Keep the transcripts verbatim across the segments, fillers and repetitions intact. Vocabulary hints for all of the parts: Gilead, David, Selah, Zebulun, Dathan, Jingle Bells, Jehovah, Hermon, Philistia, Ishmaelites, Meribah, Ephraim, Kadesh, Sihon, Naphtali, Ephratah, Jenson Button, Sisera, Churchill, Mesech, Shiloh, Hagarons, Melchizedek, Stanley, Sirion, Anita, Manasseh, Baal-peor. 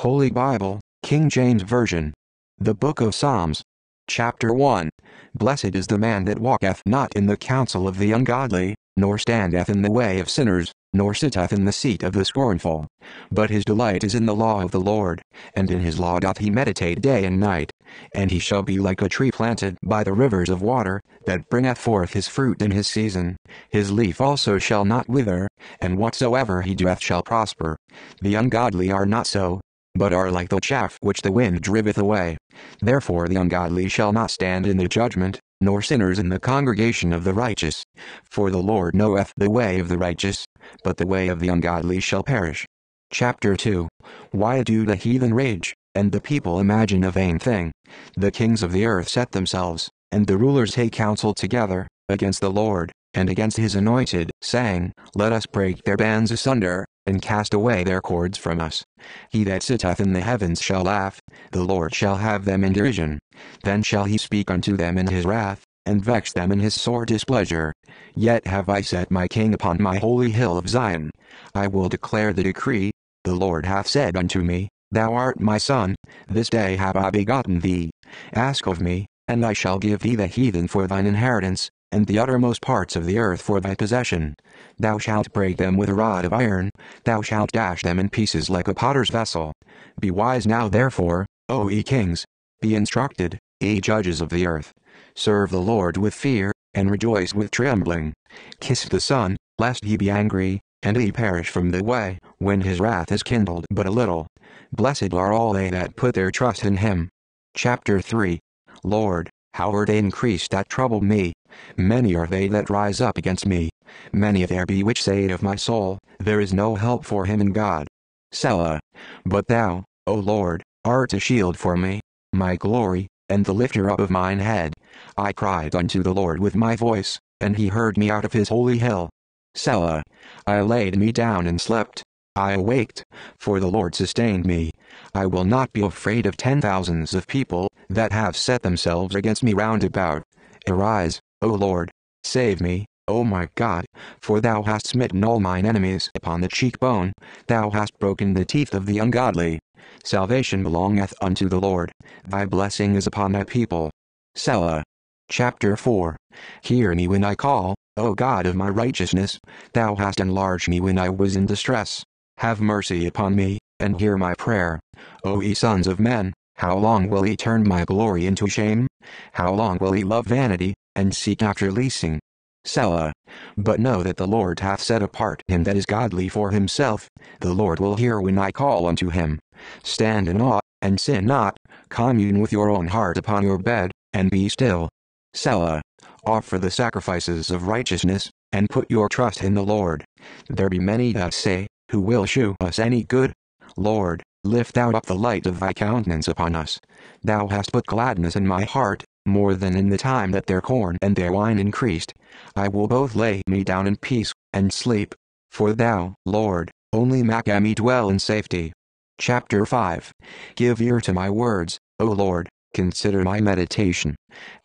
Holy Bible, King James Version. The Book of Psalms. Chapter one. Blessed is the man that walketh not in the counsel of the ungodly, nor standeth in the way of sinners, nor sitteth in the seat of the scornful. But his delight is in the law of the Lord, and in his law doth he meditate day and night. And he shall be like a tree planted by the rivers of water, that bringeth forth his fruit in his season. His leaf also shall not wither, and whatsoever he doeth shall prosper. The ungodly are not so, but are like the chaff which the wind driveth away. Therefore the ungodly shall not stand in the judgment, nor sinners in the congregation of the righteous. For the Lord knoweth the way of the righteous, but the way of the ungodly shall perish. Chapter two. Why do the heathen rage, and the people imagine a vain thing? The kings of the earth set themselves, and the rulers take counsel together, against the Lord, and against his anointed, saying, Let us break their bands asunder, and cast away their cords from us. He that sitteth in the heavens shall laugh, the Lord shall have them in derision. Then shall he speak unto them in his wrath, and vex them in his sore displeasure. Yet have I set my king upon my holy hill of Zion. I will declare the decree, the Lord hath said unto me, Thou art my son, this day have I begotten thee. Ask of me, and I shall give thee the heathen for thine inheritance, and the uttermost parts of the earth for thy possession. Thou shalt break them with a rod of iron, thou shalt dash them in pieces like a potter's vessel. Be wise now therefore, O ye kings, be instructed, ye judges of the earth. Serve the Lord with fear, and rejoice with trembling. Kiss the Son, lest he be angry, and he perish from the way, when his wrath is kindled but a little. Blessed are all they that put their trust in him. Chapter three. Lord, how are they increased that trouble me? Many are they that rise up against me. Many there be which say of my soul, There is no help for him in God. Selah. But thou, O Lord, art a shield for me, my glory, and the lifter up of mine head. I cried unto the Lord with my voice, and he heard me out of his holy hill. Selah. I laid me down and slept. I awaked, for the Lord sustained me. I will not be afraid of ten thousands of people, that have set themselves against me round about. Arise, O Lord, save me, O my God, for thou hast smitten all mine enemies upon the cheekbone, thou hast broken the teeth of the ungodly. Salvation belongeth unto the Lord, thy blessing is upon thy people. Selah. Chapter four. Hear me when I call, O God of my righteousness, thou hast enlarged me when I was in distress. Have mercy upon me, and hear my prayer. O ye sons of men, how long will ye turn my glory into shame? How long will ye love vanity, and seek after leasing? Selah. But know that the Lord hath set apart him that is godly for himself, the Lord will hear when I call unto him. Stand in awe, and sin not, commune with your own heart upon your bed, and be still. Selah. Offer the sacrifices of righteousness, and put your trust in the Lord. There be many that say, Who will shew us any good? Lord, lift thou up the light of thy countenance upon us. Thou hast put gladness in my heart, more than in the time that their corn and their wine increased. I will both lay me down in peace, and sleep. For thou, Lord, only make me dwell in safety. Chapter five. Give ear to my words, O Lord, consider my meditation.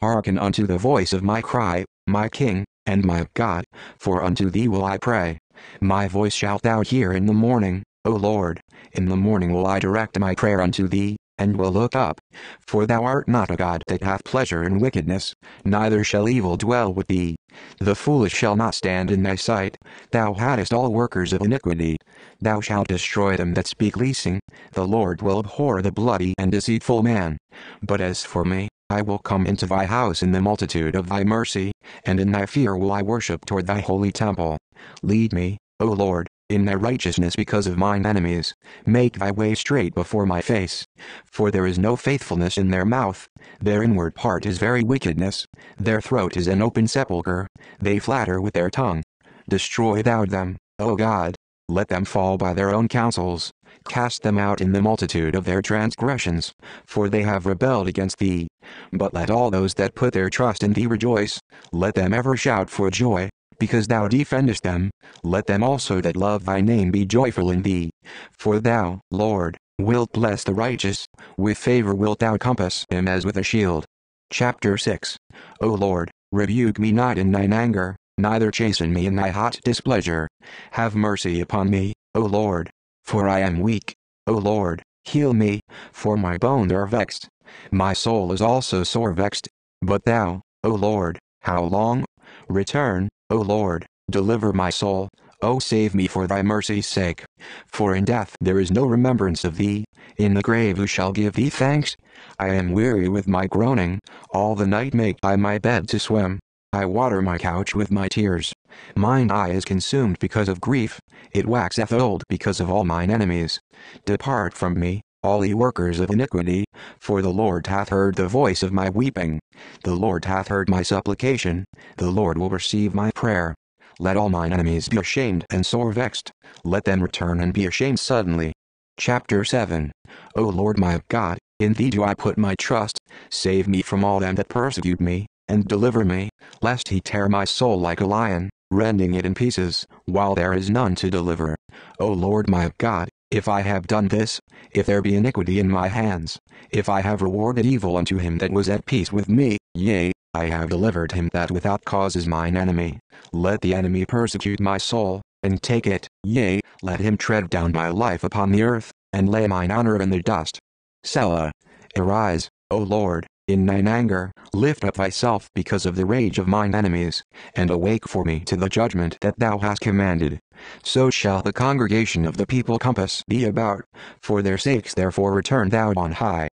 Hearken unto the voice of my cry, my King, and my God, for unto thee will I pray. My voice shalt thou hear in the morning, O Lord, in the morning will I direct my prayer unto thee, and will look up. For thou art not a God that hath pleasure in wickedness, neither shall evil dwell with thee. The foolish shall not stand in thy sight, thou hatest all workers of iniquity. Thou shalt destroy them that speak leasing, the Lord will abhor the bloody and deceitful man. But as for me, I will come into thy house in the multitude of thy mercy, and in thy fear will I worship toward thy holy temple. Lead me, O Lord, in thy righteousness because of mine enemies. Make thy way straight before my face. For there is no faithfulness in their mouth. Their inward part is very wickedness. Their throat is an open sepulchre. They flatter with their tongue. Destroy thou them, O God. Let them fall by their own counsels. Cast them out in the multitude of their transgressions, for they have rebelled against thee. But let all those that put their trust in thee rejoice, let them ever shout for joy, because thou defendest them. Let them also that love thy name be joyful in thee. For thou, Lord, wilt bless the righteous, with favor wilt thou compass him as with a shield. Chapter six. O Lord, rebuke me not in thine anger, neither chasten me in thy hot displeasure. Have mercy upon me, O Lord, for I am weak. O Lord, Heal me, for my bones are vexed. My soul is also sore vexed. But thou, O Lord, how long? Return, O Lord, deliver my soul. O save me for thy mercy's sake. For in death there is no remembrance of thee. In the grave who shall give thee thanks? I am weary with my groaning. All the night make I my bed to swim. I water my couch with my tears. Mine eye is consumed because of grief. It waxeth old because of all mine enemies. Depart from me, all ye workers of iniquity, for the Lord hath heard the voice of my weeping. The Lord hath heard my supplication. The Lord will receive my prayer. Let all mine enemies be ashamed and sore vexed. Let them return and be ashamed suddenly. Chapter seven. O Lord my God, in thee do I put my trust. Save me from all them that persecute me, and deliver me, lest he tear my soul like a lion, rending it in pieces, while there is none to deliver. O Lord my God, if I have done this, if there be iniquity in my hands, if I have rewarded evil unto him that was at peace with me, yea, I have delivered him that without cause is mine enemy. Let the enemy persecute my soul, and take it, yea, let him tread down my life upon the earth, and lay mine honor in the dust. Selah. Arise, O Lord, in thine anger, lift up thyself because of the rage of mine enemies, and awake for me to the judgment that thou hast commanded. So shall the congregation of the people compass thee about, for their sakes therefore return thou on high.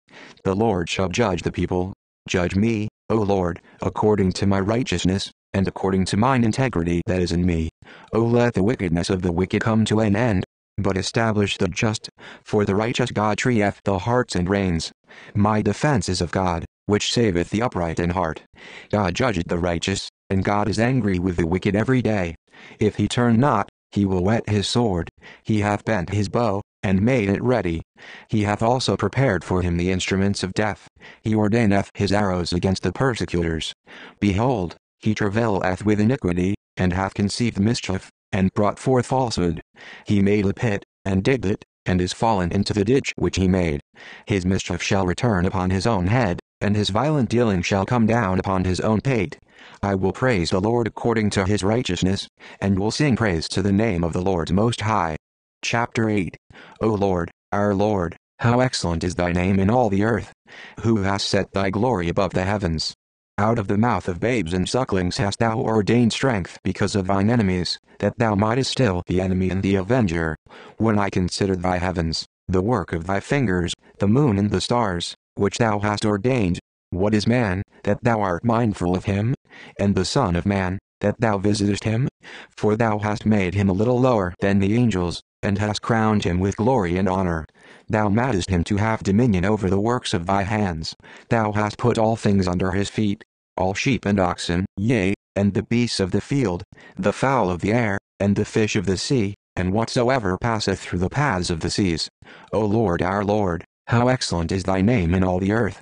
The Lord shall judge the people. Judge me, O Lord, according to my righteousness, and according to mine integrity that is in me. O let the wickedness of the wicked come to an end, but establish the just, for the righteous God trieth the hearts and reins. My defense is of God, which saveth the upright in heart. God judgeth the righteous, and God is angry with the wicked every day. If he turn not, he will whet his sword. He hath bent his bow, and made it ready. He hath also prepared for him the instruments of death. He ordaineth his arrows against the persecutors. Behold, he travaileth with iniquity, and hath conceived mischief, and brought forth falsehood. He made a pit, and digged it, and is fallen into the ditch which he made. His mischief shall return upon his own head, and his violent dealing shall come down upon his own pate. I will praise the Lord according to his righteousness, and will sing praise to the name of the Lord Most High. Chapter eight. O Lord, our Lord, how excellent is thy name in all the earth! Who hast set thy glory above the heavens? Out of the mouth of babes and sucklings hast thou ordained strength because of thine enemies, that thou mightest still the enemy and the avenger. When I considered thy heavens, the work of thy fingers, the moon and the stars, which thou hast ordained, what is man, that thou art mindful of him? And the Son of Man, that thou visitest him? For thou hast made him a little lower than the angels, and hast crowned him with glory and honor. Thou madest him to have dominion over the works of thy hands. Thou hast put all things under his feet, all sheep and oxen, yea, and the beasts of the field, the fowl of the air, and the fish of the sea, and whatsoever passeth through the paths of the seas. O Lord our Lord, how excellent is thy name in all the earth!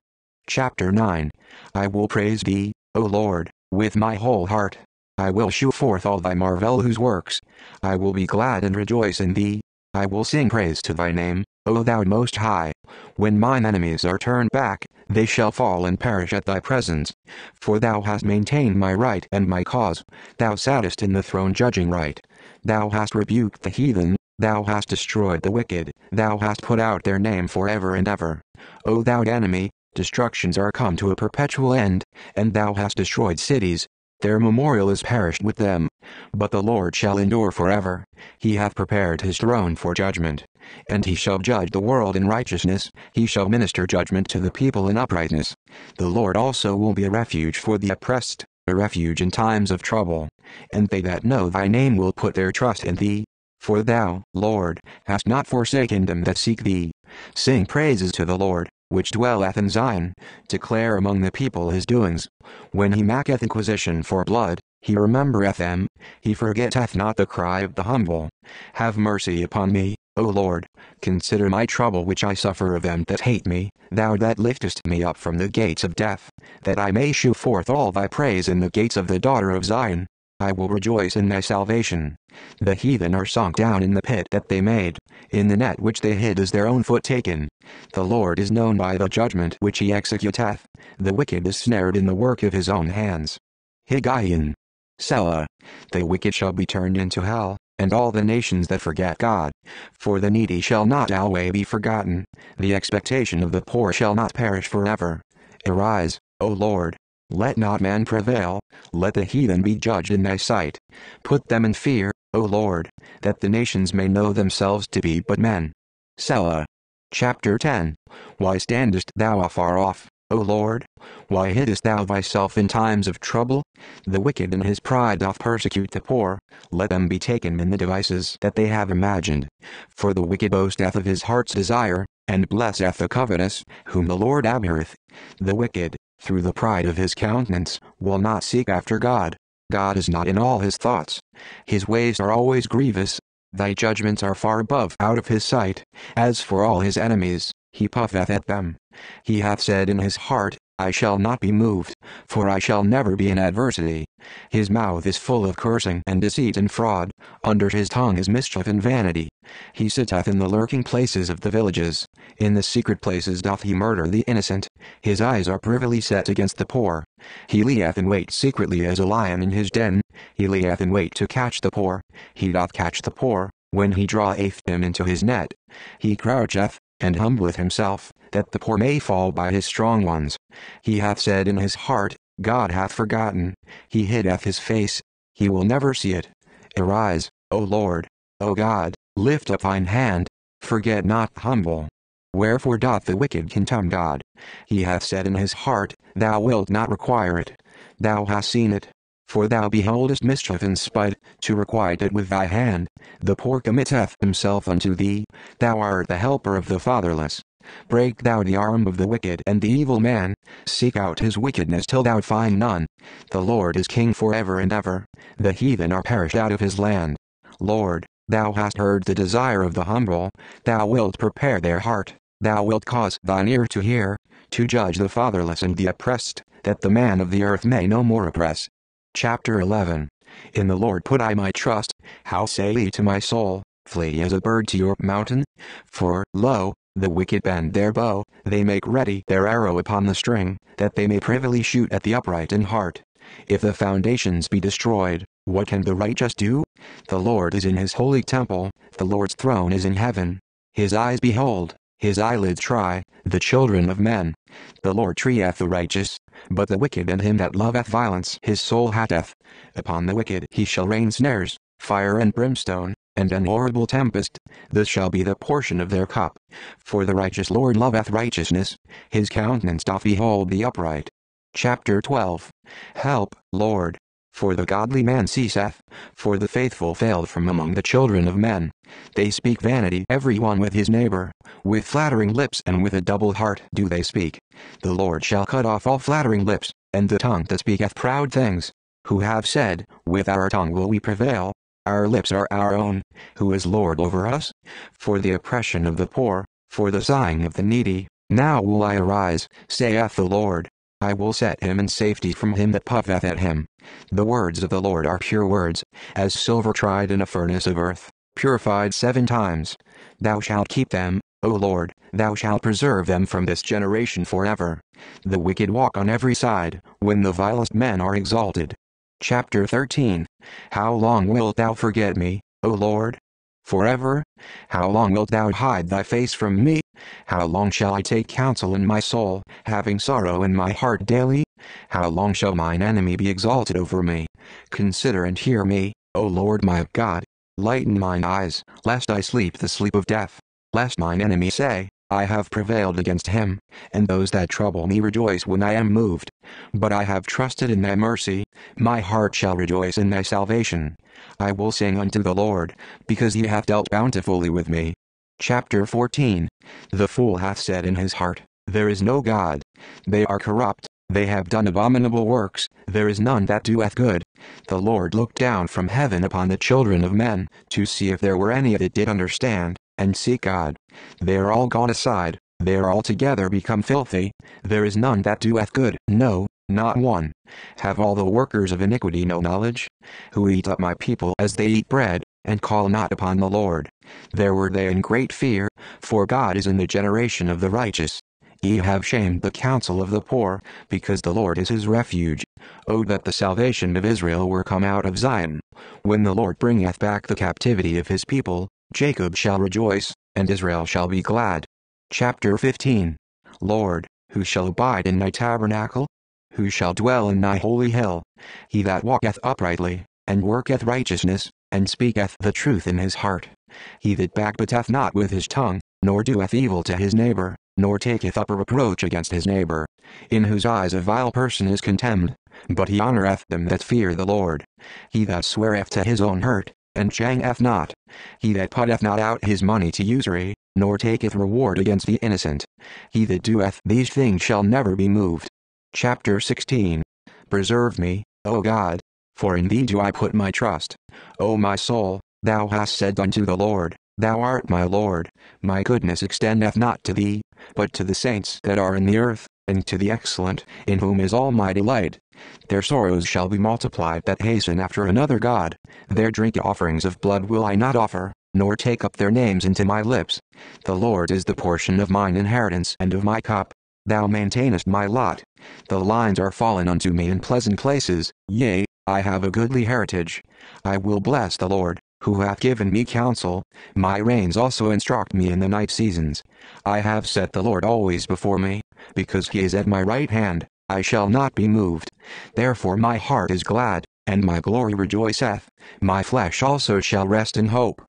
Chapter nine. I will praise thee, O Lord, with my whole heart. I will shew forth all thy marvellous works. I will be glad and rejoice in thee. I will sing praise to thy name, O thou Most High. When mine enemies are turned back, they shall fall and perish at thy presence. For thou hast maintained my right and my cause. Thou sattest in the throne judging right. Thou hast rebuked the heathen. Thou hast destroyed the wicked. Thou hast put out their name forever and ever. O thou enemy, destructions are come to a perpetual end, and thou hast destroyed cities. Their memorial is perished with them. But the Lord shall endure forever. He hath prepared his throne for judgment. And he shall judge the world in righteousness. He shall minister judgment to the people in uprightness. The Lord also will be a refuge for the oppressed, a refuge in times of trouble. And they that know thy name will put their trust in thee. For thou, Lord, hast not forsaken them that seek thee. Sing praises to the Lord, which dwelleth in Zion. Declare among the people his doings. When he maketh inquisition for blood, he remembereth them. He forgetteth not the cry of the humble. Have mercy upon me, O Lord. Consider my trouble which I suffer of them that hate me, thou that liftest me up from the gates of death, that I may shew forth all thy praise in the gates of the daughter of Zion. I will rejoice in thy salvation. The heathen are sunk down in the pit that they made. In the net which they hid is their own foot taken. The Lord is known by the judgment which he executeth. The wicked is snared in the work of his own hands. Higgion. Selah. The wicked shall be turned into hell, and all the nations that forget God. For the needy shall not alway be forgotten, the expectation of the poor shall not perish forever. Arise, O Lord. Let not man prevail, let the heathen be judged in thy sight. Put them in fear, O Lord, that the nations may know themselves to be but men. Selah. Chapter ten. Why standest thou afar off, O Lord? Why hiddest thou thyself in times of trouble? The wicked in his pride doth persecute the poor, let them be taken in the devices that they have imagined. For the wicked boasteth of his heart's desire, and blesseth the covetous, whom the Lord abhorreth. The wicked, through the pride of his countenance, will not seek after God. God is not in all his thoughts. His ways are always grievous. Thy judgments are far above out of his sight. As for all his enemies, he puffeth at them. He hath said in his heart, I shall not be moved, for I shall never be in adversity. His mouth is full of cursing and deceit and fraud, under his tongue is mischief and vanity. He sitteth in the lurking places of the villages, in the secret places doth he murder the innocent, his eyes are privily set against the poor. He lieth in wait secretly as a lion in his den, he lieth in wait to catch the poor, he doth catch the poor, when he draweth him into his net. He croucheth, and humbleth himself, that the poor may fall by his strong ones. He hath said in his heart, God hath forgotten, he hideth his face, he will never see it. Arise, O Lord, O God, lift up thine hand, forget not the humble. Wherefore doth the wicked contemn God? He hath said in his heart, Thou wilt not require it. Thou hast seen it. For thou beholdest mischief and spite, to requite it with thy hand. The poor committeth himself unto thee, thou art the helper of the fatherless. Break thou the arm of the wicked and the evil man, seek out his wickedness till thou find none. The Lord is king forever and ever, the heathen are perished out of his land. Lord, thou hast heard the desire of the humble, thou wilt prepare their heart, thou wilt cause thine ear to hear, to judge the fatherless and the oppressed, that the man of the earth may no more oppress. Chapter eleven. In the Lord put I my trust, how say ye to my soul, flee as a bird to your mountain? For, lo, the wicked bend their bow, they make ready their arrow upon the string, that they may privily shoot at the upright in heart. If the foundations be destroyed, what can the righteous do? The Lord is in his holy temple, the Lord's throne is in heaven. His eyes behold, his eyelids try, the children of men. The Lord treateth the righteous, but the wicked and him that loveth violence his soul hateth. Upon the wicked he shall rain snares, fire and brimstone, and an horrible tempest, this shall be the portion of their cup. For the righteous Lord loveth righteousness, his countenance doth behold the upright. Chapter twelve. Help, Lord, for the godly man ceaseth, for the faithful fail from among the children of men. They speak vanity every one with his neighbor, with flattering lips and with a double heart do they speak. The Lord shall cut off all flattering lips, and the tongue that speaketh proud things, who have said, with our tongue will we prevail, our lips are our own, who is Lord over us? For the oppression of the poor, for the sighing of the needy, now will I arise, saith the Lord. I will set him in safety from him that puffeth at him. The words of the Lord are pure words, as silver tried in a furnace of earth, purified seven times. Thou shalt keep them, O Lord, thou shalt preserve them from this generation forever. The wicked walk on every side, when the vilest men are exalted. Chapter thirteen. How long wilt thou forget me, O Lord? Forever? How long wilt thou hide thy face from me? How long shall I take counsel in my soul, having sorrow in my heart daily? How long shall mine enemy be exalted over me? Consider and hear me, O Lord my God. Lighten mine eyes, lest I sleep the sleep of death. Lest mine enemy say, I have prevailed against him, and those that trouble me rejoice when I am moved. But I have trusted in thy mercy, my heart shall rejoice in thy salvation. I will sing unto the Lord, because he hath dealt bountifully with me. Chapter fourteen. The fool hath said in his heart, There is no God. They are corrupt, they have done abominable works, there is none that doeth good. The Lord looked down from heaven upon the children of men, to see if there were any that did understand, and seek God. They are all gone aside, they are altogether become filthy, there is none that doeth good, no, not one. Have all the workers of iniquity no knowledge? Who eat up my people as they eat bread, and call not upon the Lord. There were they in great fear, for God is in the generation of the righteous. Ye have shamed the counsel of the poor, because the Lord is his refuge. O that the salvation of Israel were come out of Zion! When the Lord bringeth back the captivity of his people, Jacob shall rejoice, and Israel shall be glad. Chapter fifteen. Lord, who shall abide in thy tabernacle? Who shall dwell in thy holy hill? He that walketh uprightly, and worketh righteousness, and speaketh the truth in his heart. He that backbiteth not with his tongue, nor doeth evil to his neighbor, nor taketh up a reproach against his neighbor. In whose eyes a vile person is contemned, but he honoureth them that fear the Lord. He that sweareth to his own hurt, and changeth not. He that putteth not out his money to usury, nor taketh reward against the innocent. He that doeth these things shall never be moved. Chapter sixteen. Preserve me, O God, for in thee do I put my trust. O my soul, thou hast said unto the Lord, Thou art my Lord. My goodness extendeth not to thee, but to the saints that are in the earth, and to the excellent, in whom is all my delight. Their sorrows shall be multiplied that hasten after another God. Their drink offerings of blood will I not offer, nor take up their names into my lips. The Lord is the portion of mine inheritance and of my cup. Thou maintainest my lot. The lines are fallen unto me in pleasant places. Yea, I have a goodly heritage. I will bless the Lord, who hath given me counsel. My reins also instruct me in the night seasons. I have set the Lord always before me, because he is at my right hand, I shall not be moved. Therefore my heart is glad, and my glory rejoiceth. My flesh also shall rest in hope.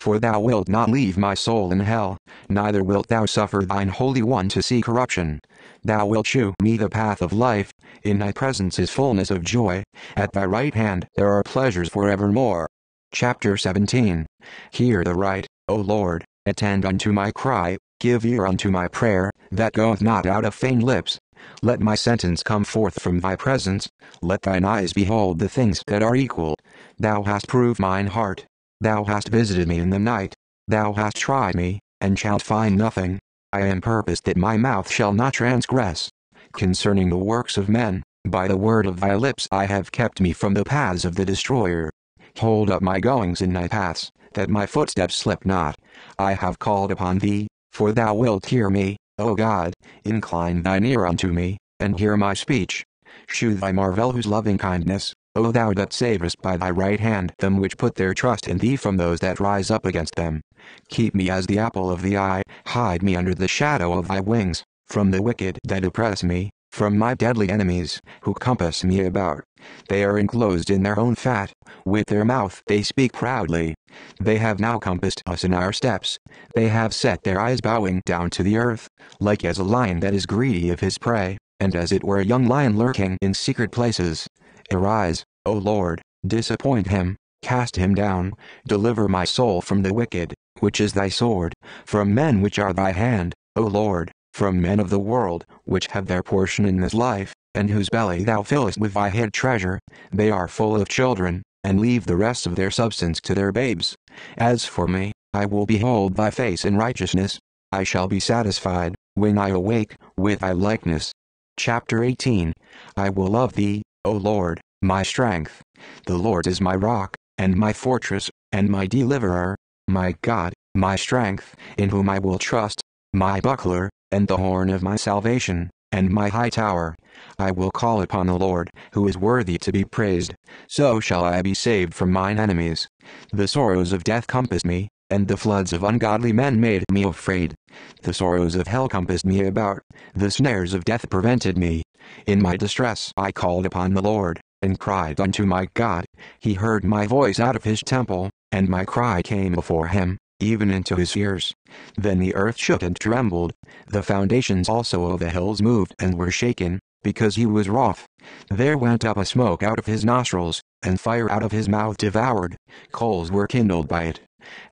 For thou wilt not leave my soul in hell, neither wilt thou suffer thine Holy One to see corruption. Thou wilt shew me the path of life. In thy presence is fullness of joy. At thy right hand there are pleasures for evermore. Chapter seventeen. Hear the right, O Lord, attend unto my cry, give ear unto my prayer, that goeth not out of vain lips. Let my sentence come forth from thy presence, let thine eyes behold the things that are equal. Thou hast proved mine heart, thou hast visited me in the night, thou hast tried me, and shalt find nothing. I am purposed that my mouth shall not transgress. Concerning the works of men, by the word of thy lips I have kept me from the paths of the destroyer. Hold up my goings in thy paths, that my footsteps slip not. I have called upon thee, for thou wilt hear me. O God, incline thine ear unto me, and hear my speech. Shew thy marvel whose loving kindness, O thou that savest by thy right hand them which put their trust in thee from those that rise up against them. Keep me as the apple of the eye, hide me under the shadow of thy wings, from the wicked that oppress me, from my deadly enemies, who compass me about. They are enclosed in their own fat, with their mouth they speak proudly. They have now compassed us in our steps, they have set their eyes bowing down to the earth, like as a lion that is greedy of his prey, and as it were a young lion lurking in secret places. Arise, O Lord, disappoint him, cast him down, deliver my soul from the wicked, which is thy sword, from men which are thy hand, O Lord, from men of the world, which have their portion in this life, and whose belly thou fillest with thy hid treasure. They are full of children, and leave the rest of their substance to their babes. As for me, I will behold thy face in righteousness. I shall be satisfied, when I awake, with thy likeness. Chapter eighteen. I will love thee, O Lord, my strength. The Lord is my rock, and my fortress, and my deliverer, my God, my strength, in whom I will trust, my buckler, and the horn of my salvation, and my high tower. I will call upon the Lord, who is worthy to be praised. So shall I be saved from mine enemies. The sorrows of death compassed me, and the floods of ungodly men made me afraid. The sorrows of hell compassed me about, the snares of death prevented me. In my distress I called upon the Lord, and cried unto my God. He heard my voice out of his temple, and my cry came before him, even into his ears. Then the earth shook and trembled, the foundations also of the hills moved and were shaken, because he was wroth. There went up a smoke out of his nostrils, and fire out of his mouth devoured, coals were kindled by it.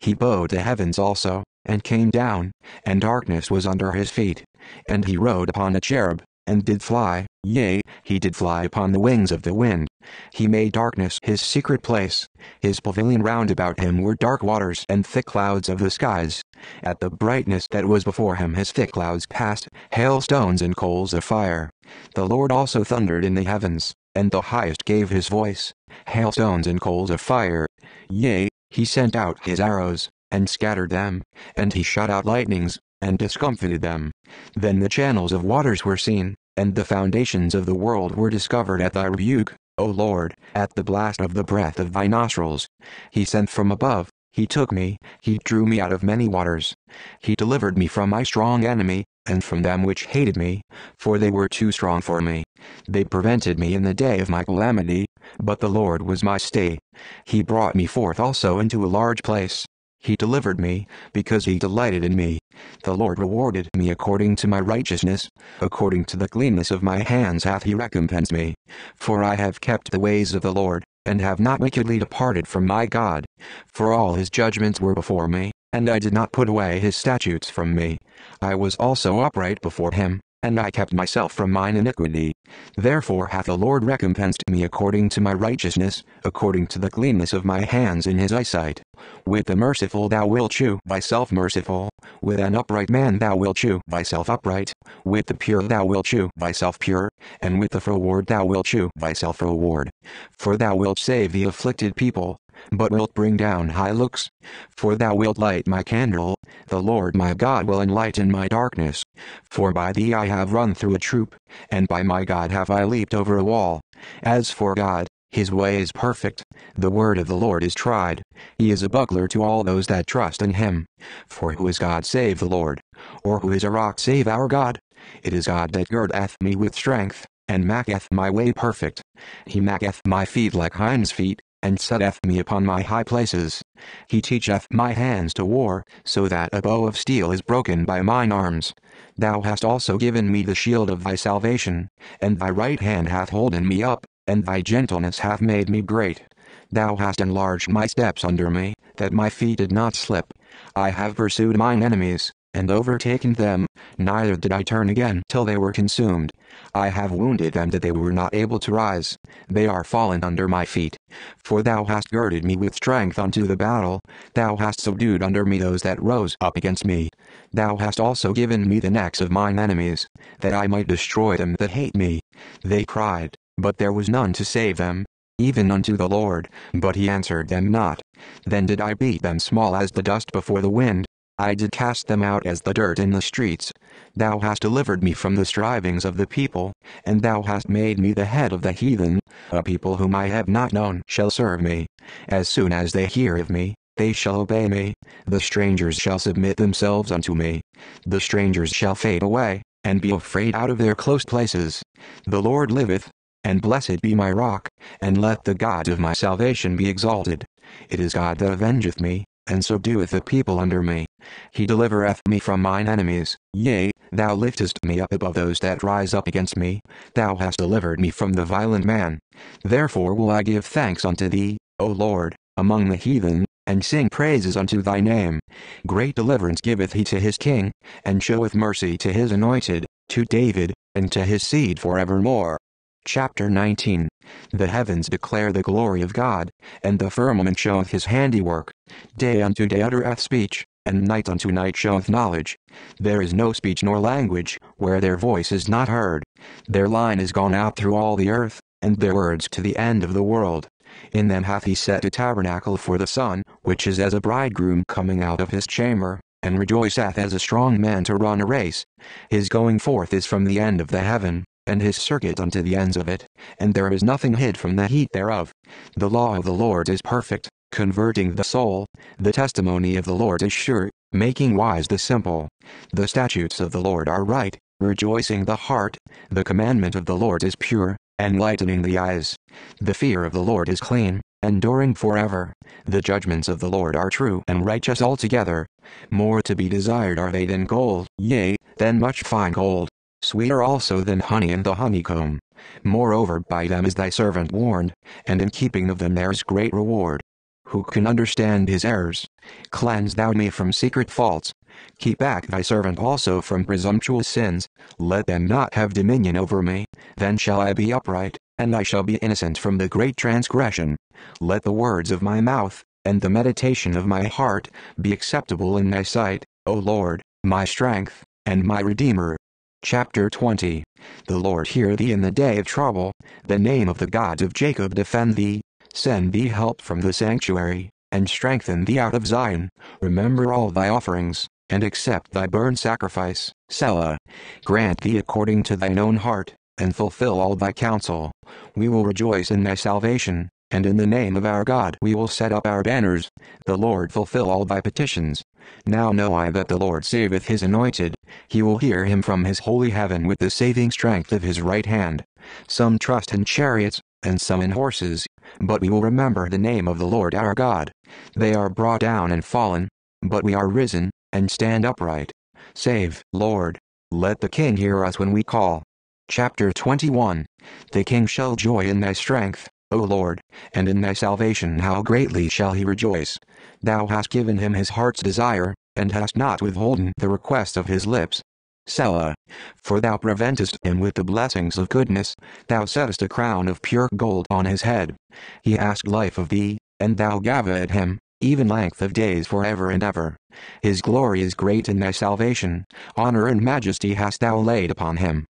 He bowed the heavens also, and came down, and darkness was under his feet. And he rode upon a cherub, and did fly, yea, he did fly upon the wings of the wind. He made darkness his secret place, his pavilion round about him were dark waters and thick clouds of the skies. At the brightness that was before him his thick clouds passed, hailstones and coals of fire. The Lord also thundered in the heavens, and the highest gave his voice, hailstones and coals of fire. Yea, he sent out his arrows, and scattered them, and he shot out lightnings, and discomfited them. Then the channels of waters were seen, and the foundations of the world were discovered at thy rebuke, O Lord, at the blast of the breath of thy nostrils. He sent from above, he took me, he drew me out of many waters. He delivered me from my strong enemy, and from them which hated me, for they were too strong for me. They prevented me in the day of my calamity, but the Lord was my stay. He brought me forth also into a large place. He delivered me, because he delighted in me. The Lord rewarded me according to my righteousness, according to the cleanness of my hands hath he recompensed me. For I have kept the ways of the Lord, and have not wickedly departed from my God. For all his judgments were before me, and I did not put away his statutes from me. I was also upright before him, and I kept myself from mine iniquity. Therefore hath the Lord recompensed me according to my righteousness, according to the cleanness of my hands in his eyesight. With the merciful thou wilt shew thyself merciful, with an upright man thou wilt shew thyself upright, with the pure thou wilt shew thyself pure, and with the froward thou wilt shew thyself froward. For thou wilt save the afflicted people, but wilt bring down high looks. For thou wilt light my candle, the Lord my God will enlighten my darkness. For by thee I have run through a troop, and by my God have I leaped over a wall. As for God, his way is perfect, the word of the Lord is tried. He is a buckler to all those that trust in him. For who is God save the Lord? Or who is a rock save our God? It is God that girdeth me with strength, and maketh my way perfect. He maketh my feet like hinds' feet, and setteth me upon my high places. He teacheth my hands to war, so that a bow of steel is broken by mine arms. Thou hast also given me the shield of thy salvation, and thy right hand hath holden me up, and thy gentleness hath made me great. Thou hast enlarged my steps under me, that my feet did not slip. I have pursued mine enemies, and overtaken them, neither did I turn again till they were consumed. I have wounded them that they were not able to rise, they are fallen under my feet. For thou hast girded me with strength unto the battle, thou hast subdued under me those that rose up against me. Thou hast also given me the necks of mine enemies, that I might destroy them that hate me. They cried, but there was none to save them, even unto the Lord, but he answered them not. Then did I beat them small as the dust before the wind, I did cast them out as the dirt in the streets. Thou hast delivered me from the strivings of the people, and thou hast made me the head of the heathen. A people whom I have not known shall serve me. As soon as they hear of me, they shall obey me. The strangers shall submit themselves unto me. The strangers shall fade away, and be afraid out of their close places. The Lord liveth, and blessed be my rock, and let the God of my salvation be exalted. It is God that avengeth me, and subdueth the people under me. He delivereth me from mine enemies, yea, thou liftest me up above those that rise up against me, thou hast delivered me from the violent man. Therefore will I give thanks unto thee, O Lord, among the heathen, and sing praises unto thy name. Great deliverance giveth he to his king, and showeth mercy to his anointed, to David, and to his seed forevermore. Chapter nineteen. The heavens declare the glory of God, and the firmament showeth his handiwork. Day unto day uttereth speech, and night unto night showeth knowledge. There is no speech nor language, where their voice is not heard. Their line is gone out through all the earth, and their words to the end of the world. In them hath he set a tabernacle for the sun, which is as a bridegroom coming out of his chamber, and rejoiceth as a strong man to run a race. His going forth is from the end of the heaven, and his circuit unto the ends of it, and there is nothing hid from the heat thereof. The law of the Lord is perfect, converting the soul. The testimony of the Lord is sure, making wise the simple. The statutes of the Lord are right, rejoicing the heart. The commandment of the Lord is pure, enlightening the eyes. The fear of the Lord is clean, enduring forever. The judgments of the Lord are true and righteous altogether. More to be desired are they than gold, yea, than much fine gold. Sweeter also than honey and the honeycomb. Moreover by them is thy servant warned, and in keeping of them there is great reward. Who can understand his errors? Cleanse thou me from secret faults. Keep back thy servant also from presumptuous sins. Let them not have dominion over me. Then shall I be upright, and I shall be innocent from the great transgression. Let the words of my mouth, and the meditation of my heart, be acceptable in thy sight, O Lord, my strength, and my Redeemer. Chapter twenty. The Lord hear thee in the day of trouble, the name of the God of Jacob defend thee, send thee help from the sanctuary, and strengthen thee out of Zion, remember all thy offerings, and accept thy burnt sacrifice, Selah. Grant thee according to thine own heart, and fulfill all thy counsel. We will rejoice in thy salvation, and in the name of our God we will set up our banners. The Lord fulfill all thy petitions. Now know I that the Lord saveth his anointed. He will hear him from his holy heaven with the saving strength of his right hand. Some trust in chariots, and some in horses, but we will remember the name of the Lord our God. They are brought down and fallen, but we are risen, and stand upright. Save, Lord. Let the King hear us when we call. Chapter twenty-one. The King shall joy in thy strength, O Lord, and in thy salvation how greatly shall he rejoice. Thou hast given him his heart's desire, and hast not withholden the request of his lips. Selah. For thou preventest him with the blessings of goodness, thou settest a crown of pure gold on his head. He asked life of thee, and thou gavest it him, even length of days forever and ever. His glory is great in thy salvation, honor and majesty hast thou laid upon him.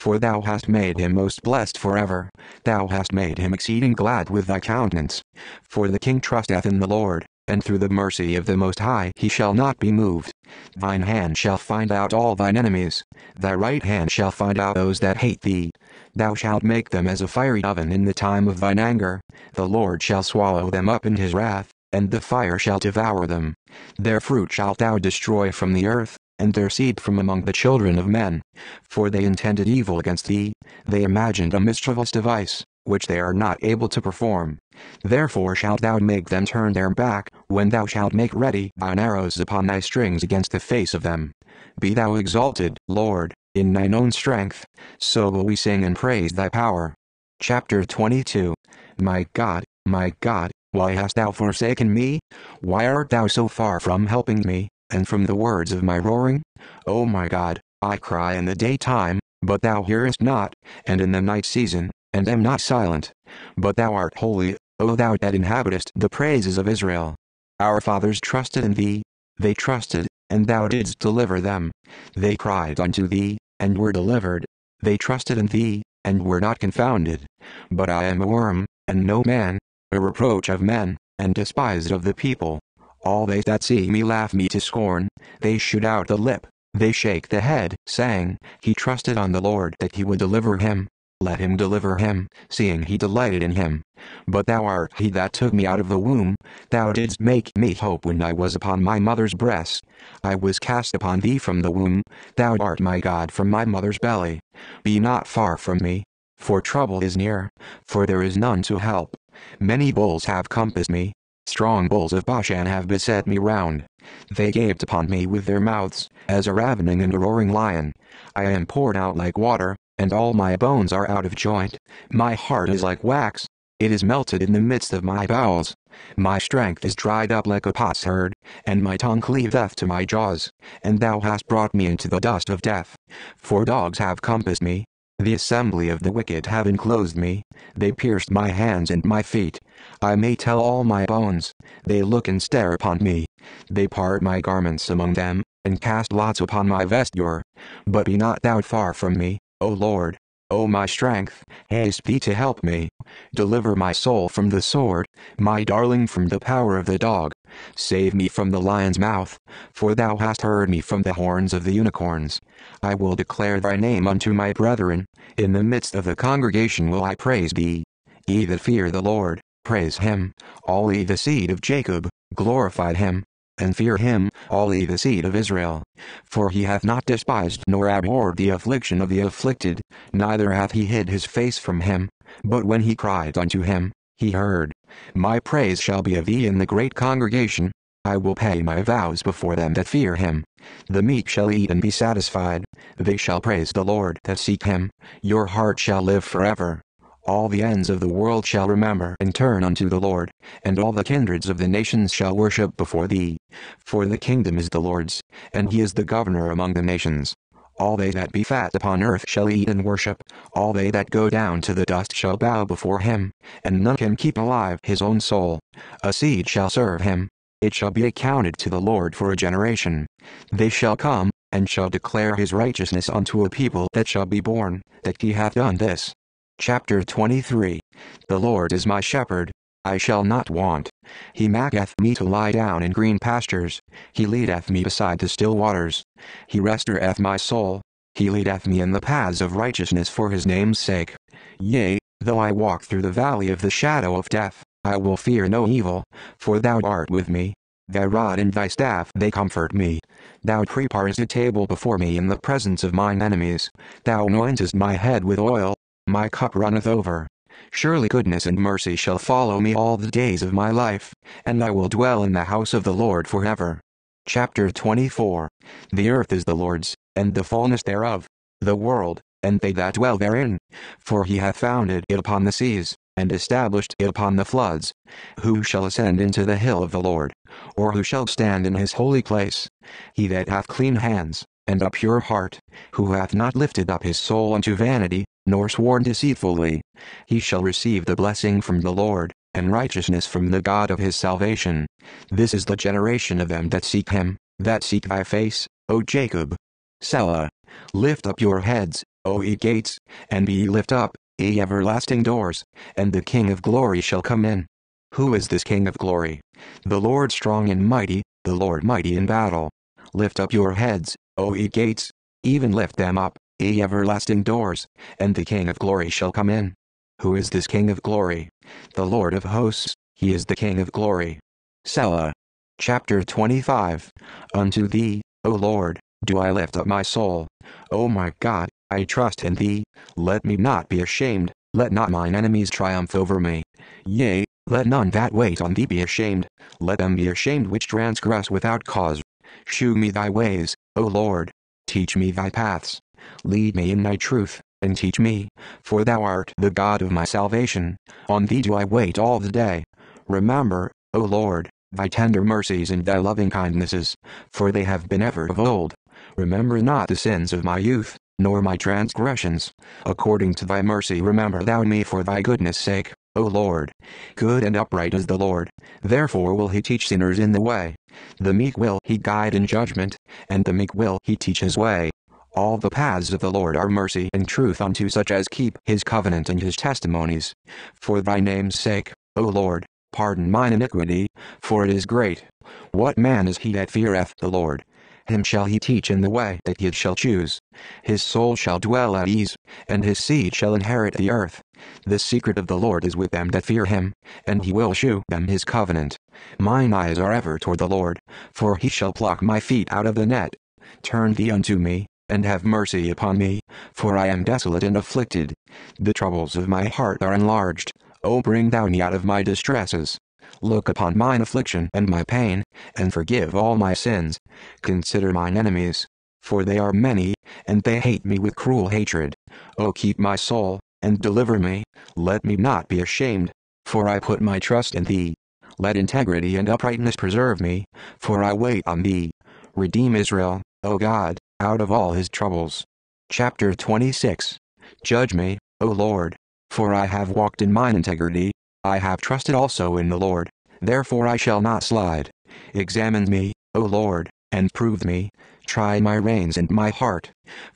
For thou hast made him most blessed forever, thou hast made him exceeding glad with thy countenance. For the King trusteth in the Lord, and through the mercy of the Most High he shall not be moved. Thine hand shall find out all thine enemies, thy right hand shall find out those that hate thee. Thou shalt make them as a fiery oven in the time of thine anger, the Lord shall swallow them up in his wrath, and the fire shall devour them. Their fruit shalt thou destroy from the earth, and their seed from among the children of men. For they intended evil against thee, they imagined a mischievous device, which they are not able to perform. Therefore shalt thou make them turn their back, when thou shalt make ready thine arrows upon thy strings against the face of them. Be thou exalted, Lord, in thine own strength, so will we sing and praise thy power. Chapter twenty-two. My God, my God, why hast thou forsaken me? Why art thou so far from helping me, and from the words of my roaring? O my God, I cry in the daytime, but thou hearest not, and in the night season, and am not silent. But thou art holy, O thou that inhabitest the praises of Israel. Our fathers trusted in thee, they trusted, and thou didst deliver them. They cried unto thee, and were delivered. They trusted in thee, and were not confounded. But I am a worm, and no man, a reproach of men, and despised of the people. All they that see me laugh me to scorn, they shoot out the lip, they shake the head, saying, He trusted on the Lord that he would deliver him. Let him deliver him, seeing he delighted in him. But thou art he that took me out of the womb, thou didst make me hope when I was upon my mother's breast. I was cast upon thee from the womb, thou art my God from my mother's belly. Be not far from me, for trouble is near, for there is none to help. Many bulls have compassed me, strong bulls of Bashan have beset me round. They gaped upon me with their mouths, as a ravening and a roaring lion. I am poured out like water, and all my bones are out of joint. My heart is like wax, it is melted in the midst of my bowels. My strength is dried up like a potsherd, and my tongue cleaveth to my jaws, and thou hast brought me into the dust of death. For dogs have compassed me. The assembly of the wicked have enclosed me, they pierced my hands and my feet. I may tell all my bones, they look and stare upon me. They part my garments among them, and cast lots upon my vesture. But be not thou far from me, O Lord, O my strength, haste thee to help me. Deliver my soul from the sword, my darling from the power of the dog. Save me from the lion's mouth, for thou hast heard me from the horns of the unicorns. I will declare thy name unto my brethren, in the midst of the congregation will I praise thee. Ye that fear the Lord, praise him, all ye the seed of Jacob, glorify him, and fear him, all ye the seed of Israel. For he hath not despised nor abhorred the affliction of the afflicted, neither hath he hid his face from him, but when he cried unto him, he heard. My praise shall be of thee in the great congregation. I will pay my vows before them that fear him. The meek shall eat and be satisfied. They shall praise the Lord that seek him. Your heart shall live forever. All the ends of the world shall remember and turn unto the Lord, and all the kindreds of the nations shall worship before thee. For the kingdom is the Lord's, and he is the governor among the nations. All they that be fat upon earth shall eat and worship, all they that go down to the dust shall bow before him, and none can keep alive his own soul. A seed shall serve him, it shall be accounted to the Lord for a generation. They shall come, and shall declare his righteousness unto a people that shall be born, that he hath done this. Chapter twenty-three. The Lord is my shepherd, I shall not want. He maketh me to lie down in green pastures. He leadeth me beside the still waters. He restoreth my soul. He leadeth me in the paths of righteousness for his name's sake. Yea, though I walk through the valley of the shadow of death, I will fear no evil, for thou art with me. Thy rod and thy staff they comfort me. Thou preparest a table before me in the presence of mine enemies. Thou anointest my head with oil. My cup runneth over. Surely goodness and mercy shall follow me all the days of my life, and I will dwell in the house of the Lord forever. Chapter twenty-four. The earth is the Lord's, and the fullness thereof, the world, and they that dwell therein. For he hath founded it upon the seas, and established it upon the floods. Who shall ascend into the hill of the Lord? Or who shall stand in his holy place? He that hath clean hands, and a pure heart, who hath not lifted up his soul unto vanity, nor sworn deceitfully. He shall receive the blessing from the Lord, and righteousness from the God of his salvation. This is the generation of them that seek him, that seek thy face, O Jacob. Selah. Lift up your heads, O ye gates, and be ye lift up, ye everlasting doors, and the King of glory shall come in. Who is this King of glory? The Lord strong and mighty, the Lord mighty in battle. Lift up your heads, O ye gates, even lift them up, ye everlasting doors, and the King of glory shall come in. Who is this King of glory? The Lord of hosts, he is the King of glory. Selah. Chapter twenty-five. Unto thee, O Lord, do I lift up my soul. O my God, I trust in thee. Let me not be ashamed, let not mine enemies triumph over me. Yea, let none that wait on thee be ashamed, let them be ashamed which transgress without cause. Shew me thy ways, O Lord. Teach me thy paths. Lead me in thy truth, and teach me, for thou art the God of my salvation. On thee do I wait all the day. Remember, O Lord, thy tender mercies and thy loving kindnesses, for they have been ever of old. Remember not the sins of my youth, nor my transgressions. According to thy mercy remember thou me for thy goodness' sake, O Lord. Good and upright is the Lord, therefore will he teach sinners in the way. The meek will he guide in judgment, and the meek will he teach his way. All the paths of the Lord are mercy and truth unto such as keep his covenant and his testimonies. For thy name's sake, O Lord, pardon mine iniquity, for it is great. What man is he that feareth the Lord? Him shall he teach in the way that he shall choose. His soul shall dwell at ease, and his seed shall inherit the earth. The secret of the Lord is with them that fear him, and he will shew them his covenant. Mine eyes are ever toward the Lord, for he shall pluck my feet out of the net. Turn thee unto me, and have mercy upon me, for I am desolate and afflicted. The troubles of my heart are enlarged. O bring thou me out of my distresses. Look upon mine affliction and my pain, and forgive all my sins. Consider mine enemies, for they are many, and they hate me with cruel hatred. O keep my soul, and deliver me. Let me not be ashamed, for I put my trust in thee. Let integrity and uprightness preserve me, for I wait on thee. Redeem Israel, O God, out of all his troubles. Chapter twenty-six. Judge me, O Lord, for I have walked in mine integrity. I have trusted also in the Lord, therefore I shall not slide. Examine me, O Lord, and prove me. Try my reins and my heart.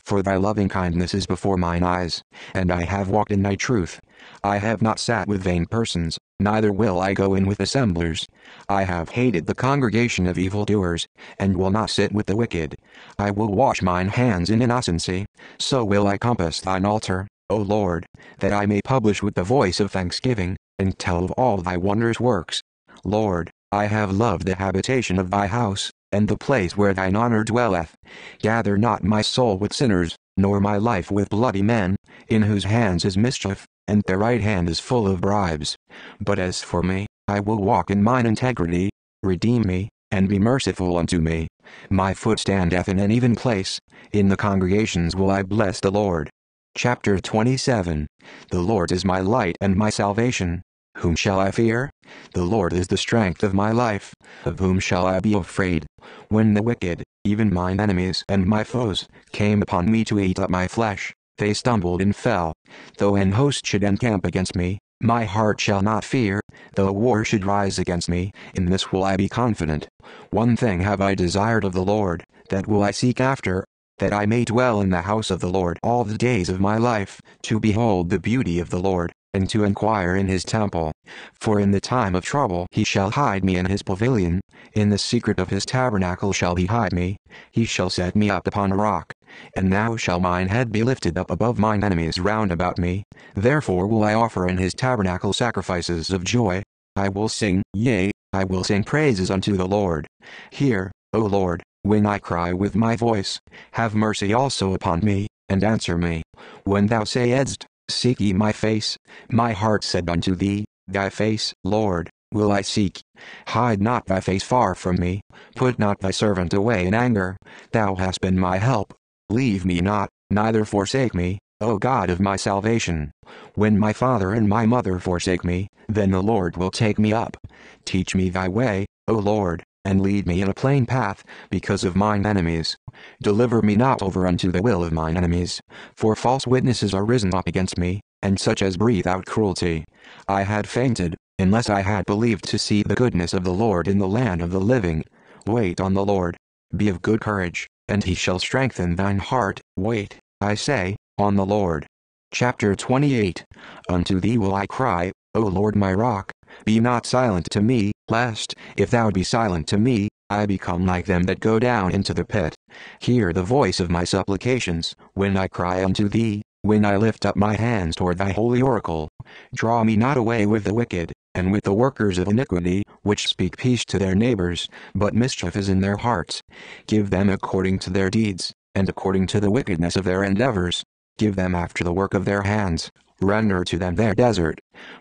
For thy loving kindness is before mine eyes, and I have walked in thy truth. I have not sat with vain persons, neither will I go in with assemblers. I have hated the congregation of evildoers, and will not sit with the wicked. I will wash mine hands in innocency, so will I compass thine altar, O Lord, that I may publish with the voice of thanksgiving, and tell of all thy wondrous works. Lord, I have loved the habitation of thy house, and the place where thine honor dwelleth. Gather not my soul with sinners, nor my life with bloody men, in whose hands is mischief, and their right hand is full of bribes. But as for me, I will walk in mine integrity. Redeem me, and be merciful unto me. My foot standeth in an even place. In the congregations will I bless the Lord. Chapter twenty-seven. The Lord is my light and my salvation. Whom shall I fear? The Lord is the strength of my life. Of whom shall I be afraid? When the wicked, even mine enemies and my foes, came upon me to eat up my flesh, they stumbled and fell. Though an host should encamp against me, my heart shall not fear. Though war should rise against me, in this will I be confident. One thing have I desired of the Lord, that will I seek after, that I may dwell in the house of the Lord all the days of my life, to behold the beauty of the Lord, and to inquire in his temple. For in the time of trouble he shall hide me in his pavilion, in the secret of his tabernacle shall he hide me. He shall set me up upon a rock, and now shall mine head be lifted up above mine enemies round about me. Therefore will I offer in his tabernacle sacrifices of joy. I will sing, yea, I will sing praises unto the Lord. Hear, O Lord, when I cry with my voice. Have mercy also upon me, and answer me. When thou sayest, Seek ye my face, my heart said unto thee, Thy face, Lord, will I seek. Hide not thy face far from me, put not thy servant away in anger. Thou hast been my help. Leave me not, neither forsake me, O God of my salvation. When my father and my mother forsake me, then the Lord will take me up. Teach me thy way, O Lord, and lead me in a plain path, because of mine enemies. Deliver me not over unto the will of mine enemies, for false witnesses are risen up against me, and such as breathe out cruelty. I had fainted, unless I had believed to see the goodness of the Lord in the land of the living. Wait on the Lord. Be of good courage, and he shall strengthen thine heart. Wait, I say, on the Lord. Chapter twenty-eight. Unto thee will I cry, O Lord my rock. Be not silent to me, lest, if thou be silent to me, I become like them that go down into the pit. Hear the voice of my supplications, when I cry unto thee, when I lift up my hands toward thy holy oracle. Draw me not away with the wicked, and with the workers of iniquity, which speak peace to their neighbors, but mischief is in their hearts. Give them according to their deeds, and according to the wickedness of their endeavors. Give them after the work of their hands. Render to them their desert.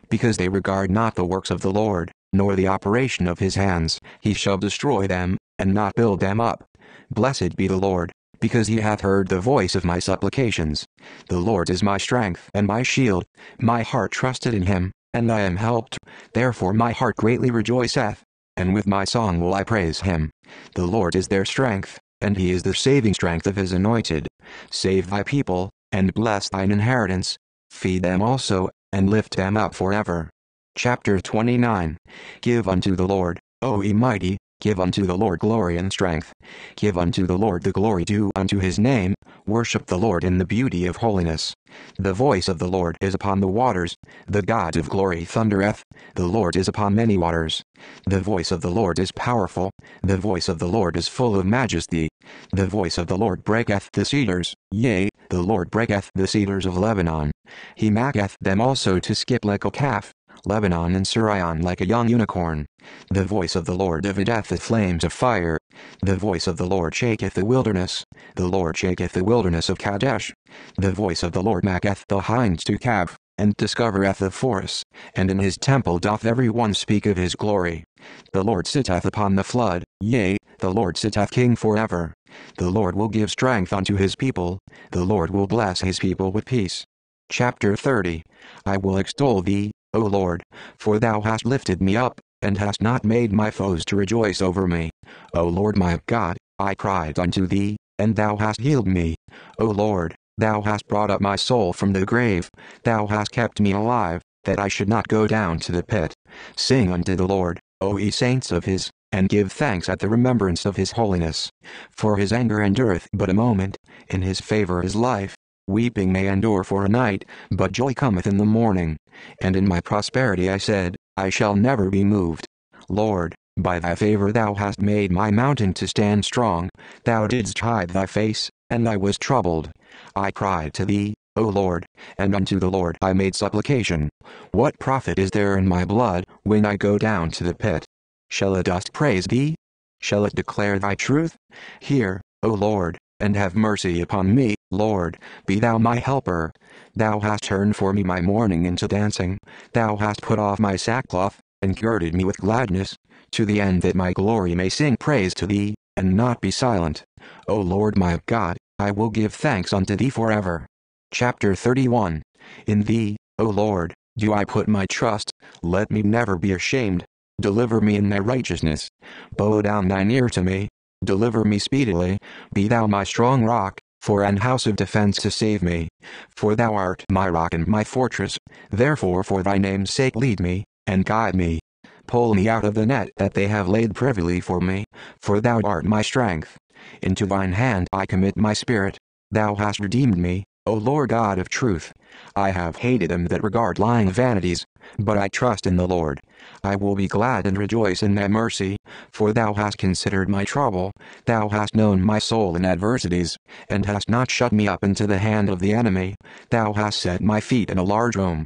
Because they regard not the works of the Lord, nor the operation of his hands, he shall destroy them, and not build them up. Blessed be the Lord, because he hath heard the voice of my supplications. The Lord is my strength and my shield. My heart trusted in him, and I am helped. Therefore my heart greatly rejoiceth, and with my song will I praise him. The Lord is their strength, and he is the saving strength of his anointed. Save thy people, and bless thine inheritance. Feed them also, and lift them up forever. Chapter twenty-nine. Give unto the Lord, O ye mighty, give unto the Lord glory and strength. Give unto the Lord the glory due unto his name. Worship the Lord in the beauty of holiness. The voice of the Lord is upon the waters. The God of glory thundereth. The Lord is upon many waters. The voice of the Lord is powerful. The voice of the Lord is full of majesty. The voice of the Lord breaketh the cedars. Yea, the Lord breaketh the cedars of Lebanon. He maketh them also to skip like a calf. Lebanon and Sirion like a young unicorn. The voice of the Lord divideth the flames of fire. The voice of the Lord shaketh the wilderness. The Lord shaketh the wilderness of Kadesh. The voice of the Lord maketh the hind to calve, and discovereth the forest. And in his temple doth every one speak of his glory. The Lord sitteth upon the flood. Yea, the Lord sitteth king forever. The Lord will give strength unto his people. The Lord will bless his people with peace. Chapter thirty. I will extol thee, O Lord, for thou hast lifted me up, and hast not made my foes to rejoice over me. O Lord my God, I cried unto thee, and thou hast healed me. O Lord, thou hast brought up my soul from the grave, thou hast kept me alive, that I should not go down to the pit. Sing unto the Lord, O ye saints of his, and give thanks at the remembrance of his holiness. For his anger endureth but a moment, in his favor is life. Weeping may endure for a night, but joy cometh in the morning. And in my prosperity I said, I shall never be moved. Lord, by thy favor thou hast made my mountain to stand strong. Thou didst hide thy face, and I was troubled. I cried to thee, O Lord, and unto the Lord I made supplication. What profit is there in my blood, when I go down to the pit? Shall it dost praise thee? Shall it declare thy truth? Hear, O Lord, and have mercy upon me. Lord, be thou my helper. Thou hast turned for me my mourning into dancing. Thou hast put off my sackcloth, and girded me with gladness, to the end that my glory may sing praise to thee, and not be silent. O Lord my God, I will give thanks unto thee forever. Chapter thirty-one. In thee, O Lord, do I put my trust. Let me never be ashamed. Deliver me in thy righteousness. Bow down thine ear to me. Deliver me speedily. Be thou my strong rock, for an house of defense to save me. For thou art my rock and my fortress, therefore for thy name's sake lead me, and guide me. Pull me out of the net that they have laid privily for me, for thou art my strength. Into thine hand I commit my spirit. Thou hast redeemed me, O Lord God of truth, I have hated them that regard lying vanities, but I trust in the Lord. I will be glad and rejoice in thy mercy, for thou hast considered my trouble, thou hast known my soul in adversities, and hast not shut me up into the hand of the enemy, thou hast set my feet in a large room.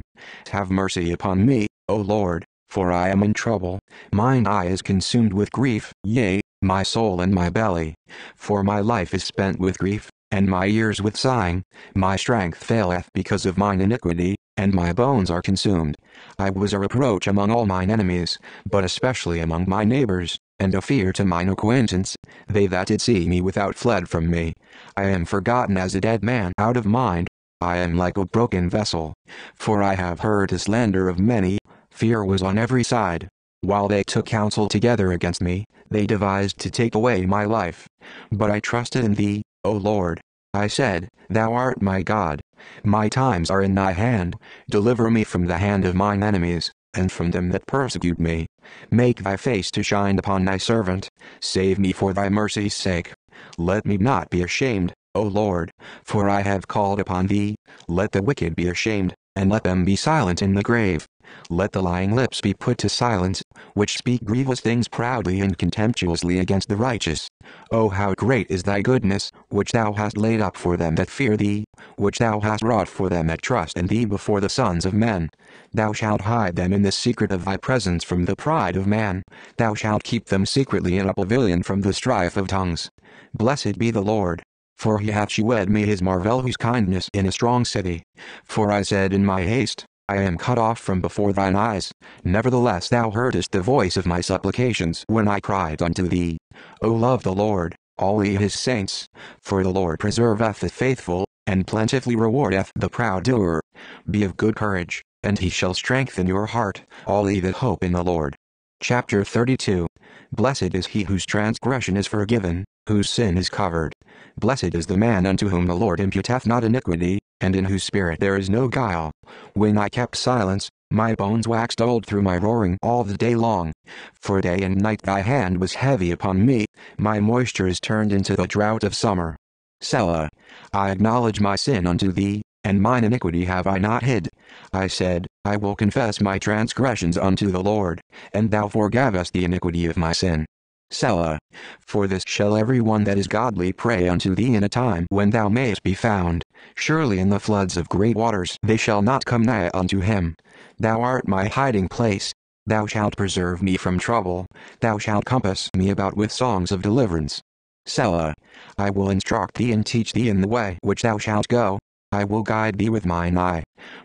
Have mercy upon me, O Lord, for I am in trouble, mine eye is consumed with grief, yea, my soul and my belly, for my life is spent with grief, and my ears with sighing, my strength faileth because of mine iniquity, and my bones are consumed. I was a reproach among all mine enemies, but especially among my neighbors, and a fear to mine acquaintance, they that did see me without fled from me. I am forgotten as a dead man out of mind, I am like a broken vessel, for I have heard the slander of many, fear was on every side. While they took counsel together against me, they devised to take away my life. But I trusted in thee, O Lord. I said, Thou art my God. My times are in thy hand. Deliver me from the hand of mine enemies, and from them that persecute me. Make thy face to shine upon thy servant. Save me for thy mercy's sake. Let me not be ashamed, O Lord, for I have called upon thee. Let the wicked be ashamed, and let them be silent in the grave. Let the lying lips be put to silence, which speak grievous things proudly and contemptuously against the righteous. O how great is thy goodness, which thou hast laid up for them that fear thee, which thou hast wrought for them that trust in thee before the sons of men. Thou shalt hide them in the secret of thy presence from the pride of man, thou shalt keep them secretly in a pavilion from the strife of tongues. Blessed be the Lord. For he hath shewed me his marvellous kindness in a strong city. For I said in my haste, I am cut off from before thine eyes, nevertheless thou heardest the voice of my supplications when I cried unto thee. O love the Lord, all ye his saints, for the Lord preserveth the faithful, and plentifully rewardeth the proud doer. Be of good courage, and he shall strengthen your heart, all ye that hope in the Lord. Chapter thirty-two. Blessed is he whose transgression is forgiven, whose sin is covered. Blessed is the man unto whom the Lord imputeth not iniquity, and in whose spirit there is no guile. When I kept silence, my bones waxed old through my roaring all the day long. For day and night thy hand was heavy upon me, my moisture is turned into the drought of summer. Selah. I acknowledge my sin unto thee, and mine iniquity have I not hid. I said, I will confess my transgressions unto the Lord, and thou forgavest the iniquity of my sin. Selah. For this shall every one that is godly pray unto thee in a time when thou mayest be found. Surely in the floods of great waters they shall not come nigh unto him. Thou art my hiding place. Thou shalt preserve me from trouble. Thou shalt compass me about with songs of deliverance. Selah. I will instruct thee and teach thee in the way which thou shalt go. I will guide thee with mine eye.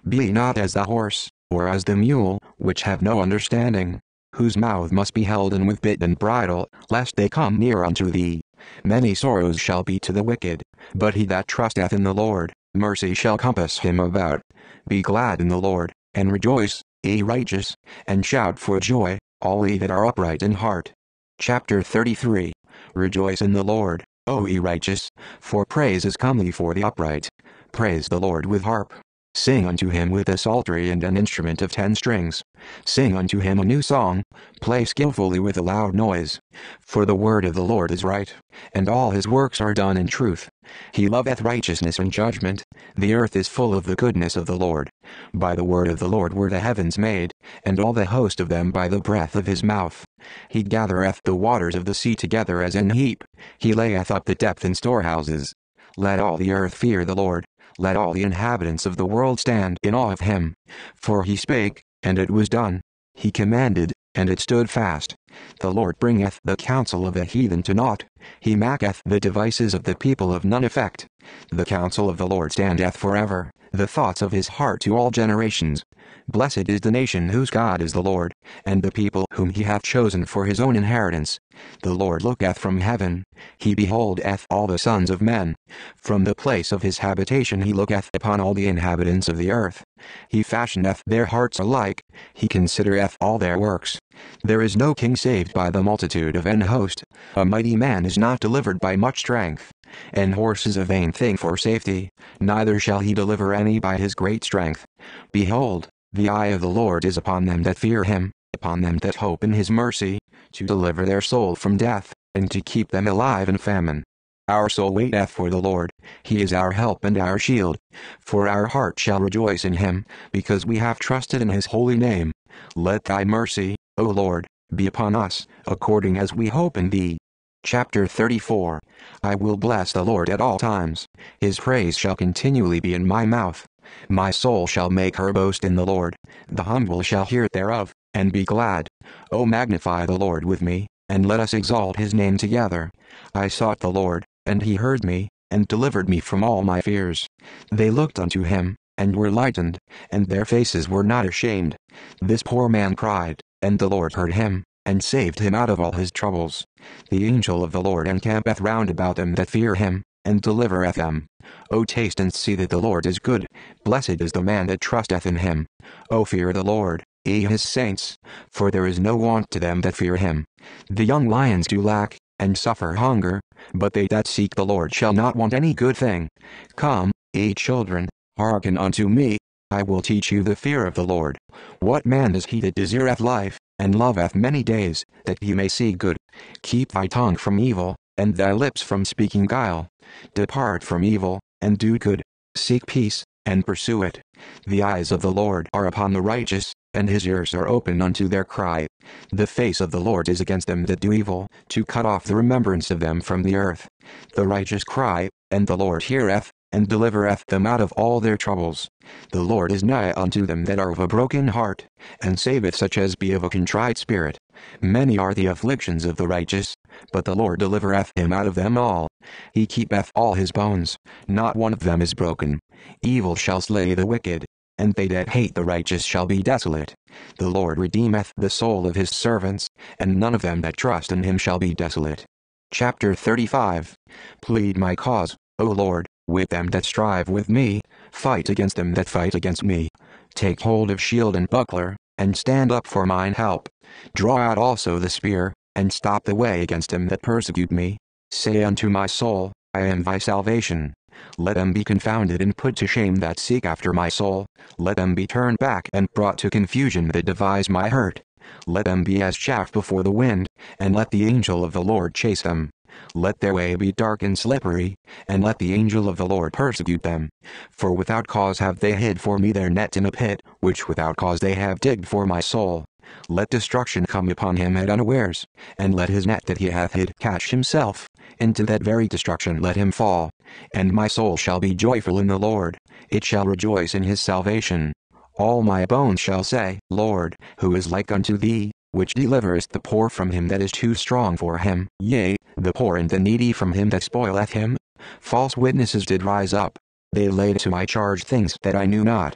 Be not as the horse, or as the mule, which have no understanding, whose mouth must be held in with bit and bridle, lest they come near unto thee. Many sorrows shall be to the wicked, but he that trusteth in the Lord, mercy shall compass him about. Be glad in the Lord, and rejoice, ye righteous, and shout for joy, all ye that are upright in heart. Chapter thirty-three. Rejoice in the Lord, O ye righteous, for praise is comely for the upright. Praise the Lord with harp. Sing unto him with a psaltery and an instrument of ten strings. Sing unto him a new song, play skillfully with a loud noise. For the word of the Lord is right, and all his works are done in truth. He loveth righteousness and judgment, the earth is full of the goodness of the Lord. By the word of the Lord were the heavens made, and all the host of them by the breath of his mouth. He gathereth the waters of the sea together as an heap, he layeth up the depth in storehouses. Let all the earth fear the Lord, let all the inhabitants of the world stand in awe of him. For he spake, and it was done. He commanded, and it stood fast. The Lord bringeth the counsel of the heathen to naught. He maketh the devices of the people of none effect. The counsel of the Lord standeth forever, the thoughts of his heart to all generations. Blessed is the nation whose God is the Lord, and the people whom he hath chosen for his own inheritance. The Lord looketh from heaven, he beholdeth all the sons of men. From the place of his habitation he looketh upon all the inhabitants of the earth. He fashioneth their hearts alike, he considereth all their works. There is no king saved by the multitude of an host, a mighty man is not delivered by much strength. An horse is a vain thing for safety, neither shall he deliver any by his great strength. Behold, the eye of the Lord is upon them that fear him, upon them that hope in his mercy, to deliver their soul from death, and to keep them alive in famine. Our soul waiteth for the Lord, he is our help and our shield. For our heart shall rejoice in him, because we have trusted in his holy name. Let thy mercy, O Lord, be upon us, according as we hope in thee. Chapter thirty-four. I will bless the Lord at all times. His praise shall continually be in my mouth. My soul shall make her boast in the Lord. The humble shall hear thereof, and be glad. O magnify the Lord with me, and let us exalt his name together. I sought the Lord, and he heard me, and delivered me from all my fears. They looked unto him, and were lightened, and their faces were not ashamed. This poor man cried, and the Lord heard him, and saved him out of all his troubles. The angel of the Lord encampeth round about them that fear him, and delivereth them. O taste and see that the Lord is good. Blessed is the man that trusteth in him. O fear the Lord, ye his saints, for there is no want to them that fear him. The young lions do lack, and suffer hunger, but they that seek the Lord shall not want any good thing. Come, ye children, hearken unto me, I will teach you the fear of the Lord. What man is he that desireth life, and loveth many days, that he may see good? Keep thy tongue from evil, and thy lips from speaking guile. Depart from evil, and do good. Seek peace, and pursue it. The eyes of the Lord are upon the righteous, and his ears are open unto their cry. The face of the Lord is against them that do evil, to cut off the remembrance of them from the earth. The righteous cry, and the Lord heareth, and delivereth them out of all their troubles. The Lord is nigh unto them that are of a broken heart, and saveth such as be of a contrite spirit. Many are the afflictions of the righteous, but the Lord delivereth him out of them all. He keepeth all his bones, not one of them is broken. Evil shall slay the wicked, and they that hate the righteous shall be desolate. The Lord redeemeth the soul of his servants, and none of them that trust in him shall be desolate. Chapter thirty-five. Plead my cause, O Lord, with them that strive with me. Fight against them that fight against me. Take hold of shield and buckler, and stand up for mine help. Draw out also the spear, and stop the way against them that persecute me. Say unto my soul, I am thy salvation. Let them be confounded and put to shame that seek after my soul. Let them be turned back and brought to confusion that devise my hurt. Let them be as chaff before the wind, and let the angel of the Lord chase them. Let their way be dark and slippery, and let the angel of the Lord persecute them. For without cause have they hid for me their net in a pit, which without cause they have digged for my soul. Let destruction come upon him at unawares, and let his net that he hath hid catch himself. Into that very destruction let him fall. And my soul shall be joyful in the Lord, it shall rejoice in his salvation. All my bones shall say, Lord, who is like unto thee, which deliverest the poor from him that is too strong for him, yea, the poor and the needy from him that spoileth him? False witnesses did rise up. They laid to my charge things that I knew not.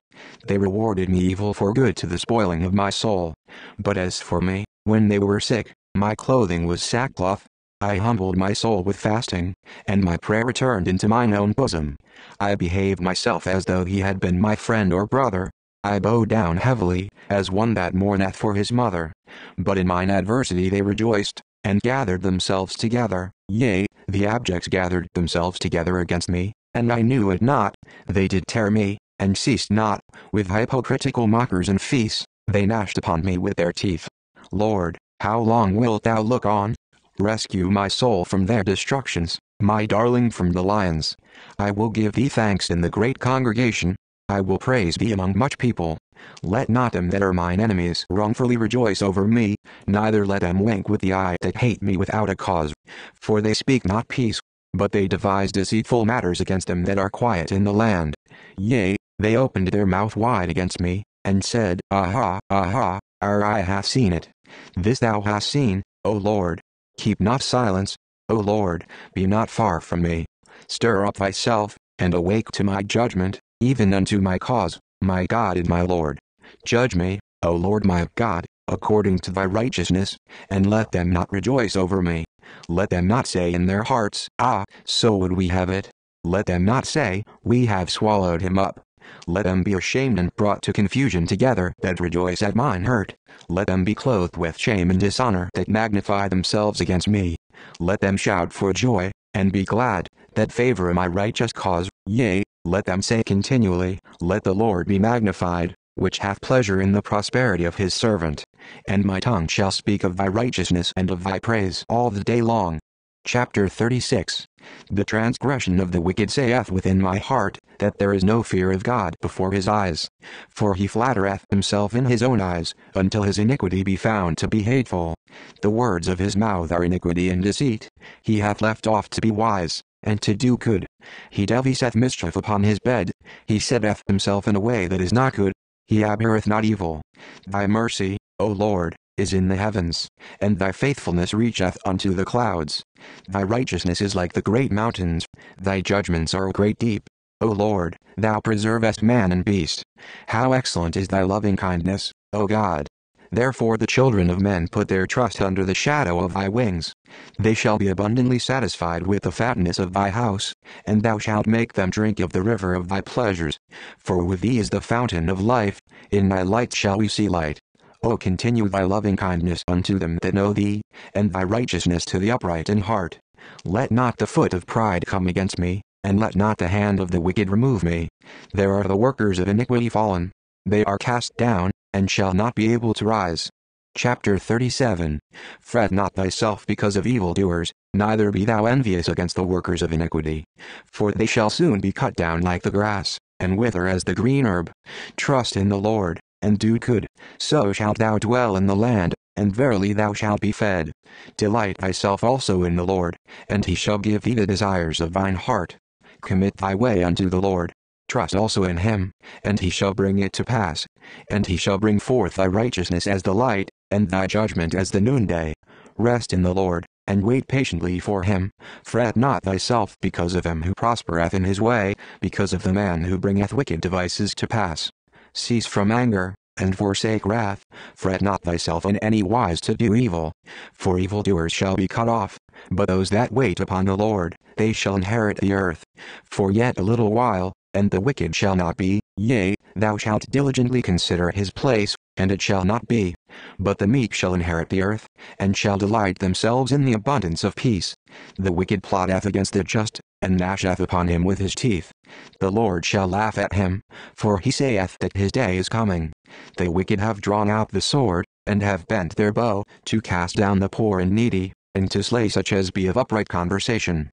They rewarded me evil for good to the spoiling of my soul. But as for me, when they were sick, my clothing was sackcloth. I humbled my soul with fasting, and my prayer returned into mine own bosom. I behaved myself as though he had been my friend or brother. I bowed down heavily, as one that mourneth for his mother. But in mine adversity they rejoiced, and gathered themselves together. Yea, the abjects gathered themselves together against me, and I knew it not. They did tear me, and ceased not. With hypocritical mockers and feasts, they gnashed upon me with their teeth. Lord, how long wilt thou look on? Rescue my soul from their destructions, my darling from the lions. I will give thee thanks in the great congregation. I will praise thee among much people. Let not them that are mine enemies wrongfully rejoice over me, neither let them wink with the eye that hate me without a cause. For they speak not peace, but they devise deceitful matters against them that are quiet in the land. Yea, they opened their mouth wide against me, and said, Aha, aha, our eye hath seen it. This thou hast seen, O Lord. Keep not silence, O Lord, be not far from me. Stir up thyself, and awake to my judgment, even unto my cause, my God and my Lord. Judge me, O Lord my God, according to thy righteousness, and let them not rejoice over me. Let them not say in their hearts, Ah, so would we have it. Let them not say, We have swallowed him up. Let them be ashamed and brought to confusion together that rejoice at mine hurt. Let them be clothed with shame and dishonor that magnify themselves against me. Let them shout for joy, and be glad, that favor my righteous cause. Yea, let them say continually, Let the Lord be magnified, which hath pleasure in the prosperity of his servant. And my tongue shall speak of thy righteousness and of thy praise all the day long. Chapter thirty-six. The transgression of the wicked saith within my heart, that there is no fear of God before his eyes. For he flattereth himself in his own eyes, until his iniquity be found to be hateful. The words of his mouth are iniquity and deceit. He hath left off to be wise, and to do good. He deviseth mischief upon his bed. He setteth himself in a way that is not good. He abhorreth not evil. Thy mercy, O Lord, is in the heavens, and thy faithfulness reacheth unto the clouds. Thy righteousness is like the great mountains, thy judgments are great deep. O Lord, thou preservest man and beast. How excellent is thy loving kindness, O God! Therefore the children of men put their trust under the shadow of thy wings. They shall be abundantly satisfied with the fatness of thy house, and thou shalt make them drink of the river of thy pleasures. For with thee is the fountain of life, in thy light shall we see light. O continue thy loving kindness unto them that know thee, and thy righteousness to the upright in heart. Let not the foot of pride come against me, and let not the hand of the wicked remove me. There are the workers of iniquity fallen. They are cast down, and shall not be able to rise. Chapter thirty-seven. Fret not thyself because of evildoers, neither be thou envious against the workers of iniquity. For they shall soon be cut down like the grass, and wither as the green herb. Trust in the Lord, and do good, so shalt thou dwell in the land, and verily thou shalt be fed. Delight thyself also in the Lord, and he shall give thee the desires of thine heart. Commit thy way unto the Lord. Trust also in him, and he shall bring it to pass. And he shall bring forth thy righteousness as the light, and thy judgment as the noonday. Rest in the Lord, and wait patiently for him. Fret not thyself because of him who prospereth in his way, because of the man who bringeth wicked devices to pass. Cease from anger, and forsake wrath. Fret not thyself in any wise to do evil. For evildoers shall be cut off, but those that wait upon the Lord, they shall inherit the earth. For yet a little while, and the wicked shall not be, yea, thou shalt diligently consider his place, and it shall not be. But the meek shall inherit the earth, and shall delight themselves in the abundance of peace. The wicked plotteth against the just, and gnasheth upon him with his teeth. The Lord shall laugh at him, for he saith that his day is coming. The wicked have drawn out the sword, and have bent their bow, to cast down the poor and needy, and to slay such as be of upright conversation.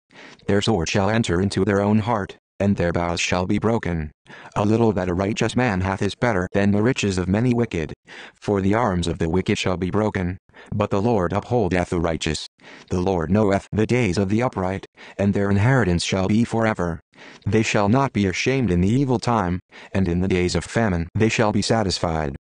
Their sword shall enter into their own heart, and their bows shall be broken. A little that a righteous man hath is better than the riches of many wicked. For the arms of the wicked shall be broken, but the Lord upholdeth the righteous. The Lord knoweth the days of the upright, and their inheritance shall be forever. They shall not be ashamed in the evil time, and in the days of famine they shall be satisfied.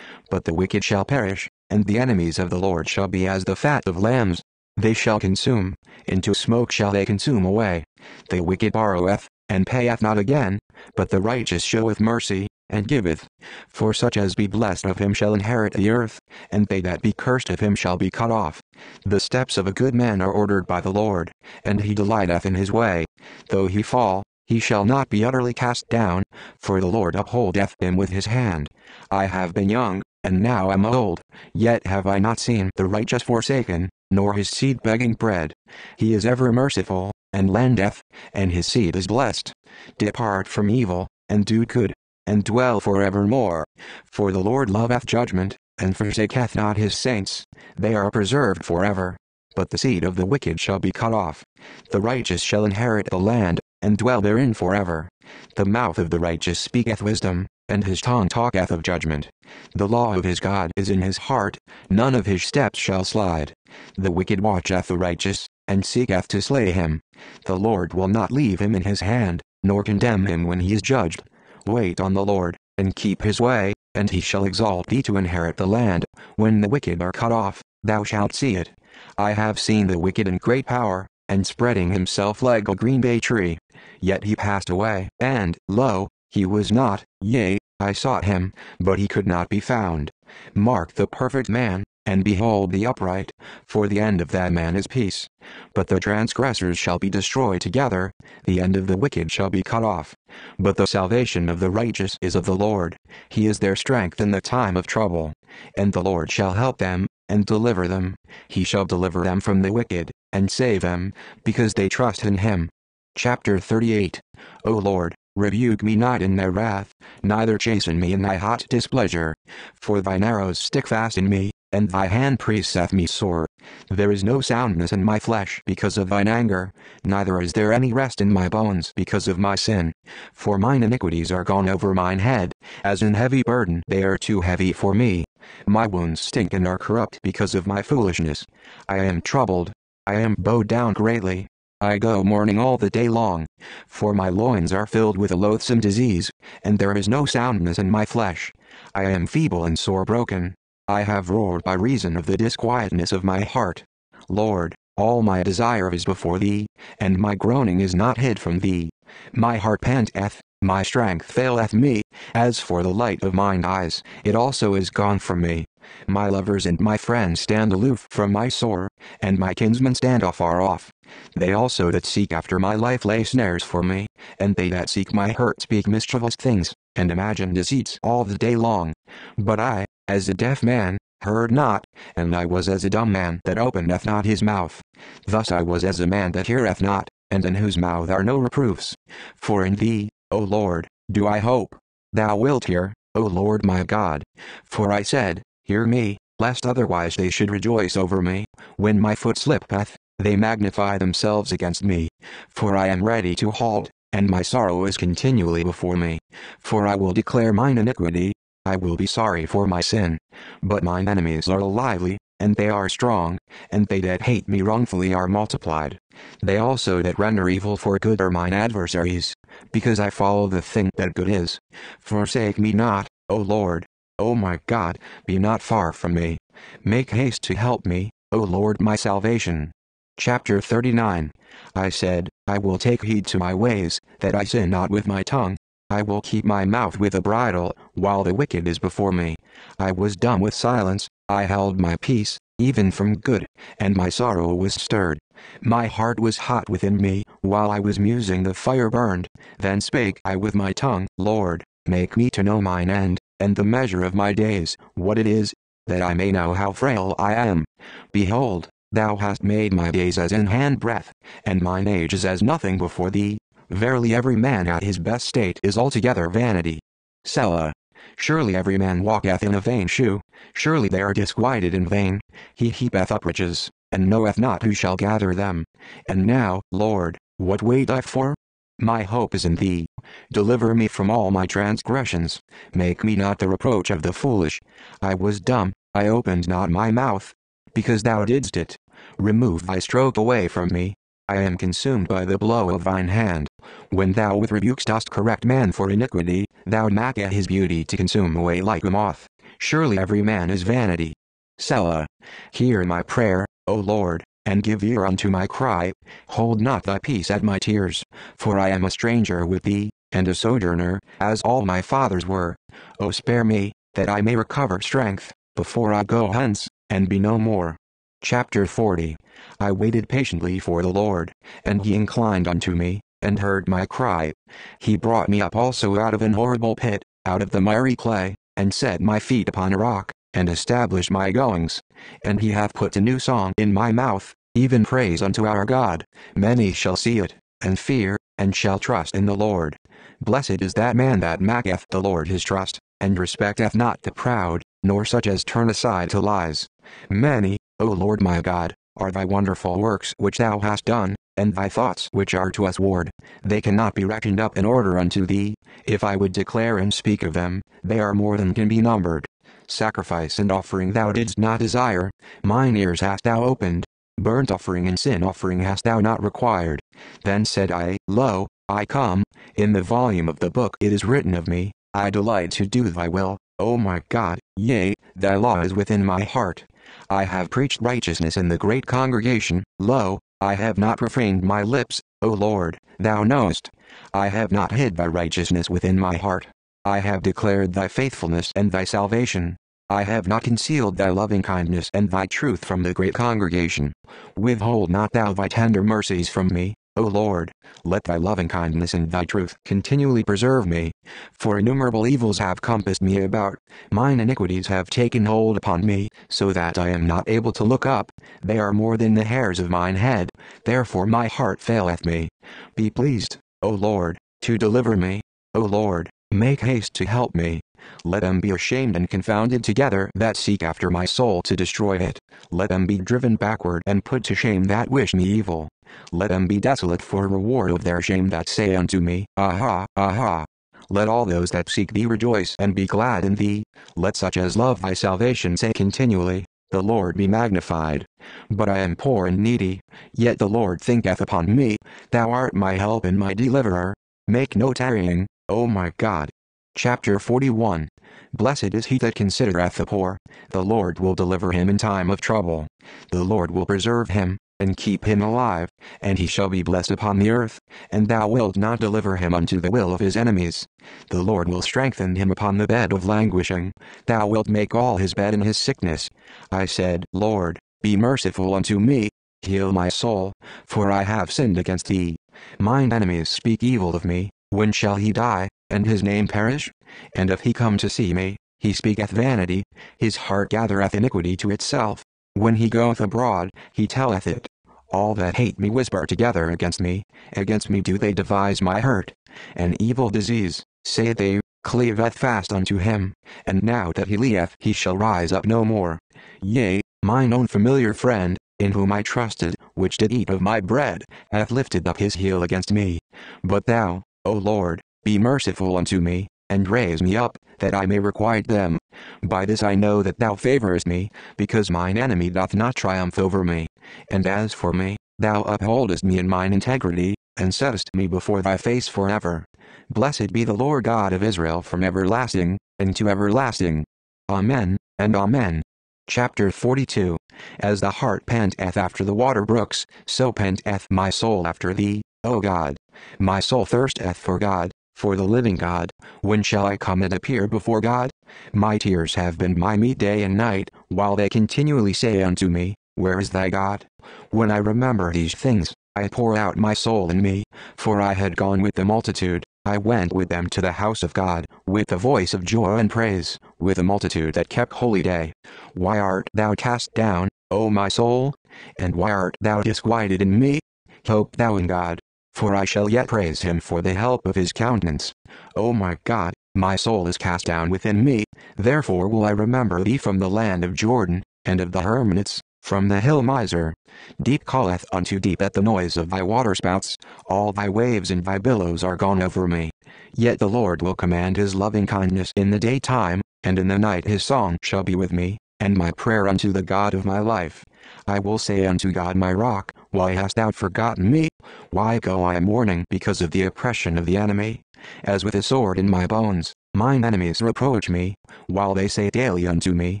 But the wicked shall perish, and the enemies of the Lord shall be as the fat of lambs. They shall consume, into smoke shall they consume away. The wicked borroweth, and payeth not again, but the righteous showeth mercy, and giveth. For such as be blessed of him shall inherit the earth, and they that be cursed of him shall be cut off. The steps of a good man are ordered by the Lord, and he delighteth in his way. Though he fall, he shall not be utterly cast down, for the Lord upholdeth him with his hand. I have been young, and now am old, yet have I not seen the righteous forsaken, nor his seed begging bread. He is ever merciful, and lendeth, and his seed is blessed. Depart from evil, and do good, and dwell forevermore. For the Lord loveth judgment, and forsaketh not his saints. They are preserved forever. But the seed of the wicked shall be cut off. The righteous shall inherit the land, and dwell therein forever. The mouth of the righteous speaketh wisdom, and his tongue talketh of judgment. The law of his God is in his heart, none of his steps shall slide. The wicked watcheth the righteous, and seeketh to slay him. The Lord will not leave him in his hand, nor condemn him when he is judged. Wait on the Lord, and keep his way, and he shall exalt thee to inherit the land. When the wicked are cut off, thou shalt see it. I have seen the wicked in great power, and spreading himself like a green bay tree. Yet he passed away, and, lo, he was not, yea, I sought him, but he could not be found. Mark the perfect man, and behold the upright, for the end of that man is peace. But the transgressors shall be destroyed together, the end of the wicked shall be cut off. But the salvation of the righteous is of the Lord, he is their strength in the time of trouble. And the Lord shall help them, and deliver them. He shall deliver them from the wicked, and save them, because they trust in him. Chapter thirty-eight. O Lord, rebuke me not in thy wrath, neither chasten me in thy hot displeasure. For thine arrows stick fast in me, and thy hand preseth me sore. There is no soundness in my flesh because of thine anger, neither is there any rest in my bones because of my sin. For mine iniquities are gone over mine head, as an heavy burden they are too heavy for me. My wounds stink and are corrupt because of my foolishness. I am troubled, I am bowed down greatly. I go mourning all the day long, for my loins are filled with a loathsome disease, and there is no soundness in my flesh. I am feeble and sore broken. I have roared by reason of the disquietness of my heart. Lord, all my desire is before thee, and my groaning is not hid from thee. My heart panteth, my strength faileth me, as for the light of mine eyes, it also is gone from me. My lovers and my friends stand aloof from my sore, and my kinsmen stand afar off. They also that seek after my life lay snares for me, and they that seek my hurt speak mischievous things, and imagine deceits all the day long. But I, as a deaf man, heard not, and I was as a dumb man that openeth not his mouth. Thus I was as a man that heareth not, and in whose mouth are no reproofs. For in thee, O Lord, do I hope. Thou wilt hear, O Lord my God. For I said, Hear me, lest otherwise they should rejoice over me. When my foot slippeth, they magnify themselves against me. For I am ready to halt, and my sorrow is continually before me. For I will declare mine iniquity, I will be sorry for my sin. But mine enemies are lively, and they are strong, and they that hate me wrongfully are multiplied. They also that render evil for good are mine adversaries, because I follow the thing that good is. Forsake me not, O Lord. O my God, be not far from me. Make haste to help me, O Lord my salvation. Chapter thirty-nine. I said, I will take heed to my ways, that I sin not with my tongue. I will keep my mouth with a bridle, while the wicked is before me. I was dumb with silence, I held my peace, even from good, and my sorrow was stirred. My heart was hot within me, while I was musing the fire burned. Then spake I with my tongue, Lord, make me to know mine end, and the measure of my days, what it is, that I may know how frail I am. Behold, thou hast made my days as an handbreadth, and mine age is as nothing before thee. Verily every man at his best state is altogether vanity. Selah. Surely every man walketh in a vain shoe, surely they are disquieted in vain, he heapeth up riches, and knoweth not who shall gather them. And now, Lord, what wait I for? My hope is in thee. Deliver me from all my transgressions, make me not the reproach of the foolish. I was dumb, I opened not my mouth, because thou didst it. Remove thy stroke away from me. I am consumed by the blow of thine hand. When thou with rebukes dost correct man for iniquity, thou makest his beauty to consume away like a moth. Surely every man is vanity. Selah. Hear my prayer, O Lord, and give ear unto my cry. Hold not thy peace at my tears, for I am a stranger with thee, and a sojourner, as all my fathers were. O spare me, that I may recover strength, before I go hence, and be no more. Chapter forty. I waited patiently for the Lord, and he inclined unto me, and heard my cry. He brought me up also out of an horrible pit, out of the miry clay, and set my feet upon a rock, and established my goings. And he hath put a new song in my mouth, even praise unto our God. Many shall see it, and fear, and shall trust in the Lord. Blessed is that man that maketh the Lord his trust, and respecteth not the proud, nor such as turn aside to lies. Many, O Lord my God, are thy wonderful works which thou hast done, and thy thoughts which are to usward. They cannot be reckoned up in order unto thee. If I would declare and speak of them, they are more than can be numbered. Sacrifice and offering thou didst not desire, mine ears hast thou opened. Burnt offering and sin offering hast thou not required. Then said I, Lo, I come, in the volume of the book it is written of me, I delight to do thy will, O my God, yea, thy law is within my heart. I have preached righteousness in the great congregation, lo, I have not profaned my lips, O Lord, thou knowest. I have not hid thy righteousness within my heart. I have declared thy faithfulness and thy salvation. I have not concealed thy loving kindness and thy truth from the great congregation. Withhold not thou thy tender mercies from me, O Lord, let thy loving kindness and thy truth continually preserve me. For innumerable evils have compassed me about, mine iniquities have taken hold upon me, so that I am not able to look up, they are more than the hairs of mine head, therefore my heart faileth me. Be pleased, O Lord, to deliver me, O Lord, Make haste to help me. Let them be ashamed and confounded together that seek after my soul to destroy it. Let them be driven backward and put to shame that wish me evil. Let them be desolate for reward of their shame that say unto me, Aha, aha. Let all those that seek thee rejoice and be glad in thee. Let such as love thy salvation say continually, The Lord be magnified. But I am poor and needy, yet the Lord thinketh upon me. Thou art my help and my deliverer. Make no tarrying, O my God. Chapter forty-one. Blessed is he that considereth the poor. The Lord will deliver him in time of trouble. The Lord will preserve him, and keep him alive, and he shall be blessed upon the earth, and thou wilt not deliver him unto the will of his enemies. The Lord will strengthen him upon the bed of languishing. Thou wilt make all his bed in his sickness. I said, Lord, be merciful unto me. Heal my soul, for I have sinned against thee. Mine enemies speak evil of me. When shall he die, and his name perish? And if he come to see me, he speaketh vanity, his heart gathereth iniquity to itself. When he goeth abroad, he telleth it. All that hate me whisper together against me, against me do they devise my hurt. An evil disease, say they, cleaveth fast unto him, and now that he lieth he shall rise up no more. Yea, mine own familiar friend, in whom I trusted, which did eat of my bread, hath lifted up his heel against me. But thou, O Lord, be merciful unto me, and raise me up, that I may requite them. By this I know that thou favorest me, because mine enemy doth not triumph over me. And as for me, thou upholdest me in mine integrity, and settest me before thy face forever. Blessed be the Lord God of Israel from everlasting, and to everlasting. Amen, and amen. Chapter forty-two. As the hart panteth after the water brooks, so panteth my soul after thee, O God. My soul thirsteth for God, for the living God. When shall I come and appear before God? My tears have been my meat day and night, while they continually say unto me, Where is thy God? When I remember these things, I pour out my soul in me, for I had gone with the multitude, I went with them to the house of God, with a voice of joy and praise, with a multitude that kept holy day. Why art thou cast down, O my soul? And why art thou disquieted in me? Hope thou in God. For I shall yet praise him for the help of his countenance. O my God, my soul is cast down within me, therefore will I remember thee from the land of Jordan, and of the hermits, from the hill Miser. Deep calleth unto deep at the noise of thy waterspouts, all thy waves and thy billows are gone over me. Yet the Lord will command his loving kindness in the daytime, and in the night his song shall be with me, and my prayer unto the God of my life. I will say unto God my rock, Why hast thou forgotten me? Why go I mourning because of the oppression of the enemy? As with a sword in my bones, mine enemies reproach me, while they say daily unto me,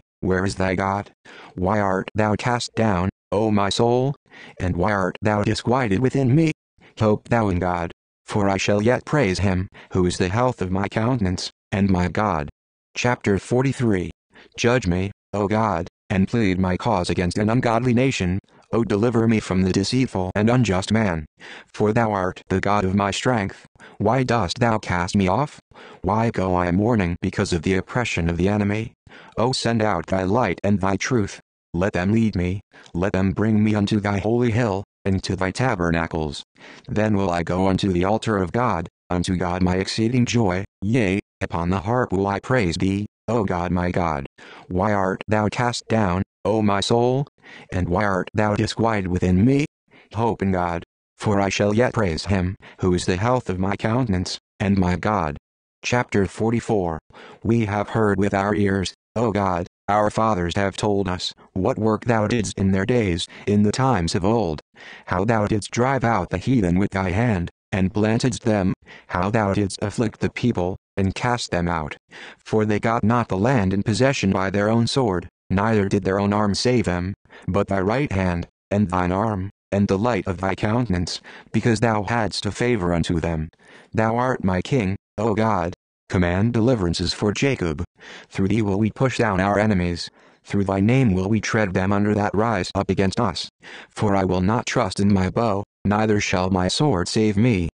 Where is thy God? Why art thou cast down, O my soul? And why art thou disquieted within me? Hope thou in God, for I shall yet praise him, who is the health of my countenance, and my God. Chapter forty-three. Judge me, O God, and plead my cause against an ungodly nation. O deliver me from the deceitful and unjust man. For thou art the God of my strength. Why dost thou cast me off? Why go I mourning because of the oppression of the enemy? O send out thy light and thy truth. Let them lead me. Let them bring me unto thy holy hill, and to thy tabernacles. Then will I go unto the altar of God, unto God my exceeding joy. Yea, upon the harp will I praise thee, O God my God. Why art thou cast down, O my soul? And why art thou disquieted within me? Hope in God, for I shall yet praise him, who is the health of my countenance, and my God. Chapter forty-four. We have heard with our ears, O God, our fathers have told us, what work thou didst in their days, in the times of old. How thou didst drive out the heathen with thy hand, and plantedst them, how thou didst afflict the people, and cast them out. For they got not the land in possession by their own sword, neither did their own arm save them, but thy right hand, and thine arm, and the light of thy countenance, because thou hadst a favor unto them. Thou art my King, O God. Command deliverances for Jacob. Through thee will we push down our enemies. Through thy name will we tread them under that rise up against us. For I will not trust in my bow, neither shall my sword save me.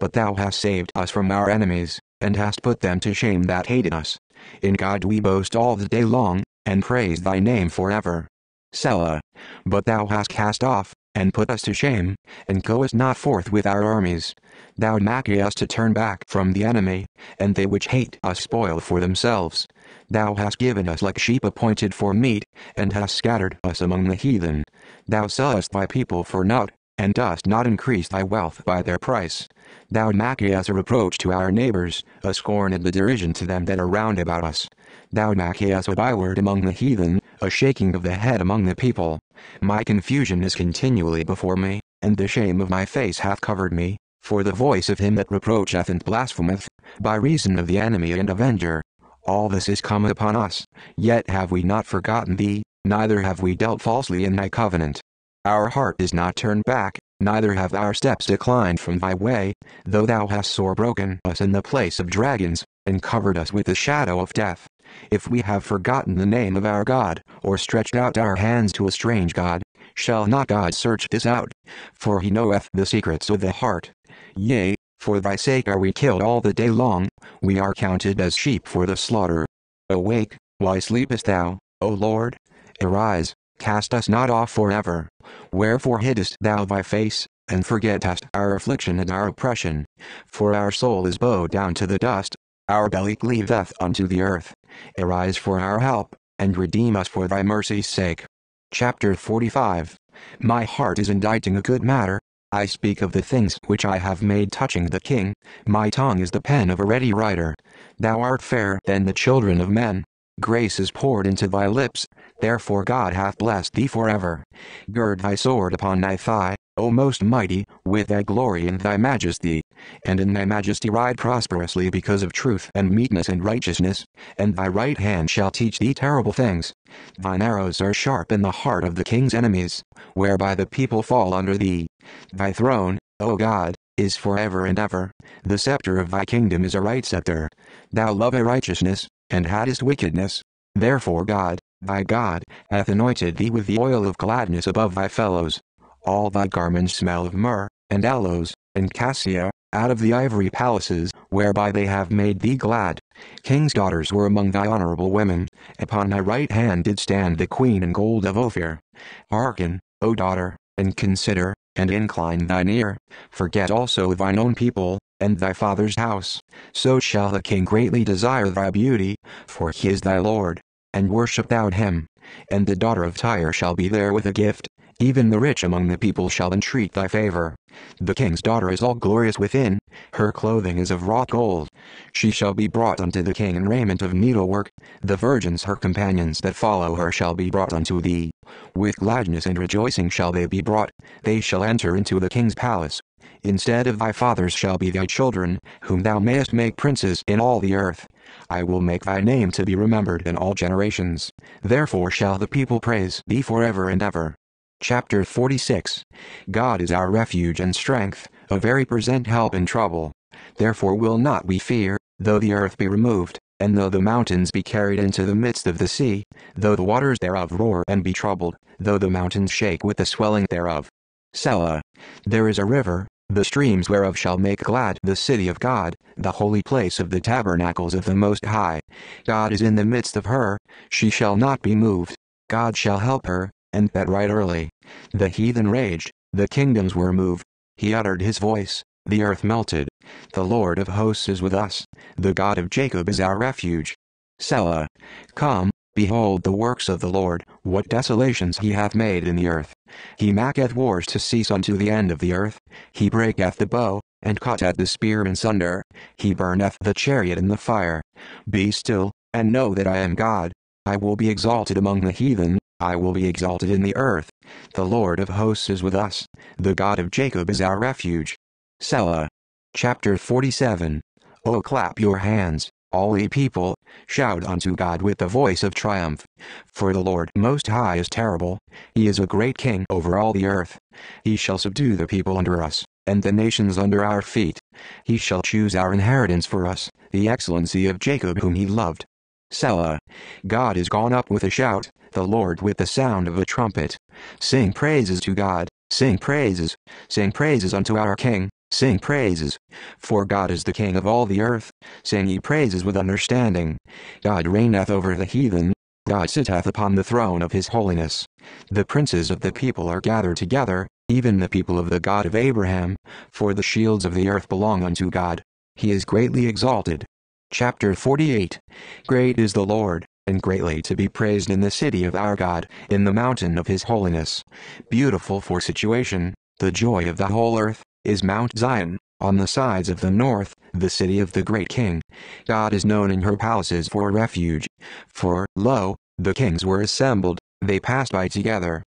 But thou hast saved us from our enemies, and hast put them to shame that hated us. In God we boast all the day long, and praise thy name forever. Selah. But thou hast cast off, and put us to shame, and goest not forth with our armies. Thou makest us to turn back from the enemy, and they which hate us spoil for themselves. Thou hast given us like sheep appointed for meat, and hast scattered us among the heathen. Thou sawest thy people for naught, and dost not increase thy wealth by their price. Thou makest us a reproach to our neighbors, a scorn and a derision to them that are round about us. Thou makest us a byword among the heathen, a shaking of the head among the people. My confusion is continually before me, and the shame of my face hath covered me, for the voice of him that reproacheth and blasphemeth, by reason of the enemy and avenger. All this is come upon us, yet have we not forgotten thee, neither have we dealt falsely in thy covenant. Our heart is not turned back, neither have our steps declined from thy way, though thou hast sore broken us in the place of dragons, and covered us with the shadow of death. If we have forgotten the name of our God, or stretched out our hands to a strange God, shall not God search this out? For he knoweth the secrets of the heart. Yea, for thy sake are we killed all the day long, we are counted as sheep for the slaughter. Awake, why sleepest thou, O Lord? Arise, cast us not off forever. Wherefore hiddest thou thy face, and forgettest our affliction and our oppression? For our soul is bowed down to the dust, our belly cleaveth unto the earth. Arise for our help, and redeem us for thy mercy's sake. Chapter forty-five. My heart is inditing a good matter. I speak of the things which I have made touching the king. My tongue is the pen of a ready writer. Thou art fairer than the children of men. Grace is poured into thy lips, therefore God hath blessed thee forever. Gird thy sword upon thy thigh, O most mighty, with thy glory and thy majesty. And in thy majesty ride prosperously because of truth and meekness and righteousness, and thy right hand shall teach thee terrible things. Thine arrows are sharp in the heart of the king's enemies, whereby the people fall under thee. Thy throne, O God, is forever and ever. The scepter of thy kingdom is a right scepter. Thou lovest righteousness, and hadest wickedness. Therefore God, thy God, hath anointed thee with the oil of gladness above thy fellows. All thy garments smell of myrrh, and aloes, and cassia, out of the ivory palaces, whereby they have made thee glad. King's daughters were among thy honorable women, upon thy right hand did stand the queen in gold of Ophir. Hearken, O daughter, and consider, and incline thine ear. Forget also thine own people, and thy father's house. So shall the king greatly desire thy beauty, for he is thy Lord, and worship thou him. And the daughter of Tyre shall be there with a gift, even the rich among the people shall entreat thy favor. The king's daughter is all glorious within, her clothing is of wrought gold. She shall be brought unto the king in raiment of needlework, the virgins her companions that follow her shall be brought unto thee. With gladness and rejoicing shall they be brought, they shall enter into the king's palace. Instead of thy fathers shall be thy children, whom thou mayest make princes in all the earth. I will make thy name to be remembered in all generations. Therefore shall the people praise thee forever and ever. Chapter forty-six. God is our refuge and strength, a very present help in trouble. Therefore will not we fear, though the earth be removed, and though the mountains be carried into the midst of the sea, though the waters thereof roar and be troubled, though the mountains shake with the swelling thereof. Selah. There is a river, the streams whereof shall make glad the city of God, the holy place of the tabernacles of the Most High. God is in the midst of her, she shall not be moved. God shall help her, and that right early. The heathen raged, the kingdoms were moved. He uttered his voice, the earth melted. The Lord of hosts is with us, the God of Jacob is our refuge. Selah. Come, behold the works of the Lord, what desolations he hath made in the earth. He maketh wars to cease unto the end of the earth, he breaketh the bow, and cutteth the spear in sunder, he burneth the chariot in the fire. Be still, and know that I am God. I will be exalted among the heathen, I will be exalted in the earth. The Lord of hosts is with us, the God of Jacob is our refuge. Selah. Chapter forty-seven. O clap your hands, all ye people, shout unto God with the voice of triumph. For the Lord Most High is terrible, he is a great king over all the earth. He shall subdue the people under us, and the nations under our feet. He shall choose our inheritance for us, the excellency of Jacob whom he loved. Selah. God is gone up with a shout, the Lord with the sound of a trumpet. Sing praises to God, sing praises, sing praises unto our King, sing praises. For God is the King of all the earth, sing ye praises with understanding. God reigneth over the heathen, God sitteth upon the throne of his holiness. The princes of the people are gathered together, even the people of the God of Abraham, for the shields of the earth belong unto God. He is greatly exalted. Chapter forty-eight. Great is the Lord, and greatly to be praised in the city of our God, in the mountain of his holiness. Beautiful for situation, the joy of the whole earth, is Mount Zion, on the sides of the north, the city of the great king. God is known in her palaces for refuge. For, lo, the kings were assembled, they passed by together.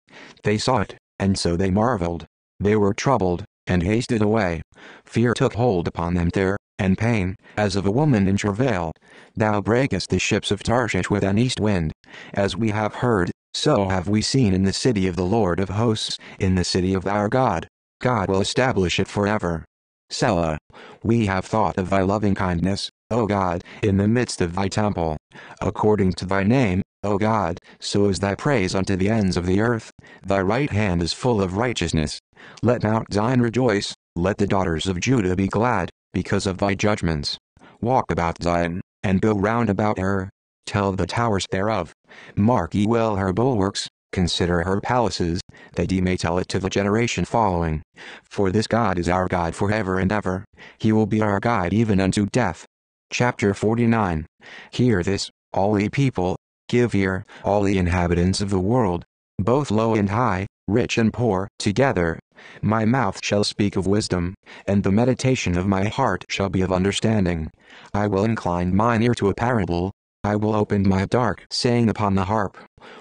They saw it, and so they marveled. They were troubled, and hasted away. Fear took hold upon them there, and pain, as of a woman in travail. Thou breakest the ships of Tarshish with an east wind. As we have heard, so have we seen in the city of the Lord of hosts, in the city of our God. God will establish it forever. Selah. We have thought of thy loving kindness, O God, in the midst of thy temple. According to thy name, O God, so is thy praise unto the ends of the earth. Thy right hand is full of righteousness. Let Mount Zion rejoice, let the daughters of Judah be glad, because of thy judgments. Walk about Zion, and go round about her. Tell the towers thereof. Mark ye well her bulwarks, consider her palaces, that ye may tell it to the generation following. For this God is our God forever and ever. He will be our guide even unto death. Chapter forty-nine. Hear this, all ye people, give ear, all ye inhabitants of the world, both low and high, rich and poor, together. My mouth shall speak of wisdom, and the meditation of my heart shall be of understanding. I will incline mine ear to a parable, I will open my dark saying upon the harp.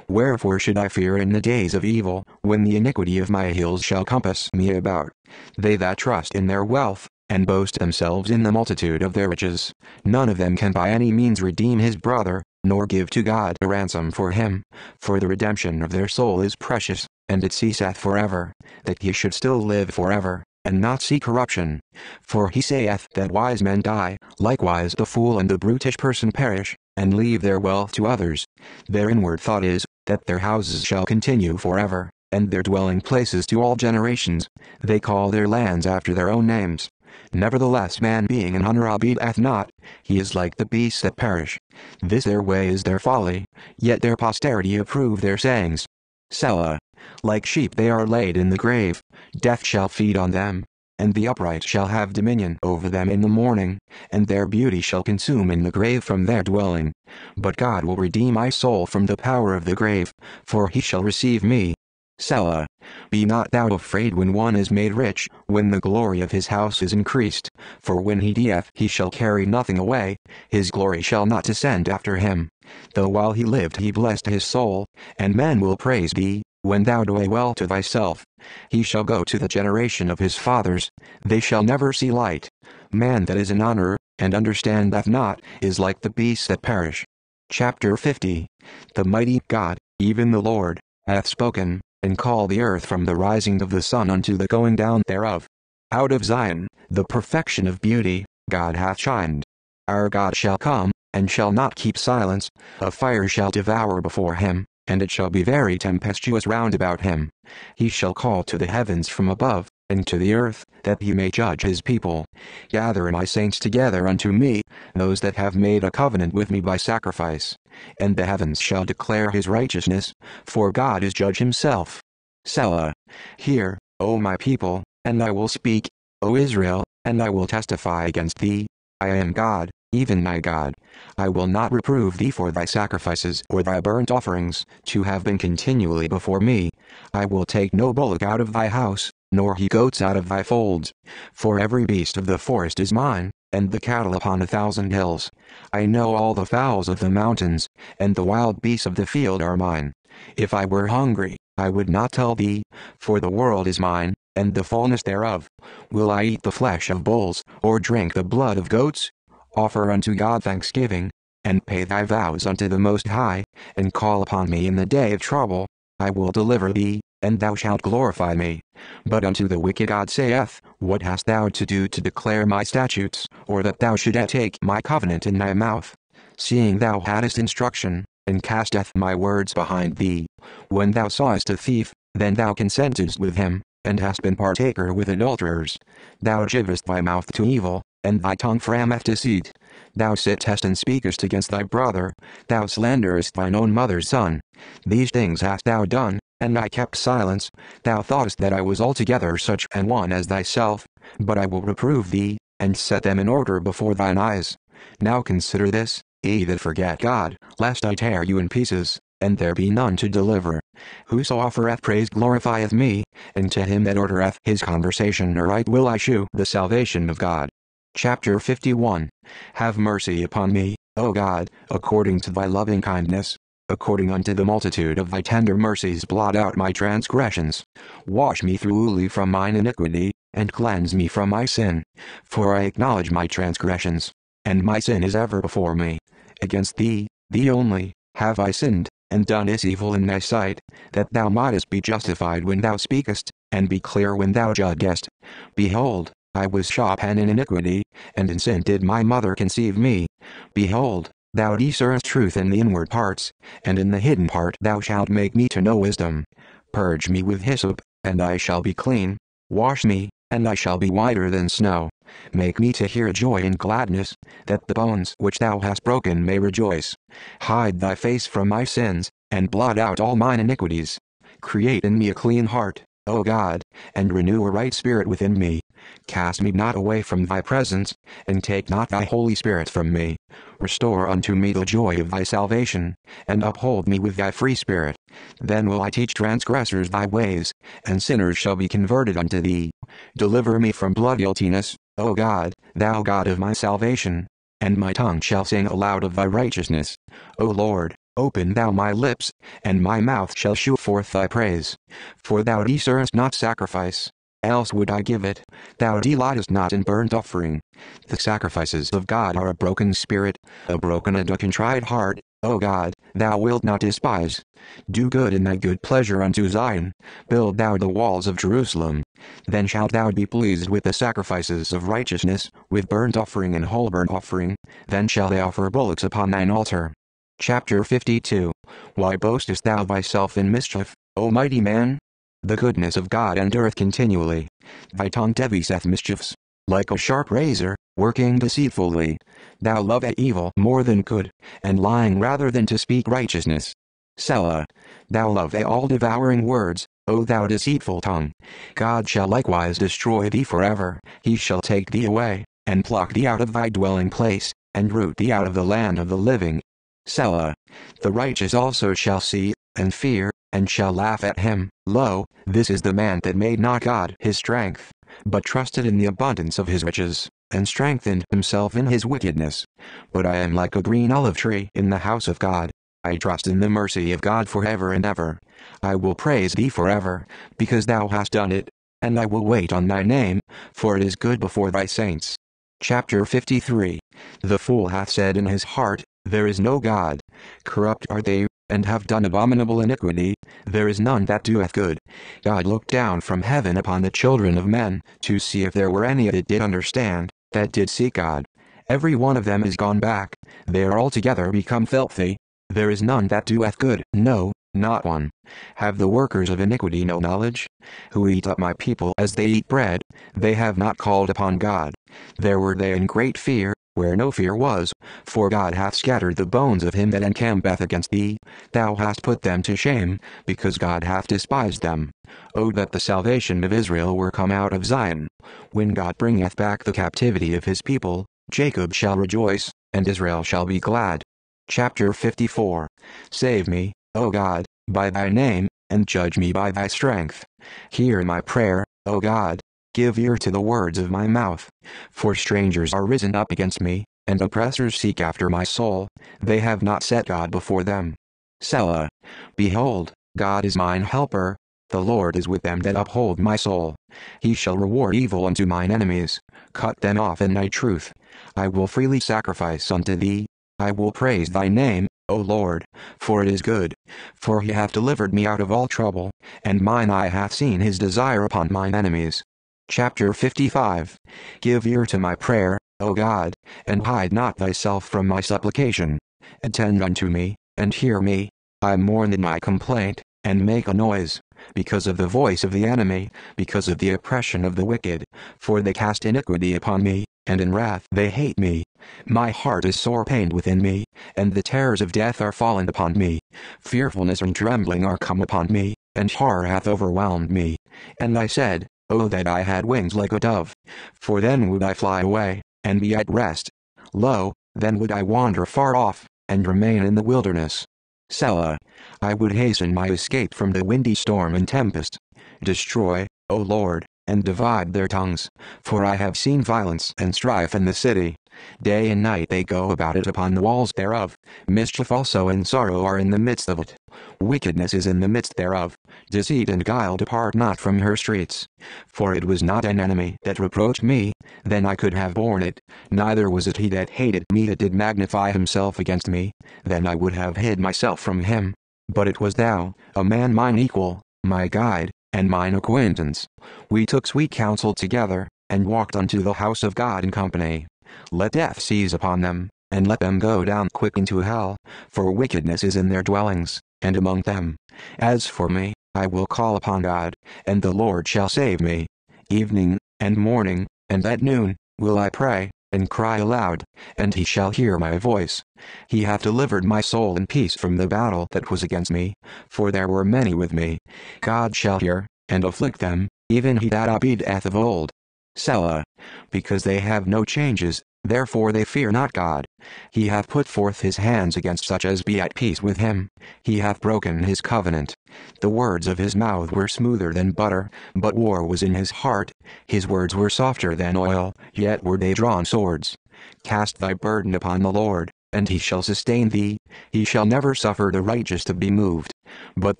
Wherefore should I fear in the days of evil, when the iniquity of my heels shall compass me about? They that trust in their wealth, and boast themselves in the multitude of their riches, none of them can by any means redeem his brother, nor give to God a ransom for him. For the redemption of their soul is precious, and it ceaseth forever, that he should still live forever, and not see corruption. For he saith that wise men die, likewise the fool and the brutish person perish, and leave their wealth to others. Their inward thought is, that their houses shall continue forever, and their dwelling places to all generations. They call their lands after their own names. Nevertheless man being an hunter abideth not, he is like the beasts that perish. This their way is their folly, yet their posterity approve their sayings. Selah. Like sheep they are laid in the grave, death shall feed on them, and the upright shall have dominion over them in the morning, and their beauty shall consume in the grave from their dwelling. But God will redeem my soul from the power of the grave, for he shall receive me. Selah. Be not thou afraid when one is made rich, when the glory of his house is increased, for when he dieth he shall carry nothing away, his glory shall not descend after him. Though while he lived he blessed his soul, and men will praise thee, when thou do well to thyself. He shall go to the generation of his fathers, they shall never see light. Man that is in honor, and understandeth not, is like the beasts that perish. Chapter fifty. The mighty God, even the Lord, hath spoken, and called the earth from the rising of the sun unto the going down thereof. Out of Zion, the perfection of beauty, God hath shined. Our God shall come, and shall not keep silence, a fire shall devour before him, and it shall be very tempestuous round about him. He shall call to the heavens from above, and to the earth, that he may judge his people. Gather my saints together unto me, those that have made a covenant with me by sacrifice. And the heavens shall declare his righteousness, for God is judge himself. Selah. Hear, O my people, and I will speak, O Israel, and I will testify against thee. I am God, even thy God. I will not reprove thee for thy sacrifices or thy burnt offerings, to have been continually before me. I will take no bullock out of thy house, nor he goats out of thy folds. For every beast of the forest is mine, and the cattle upon a thousand hills. I know all the fowls of the mountains, and the wild beasts of the field are mine. If I were hungry, I would not tell thee, for the world is mine, and the fullness thereof. Will I eat the flesh of bulls, or drink the blood of goats? Offer unto God thanksgiving, and pay thy vows unto the Most High, and call upon me in the day of trouble. I will deliver thee, and thou shalt glorify me. But unto the wicked God saith, What hast thou to do to declare my statutes, or that thou shouldest take my covenant in thy mouth? Seeing thou hadst instruction, and casteth my words behind thee. When thou sawest a thief, then thou consentedst with him, and hast been partaker with adulterers. Thou givest thy mouth to evil, and thy tongue frameth deceit. Thou sittest and speakest against thy brother, thou slanderest thine own mother's son. These things hast thou done, and I kept silence. Thou thoughtest that I was altogether such an one as thyself, but I will reprove thee, and set them in order before thine eyes. Now consider this, ye that forget God, lest I tear you in pieces, and there be none to deliver. Whoso offereth praise glorifieth me, and to him that ordereth his conversation aright will I shew the salvation of God. Chapter fifty-one. Have mercy upon me, O God, according to thy loving kindness. According unto the multitude of thy tender mercies blot out my transgressions. Wash me thoroughly from mine iniquity, and cleanse me from my sin. For I acknowledge my transgressions, and my sin is ever before me. Against thee, thee only, have I sinned, and done this evil in thy sight, that thou mightest be justified when thou speakest, and be clear when thou judgest. Behold, I was shapen in iniquity, and in sin did my mother conceive me. Behold, thou discernest truth in the inward parts, and in the hidden part thou shalt make me to know wisdom. Purge me with hyssop, and I shall be clean. Wash me, and I shall be whiter than snow. Make me to hear joy and gladness, that the bones which thou hast broken may rejoice. Hide thy face from my sins, and blot out all mine iniquities. Create in me a clean heart, O God, and renew a right spirit within me. Cast me not away from thy presence, and take not thy Holy Spirit from me. Restore unto me the joy of thy salvation, and uphold me with thy free spirit. Then will I teach transgressors thy ways, and sinners shall be converted unto thee. Deliver me from blood guiltiness, O God, thou God of my salvation, and my tongue shall sing aloud of thy righteousness. O Lord, open thou my lips, and my mouth shall shew forth thy praise. For thou discernest not sacrifice, else would I give it. Thou delightest not in burnt offering. The sacrifices of God are a broken spirit, a broken and a contrite heart, O God, thou wilt not despise. Do good in thy good pleasure unto Zion, build thou the walls of Jerusalem. Then shalt thou be pleased with the sacrifices of righteousness, with burnt offering and whole burnt offering, then shall they offer bullocks upon thine altar. Chapter fifty-two. Why boastest thou thyself in mischief, O mighty man? The goodness of God endureth continually. Thy tongue deviseth mischiefs, like a sharp razor, working deceitfully. Thou lovest evil more than good, and lying rather than to speak righteousness. Selah. Thou lovest all devouring words, O thou deceitful tongue. God shall likewise destroy thee forever, he shall take thee away, and pluck thee out of thy dwelling place, and root thee out of the land of the living. Selah. The righteous also shall see, and fear, and shall laugh at him. Lo, this is the man that made not God his strength, but trusted in the abundance of his riches, and strengthened himself in his wickedness. But I am like a green olive tree in the house of God. I trust in the mercy of God forever and ever. I will praise thee forever, because thou hast done it, and I will wait on thy name, for it is good before thy saints. Chapter fifty-three. The fool hath said in his heart, there is no God. Corrupt are they, and have done abominable iniquity, there is none that doeth good. God looked down from heaven upon the children of men, to see if there were any that did understand, that did seek God. Every one of them is gone back, they are altogether become filthy, there is none that doeth good, no, not one. Have the workers of iniquity no knowledge? Who eat up my people as they eat bread, they have not called upon God. There were they in great fear, where no fear was, for God hath scattered the bones of him that encampeth against thee, thou hast put them to shame, because God hath despised them. O that the salvation of Israel were come out of Zion! When God bringeth back the captivity of his people, Jacob shall rejoice, and Israel shall be glad. Chapter fifty-four. Save me, O God, by thy name, and judge me by thy strength. Hear my prayer, O God. Give ear to the words of my mouth. For strangers are risen up against me, and oppressors seek after my soul, they have not set God before them. Selah. Behold, God is mine helper, the Lord is with them that uphold my soul. He shall reward evil unto mine enemies, cut them off in thy truth. I will freely sacrifice unto thee, I will praise thy name, O Lord, for it is good. For he hath delivered me out of all trouble, and mine eye hath seen his desire upon mine enemies. Chapter fifty-five. Give ear to my prayer, O God, and hide not thyself from my supplication. Attend unto me, and hear me. I mourn in my complaint, and make a noise, because of the voice of the enemy, because of the oppression of the wicked, for they cast iniquity upon me, and in wrath they hate me. My heart is sore pained within me, and the terrors of death are fallen upon me. Fearfulness and trembling are come upon me, and horror hath overwhelmed me. And I said, O that I had wings like a dove! For then would I fly away, and be at rest. Lo, then would I wander far off, and remain in the wilderness. Selah. I would hasten my escape from the windy storm and tempest. Destroy, O Lord, and divide their tongues, for I have seen violence and strife in the city. Day and night they go about it upon the walls thereof. Mischief also and sorrow are in the midst of it. Wickedness is in the midst thereof. Deceit and guile depart not from her streets. For it was not an enemy that reproached me, then I could have borne it, neither was it he that hated me that did magnify himself against me, then I would have hid myself from him. But it was thou, a man mine equal, my guide, and mine acquaintance. We took sweet counsel together, and walked unto the house of God in company. Let death seize upon them, and let them go down quick into hell, for wickedness is in their dwellings, and among them. As for me, I will call upon God, and the Lord shall save me. Evening, and morning, and at noon, will I pray, and cry aloud, and he shall hear my voice. He hath delivered my soul in peace from the battle that was against me, for there were many with me. God shall hear, and afflict them, even he that obeyed of old. Selah. Because they have no changes, therefore they fear not God. He hath put forth his hands against such as be at peace with him. He hath broken his covenant. The words of his mouth were smoother than butter, but war was in his heart. His words were softer than oil, yet were they drawn swords. Cast thy burden upon the Lord, and he shall sustain thee. He shall never suffer the righteous to be moved. But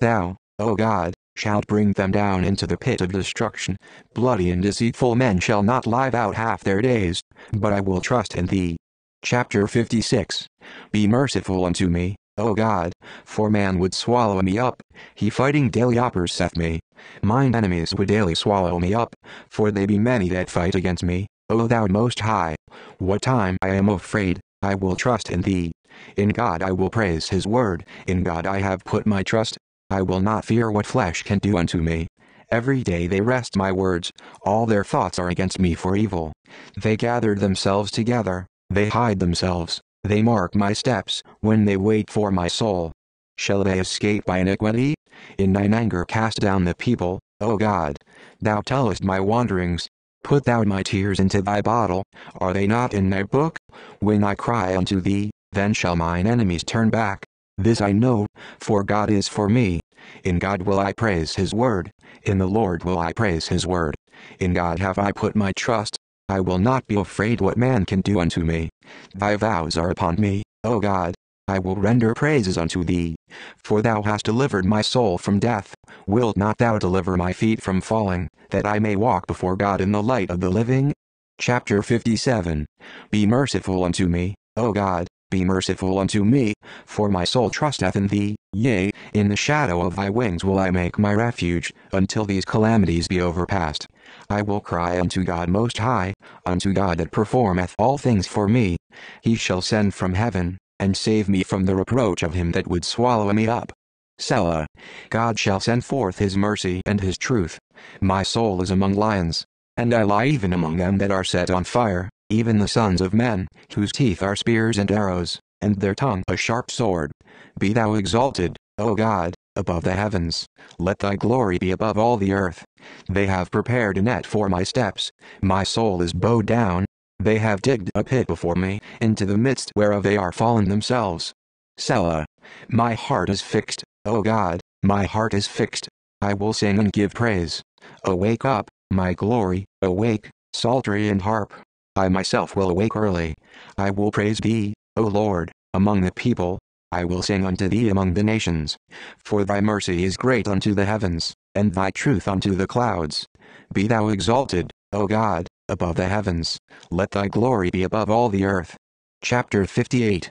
thou, O God, shalt bring them down into the pit of destruction. Bloody and deceitful men shall not live out half their days, but I will trust in thee. Chapter fifty-six. Be merciful unto me, O God, for man would swallow me up, he fighting daily oppresseth me. Mine enemies would daily swallow me up, for they be many that fight against me, O thou most high. What time I am afraid, I will trust in thee. In God I will praise his word, in God I have put my trust. I will not fear what flesh can do unto me. Every day they wrest my words, all their thoughts are against me for evil. They gather themselves together, they hide themselves, they mark my steps, when they wait for my soul. Shall they escape by iniquity? In thine anger cast down the people, O God. Thou tellest my wanderings. Put thou my tears into thy bottle, are they not in thy book? When I cry unto thee, then shall mine enemies turn back. This I know, for God is for me. In God will I praise his word, in the Lord will I praise his word. In God have I put my trust, I will not be afraid what man can do unto me. Thy vows are upon me, O God, I will render praises unto thee. For thou hast delivered my soul from death, wilt not thou deliver my feet from falling, that I may walk before God in the light of the living? Chapter fifty-seven. Be merciful unto me, O God. Be merciful unto me, for my soul trusteth in thee, yea, in the shadow of thy wings will I make my refuge, until these calamities be overpast. I will cry unto God most high, unto God that performeth all things for me. He shall send from heaven, and save me from the reproach of him that would swallow me up. Selah. God shall send forth his mercy and his truth. My soul is among lions, and I lie even among them that are set on fire, even the sons of men, whose teeth are spears and arrows, and their tongue a sharp sword. Be thou exalted, O God, above the heavens. Let thy glory be above all the earth. They have prepared a net for my steps. My soul is bowed down. They have digged a pit before me, into the midst whereof they are fallen themselves. Selah. My heart is fixed, O God, my heart is fixed. I will sing and give praise. Awake up, my glory, awake, psaltery and harp. I myself will awake early. I will praise thee, O Lord, among the people. I will sing unto thee among the nations. For thy mercy is great unto the heavens, and thy truth unto the clouds. Be thou exalted, O God, above the heavens. Let thy glory be above all the earth. Chapter fifty-eight.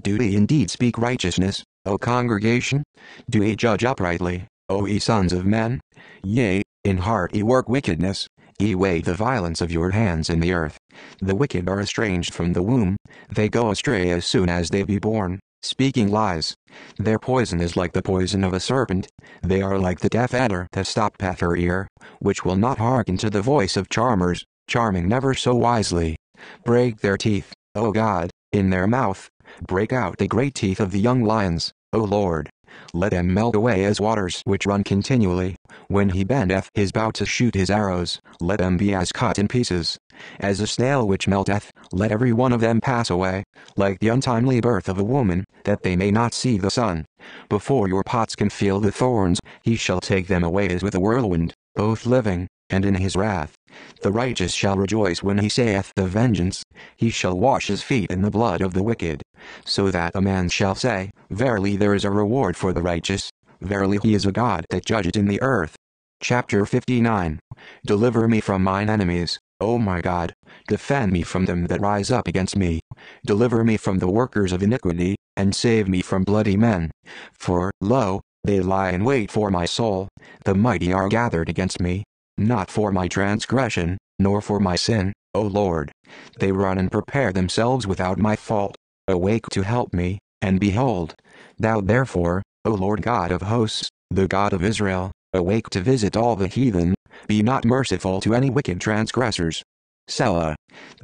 Do ye indeed speak righteousness, O congregation? Do ye judge uprightly, O ye sons of men? Yea, in heart ye work wickedness. Ye weigh the violence of your hands in the earth. The wicked are estranged from the womb, they go astray as soon as they be born, speaking lies. Their poison is like the poison of a serpent, they are like the deaf adder that stoppeth her ear, which will not hearken to the voice of charmers, charming never so wisely. Break their teeth, O God, in their mouth, break out the great teeth of the young lions, O Lord. Let them melt away as waters which run continually. When he bendeth his bow to shoot his arrows, let them be as cut in pieces. As a snail which melteth, let every one of them pass away, like the untimely birth of a woman, that they may not see the sun. Before your pots can feel the thorns, he shall take them away as with a whirlwind, both living, and in his wrath. The righteous shall rejoice when he saith the vengeance, he shall wash his feet in the blood of the wicked. So that a man shall say, verily there is a reward for the righteous, verily he is a God that judgeth in the earth. Chapter fifty-nine. Deliver me from mine enemies, O my God, defend me from them that rise up against me. Deliver me from the workers of iniquity, and save me from bloody men. For, lo, they lie in wait for my soul, the mighty are gathered against me. Not for my transgression, nor for my sin, O Lord. They run and prepare themselves without my fault. Awake to help me, and behold, thou therefore, O Lord God of hosts, the God of Israel, awake to visit all the heathen, be not merciful to any wicked transgressors. Selah.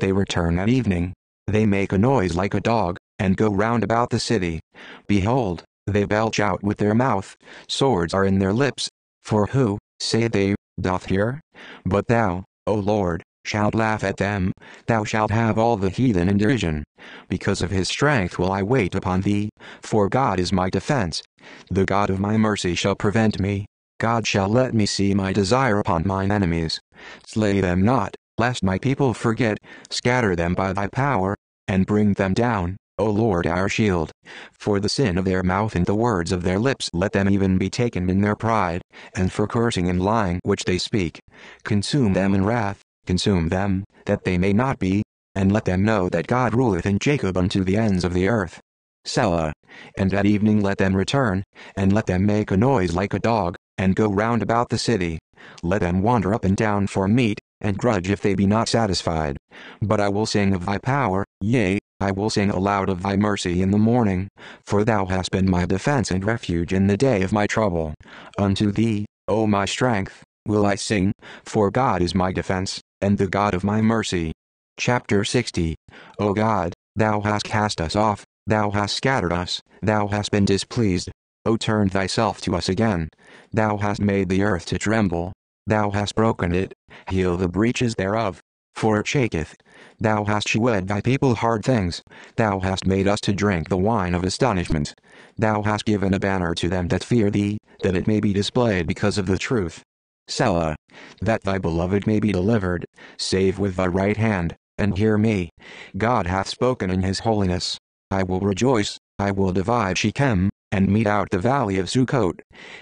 They return at evening, they make a noise like a dog, and go round about the city. Behold, they belch out with their mouth, swords are in their lips. For who, say they, doth hear? But thou, O Lord, shalt laugh at them, thou shalt have all the heathen in derision. Because of his strength will I wait upon thee, for God is my defense. The God of my mercy shall prevent me, God shall let me see my desire upon mine enemies. Slay them not, lest my people forget, scatter them by thy power, and bring them down, O Lord our shield. For the sin of their mouth and the words of their lips let them even be taken in their pride, and for cursing and lying which they speak. Consume them in wrath, consume them, that they may not be, and let them know that God ruleth in Jacob unto the ends of the earth. Selah. And at evening let them return, and let them make a noise like a dog, and go round about the city. Let them wander up and down for meat, and grudge if they be not satisfied. But I will sing of thy power, yea, I will sing aloud of thy mercy in the morning, for thou hast been my defense and refuge in the day of my trouble. Unto thee, O my strength, will I sing, for God is my defense, and the God of my mercy. Chapter sixty. O God, thou hast cast us off, thou hast scattered us, thou hast been displeased. O turn thyself to us again. Thou hast made the earth to tremble, thou hast broken it, heal the breaches thereof, for it shaketh. Thou hast shewed thy people hard things, thou hast made us to drink the wine of astonishment. Thou hast given a banner to them that fear thee, that it may be displayed because of the truth. Selah. That thy beloved may be delivered, save with thy right hand, and hear me. God hath spoken in his holiness. I will rejoice, I will divide Shechem, and mete out the valley of Sukkot.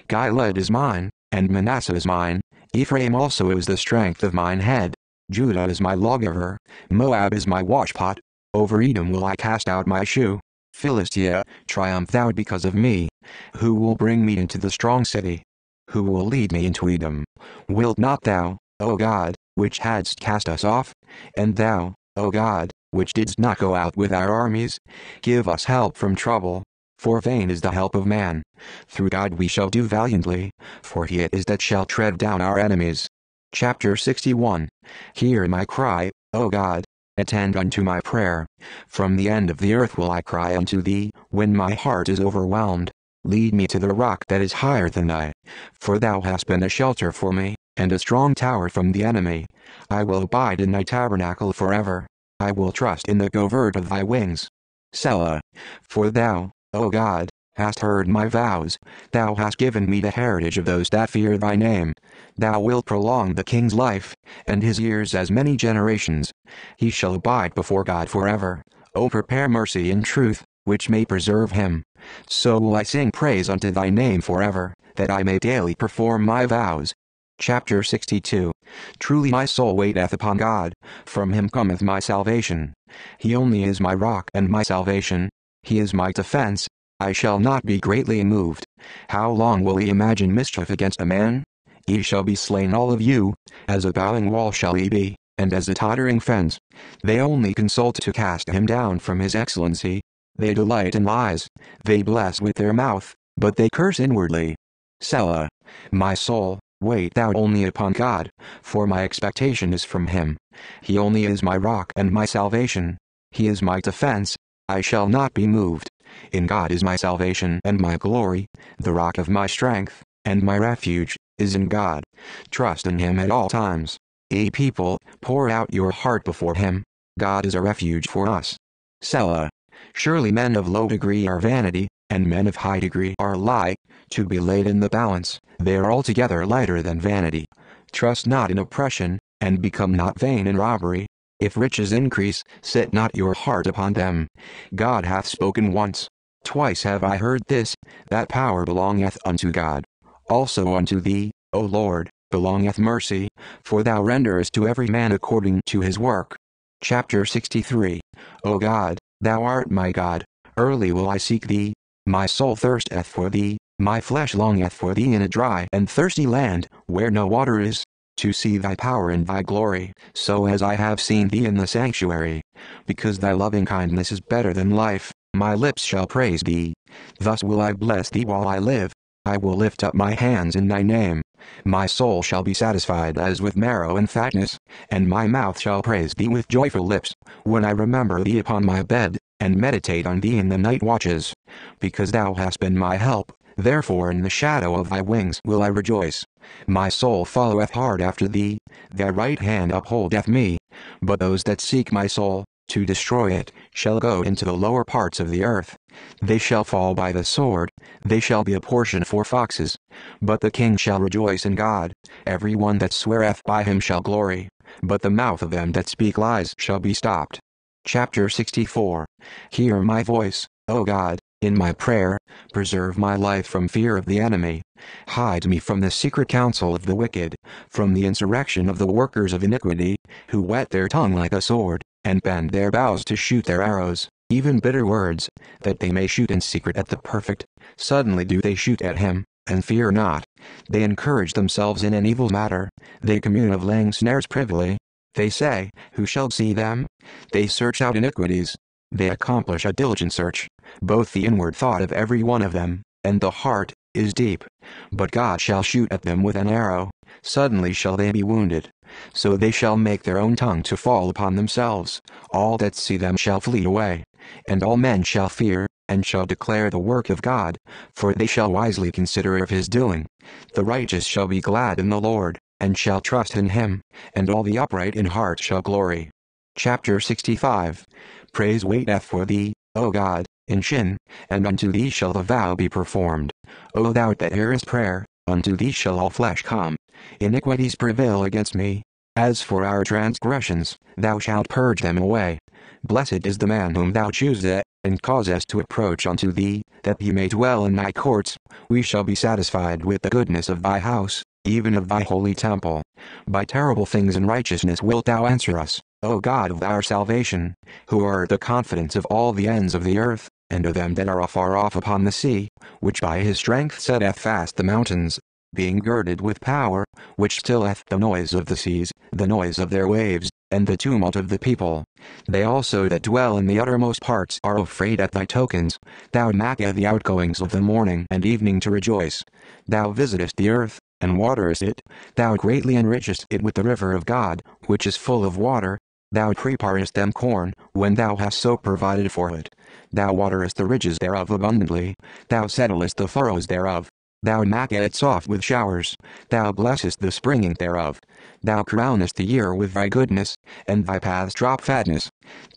Gilead is mine, and Manasseh is mine, Ephraim also is the strength of mine head, Judah is my lawgiver, Moab is my washpot. Over Edom will I cast out my shoe. Philistia, triumph thou because of me. Who will bring me into the strong city? Who will lead me into Edom? Wilt not thou, O God, which hadst cast us off? And thou, O God, which didst not go out with our armies? Give us help from trouble. For vain is the help of man. Through God we shall do valiantly, for he it is that shall tread down our enemies. Chapter sixty-one. Hear my cry, O God, attend unto my prayer. From the end of the earth will I cry unto thee, when my heart is overwhelmed. Lead me to the rock that is higher than I. For thou hast been a shelter for me, and a strong tower from the enemy. I will abide in thy tabernacle forever. I will trust in the covert of thy wings. Selah. For thou, O God, hast heard my vows, thou hast given me the heritage of those that fear thy name. Thou wilt prolong the king's life, and his years as many generations. He shall abide before God forever. O prepare mercy and truth, which may preserve him. So will I sing praise unto thy name forever, that I may daily perform my vows. Chapter sixty-two. Truly my soul waiteth upon God, from him cometh my salvation. He only is my rock and my salvation. He is my defense, I shall not be greatly moved. How long will he imagine mischief against a man? Ye shall be slain all of you, as a bowing wall shall he be, and as a tottering fence. They only consult to cast him down from his excellency. They delight in lies, they bless with their mouth, but they curse inwardly. Selah. My soul, wait thou only upon God, for my expectation is from him. He only is my rock and my salvation. He is my defense, I shall not be moved. In God is my salvation and my glory, the rock of my strength, and my refuge, is in God. Trust in Him at all times. Ye people, pour out your heart before Him. God is a refuge for us. Selah. Surely men of low degree are vanity, and men of high degree are lie, to be laid in the balance, they are altogether lighter than vanity. Trust not in oppression, and become not vain in robbery. If riches increase, set not your heart upon them. God hath spoken once. Twice have I heard this, that power belongeth unto God. Also unto thee, O Lord, belongeth mercy, for thou renderest to every man according to his work. Chapter sixty-three. O God, thou art my God, early will I seek thee. My soul thirsteth for thee, my flesh longeth for thee in a dry and thirsty land, where no water is, to see thy power and thy glory, so as I have seen thee in the sanctuary. Because thy loving kindness is better than life, my lips shall praise thee. Thus will I bless thee while I live. I will lift up my hands in thy name. My soul shall be satisfied as with marrow and fatness, and my mouth shall praise thee with joyful lips, when I remember thee upon my bed, and meditate on thee in the night watches. Because thou hast been my help, therefore in the shadow of thy wings will I rejoice. My soul followeth hard after thee, thy right hand upholdeth me. But those that seek my soul, to destroy it, shall go into the lower parts of the earth. They shall fall by the sword, they shall be a portion for foxes. But the king shall rejoice in God, every one that sweareth by him shall glory, but the mouth of them that speak lies shall be stopped. Chapter sixty-four. Hear my voice, O God, in my prayer, preserve my life from fear of the enemy. Hide me from the secret counsel of the wicked, from the insurrection of the workers of iniquity, who whet their tongue like a sword, and bend their bows to shoot their arrows, even bitter words, that they may shoot in secret at the perfect. Suddenly do they shoot at him, and fear not. They encourage themselves in an evil matter, they commune of laying snares privily. They say, who shall see them? They search out iniquities. They accomplish a diligent search. Both the inward thought of every one of them, and the heart, is deep. But God shall shoot at them with an arrow. Suddenly shall they be wounded. So they shall make their own tongue to fall upon themselves. All that see them shall flee away. And all men shall fear, and shall declare the work of God, for they shall wisely consider of his doing. The righteous shall be glad in the Lord, and shall trust in him, and all the upright in heart shall glory. Chapter sixty-five. Praise waiteth for thee, O God, in Shin, and unto thee shall the vow be performed. O thou that hearest prayer, unto thee shall all flesh come. Iniquities prevail against me. As for our transgressions, thou shalt purge them away. Blessed is the man whom thou choosest, and causest to approach unto thee, that he may dwell in thy courts. We shall be satisfied with the goodness of thy house, even of thy holy temple. By terrible things in righteousness wilt thou answer us, O God of our salvation, who art the confidence of all the ends of the earth, and of them that are afar off upon the sea, which by his strength setteth fast the mountains, being girded with power, which stilleth the noise of the seas, the noise of their waves, and the tumult of the people. They also that dwell in the uttermost parts are afraid at thy tokens. Thou makest the outgoings of the morning and evening to rejoice. Thou visitest the earth, and waterest it. Thou greatly enrichest it with the river of God, which is full of water. Thou preparest them corn, when thou hast so provided for it. Thou waterest the ridges thereof abundantly. Thou settlest the furrows thereof. Thou makest it soft with showers. Thou blessest the springing thereof. Thou crownest the year with thy goodness, and thy paths drop fatness.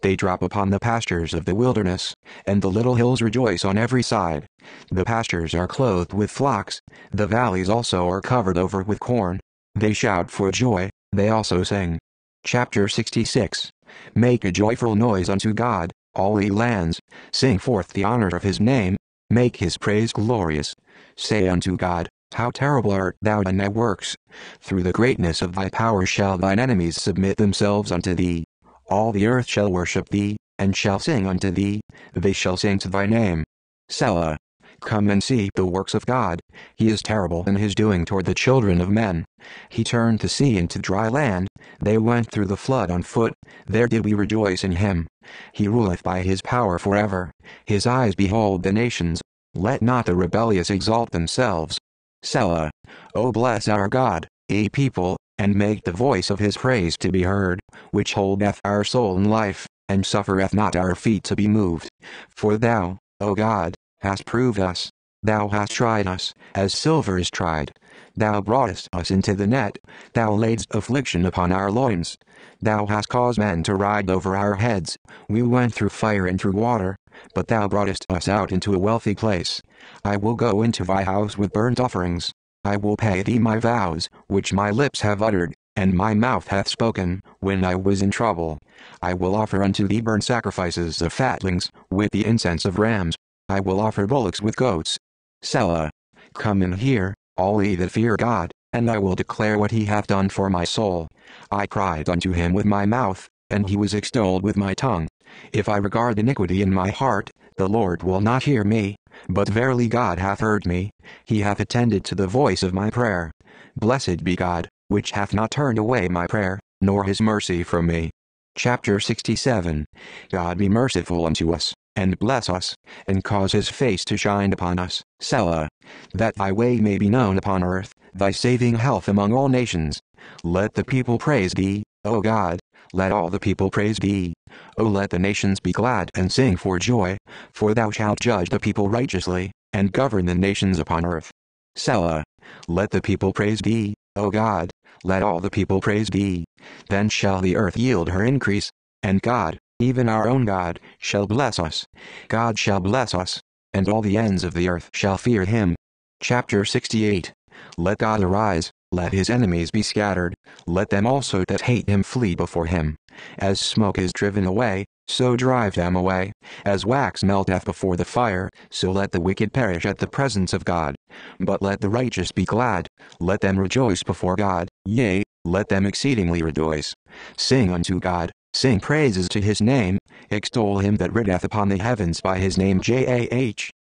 They drop upon the pastures of the wilderness, and the little hills rejoice on every side. The pastures are clothed with flocks, the valleys also are covered over with corn. They shout for joy, they also sing. Chapter sixty-six. Make a joyful noise unto God, all ye lands, sing forth the honor of his name, make his praise glorious. Say unto God, how terrible art thou in thy works! Through the greatness of thy power shall thine enemies submit themselves unto thee. All the earth shall worship thee, and shall sing unto thee, they shall sing to thy name. Selah. Come and see the works of God, he is terrible in his doing toward the children of men. He turned the sea into dry land, they went through the flood on foot, there did we rejoice in him. He ruleth by his power forever, his eyes behold the nations. Let not the rebellious exalt themselves. Selah. O bless our God, ye people, and make the voice of his praise to be heard, which holdeth our soul in life, and suffereth not our feet to be moved. For thou, O God, hast proved us. Thou hast tried us, as silver is tried. Thou broughtest us into the net. Thou laidst affliction upon our loins. Thou hast caused men to ride over our heads. We went through fire and through water, but thou broughtest us out into a wealthy place. I will go into thy house with burnt offerings. I will pay thee my vows, which my lips have uttered, and my mouth hath spoken, when I was in trouble. I will offer unto thee burnt sacrifices of fatlings, with the incense of rams. I will offer bullocks with goats. Selah. Come in here, all ye that fear God, and I will declare what he hath done for my soul. I cried unto him with my mouth, and he was extolled with my tongue. If I regard iniquity in my heart, the Lord will not hear me. But verily God hath heard me, he hath attended to the voice of my prayer. Blessed be God, which hath not turned away my prayer, nor his mercy from me. Chapter sixty-seven. God be merciful unto us, and bless us, and cause his face to shine upon us, Selah. That thy way may be known upon earth, thy saving health among all nations. Let the people praise thee, O God, let all the people praise thee. O let the nations be glad and sing for joy, for thou shalt judge the people righteously, and govern the nations upon earth. Selah. Let the people praise thee, O God, let all the people praise thee. Then shall the earth yield her increase, and God, even our own God, shall bless us. God shall bless us, and all the ends of the earth shall fear him. Chapter sixty-eight. Let God arise, let his enemies be scattered, let them also that hate him flee before him. As smoke is driven away, so drive them away. As wax melteth before the fire, so let the wicked perish at the presence of God. But let the righteous be glad, let them rejoice before God, yea, let them exceedingly rejoice. Sing unto God. Sing praises to his name, extol him that rideth upon the heavens by his name Jah,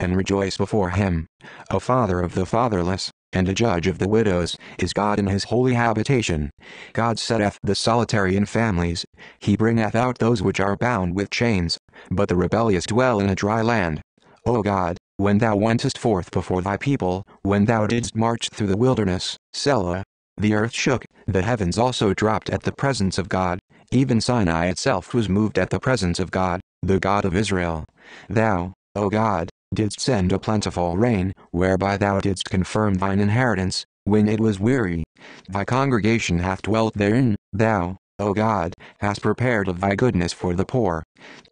and rejoice before him. A father of the fatherless, and a judge of the widows, is God in his holy habitation. God setteth the solitary in families, he bringeth out those which are bound with chains, but the rebellious dwell in a dry land. O God, when thou wentest forth before thy people, when thou didst march through the wilderness, Selah, the earth shook, the heavens also dropped at the presence of God, even Sinai itself was moved at the presence of God, the God of Israel. Thou, O God, didst send a plentiful rain, whereby thou didst confirm thine inheritance, when it was weary. Thy congregation hath dwelt therein, thou, O God, hast prepared of thy goodness for the poor.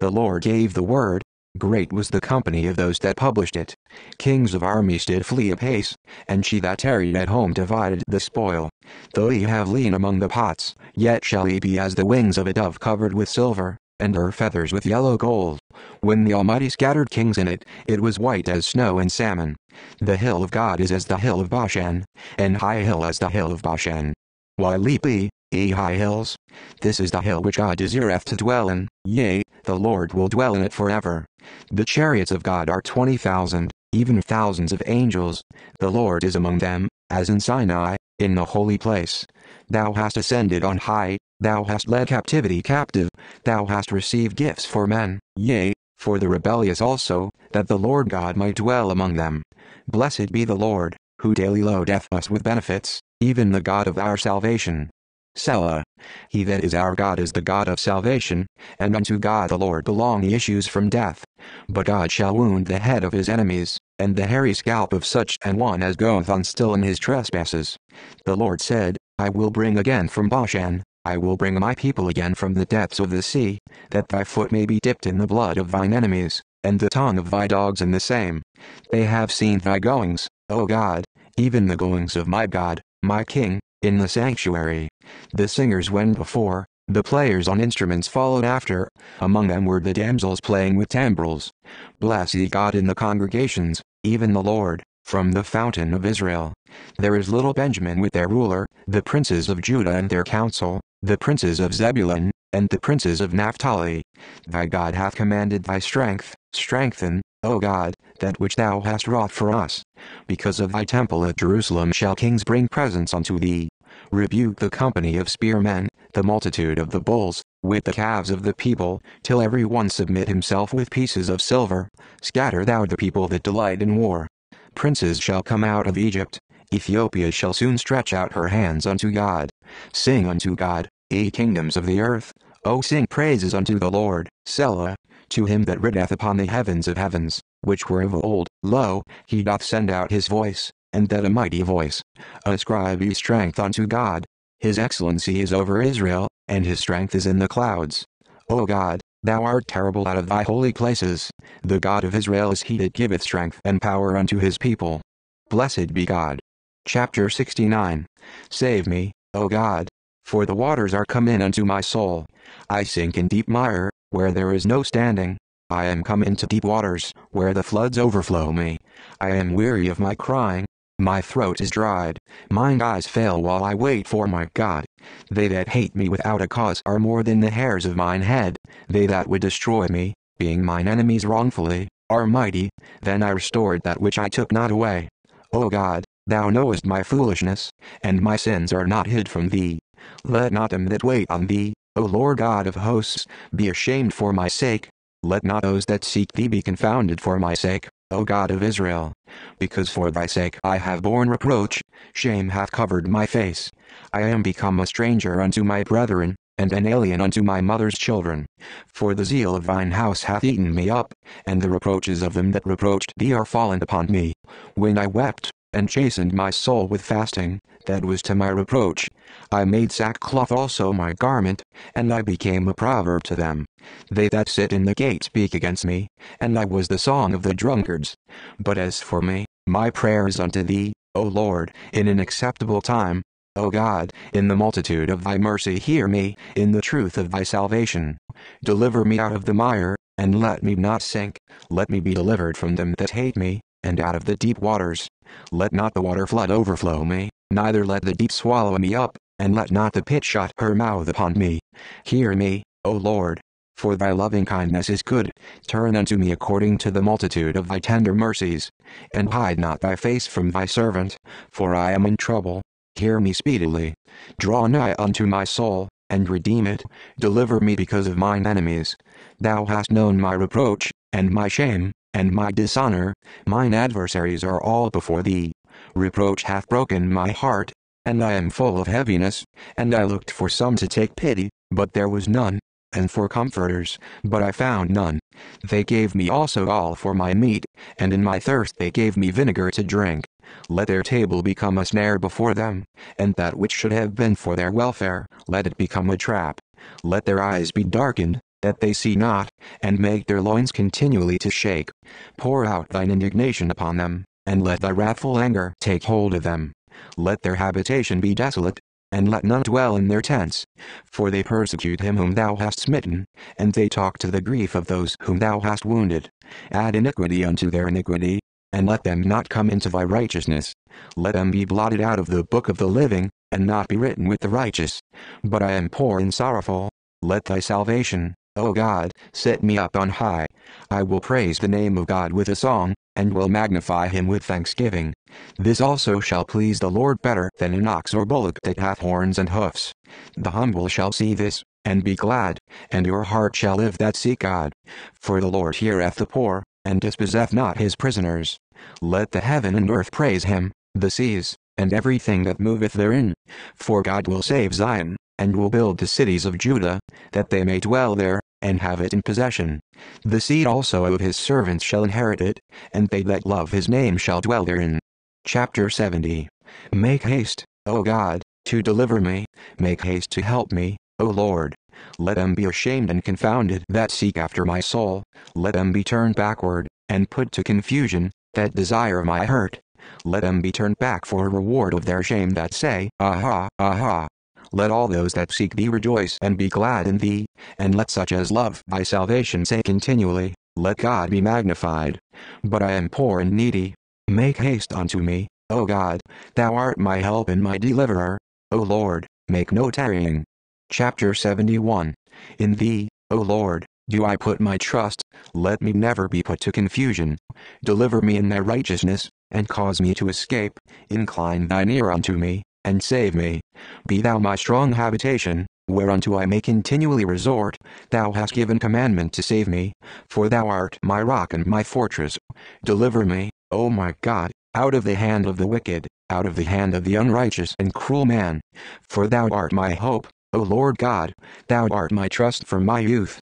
The Lord gave the word, great was the company of those that published it. Kings of armies did flee apace, and she that tarried at home divided the spoil. Though ye have lain among the pots, yet shall ye be as the wings of a dove covered with silver, and her feathers with yellow gold. When the Almighty scattered kings in it, it was white as snow and salmon. The hill of God is as the hill of Bashan, and high hill as the hill of Bashan. Why leap ye, ye high hills? This is the hill which God desireth to dwell in, yea, the Lord will dwell in it forever. The chariots of God are twenty thousand, even thousands of angels. The Lord is among them, as in Sinai, in the holy place. Thou hast ascended on high, thou hast led captivity captive, thou hast received gifts for men, yea, for the rebellious also, that the Lord God might dwell among them. Blessed be the Lord, who daily loadeth us with benefits, even the God of our salvation. Selah. He that is our God is the God of salvation, and unto God the Lord belong the issues from death. But God shall wound the head of his enemies, and the hairy scalp of such an one as goeth on still in his trespasses. The Lord said, I will bring again from Bashan, I will bring my people again from the depths of the sea, that thy foot may be dipped in the blood of thine enemies, and the tongue of thy dogs in the same. They have seen thy goings, O God, even the goings of my God, my King, in the sanctuary. The singers went before, the players on instruments followed after, among them were the damsels playing with timbrels. Bless ye God in the congregations, even the Lord, from the fountain of Israel. There is little Benjamin with their ruler, the princes of Judah and their council, the princes of Zebulun, and the princes of Naphtali. Thy God hath commanded thy strength, strengthen, O God, that which thou hast wrought for us. Because of thy temple at Jerusalem shall kings bring presents unto thee. Rebuke the company of spearmen, the multitude of the bulls, with the calves of the people, till every one submit himself with pieces of silver. Scatter thou the people that delight in war. Princes shall come out of Egypt, Ethiopia shall soon stretch out her hands unto God. Sing unto God, ye kingdoms of the earth, O sing praises unto the Lord, Selah, to him that rideth upon the heavens of heavens, which were of old, lo, he doth send out his voice, and that a mighty voice. Ascribe ye strength unto God. His excellency is over Israel, and his strength is in the clouds. O God, thou art terrible out of thy holy places. The God of Israel is he that giveth strength and power unto his people. Blessed be God. Chapter sixty-nine. Save me, O God, for the waters are come in unto my soul. I sink in deep mire, where there is no standing. I am come into deep waters, where the floods overflow me. I am weary of my crying. My throat is dried, mine eyes fail while I wait for my God. They that hate me without a cause are more than the hairs of mine head. They that would destroy me, being mine enemies wrongfully, are mighty. Then I restored that which I took not away. O God, thou knowest my foolishness, and my sins are not hid from thee. Let not them that wait on thee, O Lord God of hosts, be ashamed for my sake. Let not those that seek thee be confounded for my sake, O God of Israel. Because for thy sake I have borne reproach, shame hath covered my face. I am become a stranger unto my brethren, and an alien unto my mother's children. For the zeal of thine house hath eaten me up, and the reproaches of them that reproached thee are fallen upon me. When I wept, and chastened my soul with fasting, that was to my reproach. I made sackcloth also my garment, and I became a proverb to them. They that sit in the gate speak against me, and I was the song of the drunkards. But as for me, my prayer is unto thee, O Lord, in an acceptable time. O God, in the multitude of thy mercy hear me, in the truth of thy salvation. Deliver me out of the mire, and let me not sink. Let me be delivered from them that hate me, and out of the deep waters. Let not the water flood overflow me, neither let the deep swallow me up, and let not the pit shut her mouth upon me. Hear me, O Lord, for thy loving kindness is good. Turn unto me according to the multitude of thy tender mercies, and hide not thy face from thy servant, for I am in trouble. Hear me speedily. Draw nigh unto my soul, and redeem it. Deliver me because of mine enemies. Thou hast known my reproach, and my shame, and my dishonor. Mine adversaries are all before thee. Reproach hath broken my heart, and I am full of heaviness. And I looked for some to take pity, but there was none, and for comforters, but I found none. They gave me also all for my meat, and in my thirst they gave me vinegar to drink. Let their table become a snare before them, and that which should have been for their welfare, let it become a trap. Let their eyes be darkened, that they see not, and make their loins continually to shake. Pour out thine indignation upon them, and let thy wrathful anger take hold of them. Let their habitation be desolate, and let none dwell in their tents. For they persecute him whom thou hast smitten, and they talk to the grief of those whom thou hast wounded. Add iniquity unto their iniquity, and let them not come into thy righteousness. Let them be blotted out of the book of the living, and not be written with the righteous. But I am poor and sorrowful. Let thy salvation, O God, set me up on high. I will praise the name of God with a song, and will magnify him with thanksgiving. This also shall please the Lord better than an ox or bullock that hath horns and hoofs. The humble shall see this, and be glad, and your heart shall live that seek God. For the Lord heareth the poor, and dispossesseth not his prisoners. Let the heaven and earth praise him, the seas, and everything that moveth therein. For God will save Zion, and will build the cities of Judah, that they may dwell there, and have it in possession. The seed also of his servants shall inherit it, and they that love his name shall dwell therein. Chapter seventy. Make haste, O God, to deliver me. Make haste to help me, O Lord. Let them be ashamed and confounded that seek after my soul. Let them be turned backward, and put to confusion, that desire my hurt. Let them be turned back for a reward of their shame that say, Aha, aha. Let all those that seek thee rejoice and be glad in thee, and let such as love thy salvation say continually, Let God be magnified. But I am poor and needy. Make haste unto me, O God, thou art my help and my deliverer. O Lord, make no tarrying. Chapter seventy-one. In thee, O Lord, do I put my trust. Let me never be put to confusion. Deliver me in thy righteousness, and cause me to escape. Incline thine ear unto me, and save me. Be thou my strong habitation, whereunto I may continually resort. Thou hast given commandment to save me, for thou art my rock and my fortress. Deliver me, O my God, out of the hand of the wicked, out of the hand of the unrighteous and cruel man. For thou art my hope, O Lord God, thou art my trust from my youth.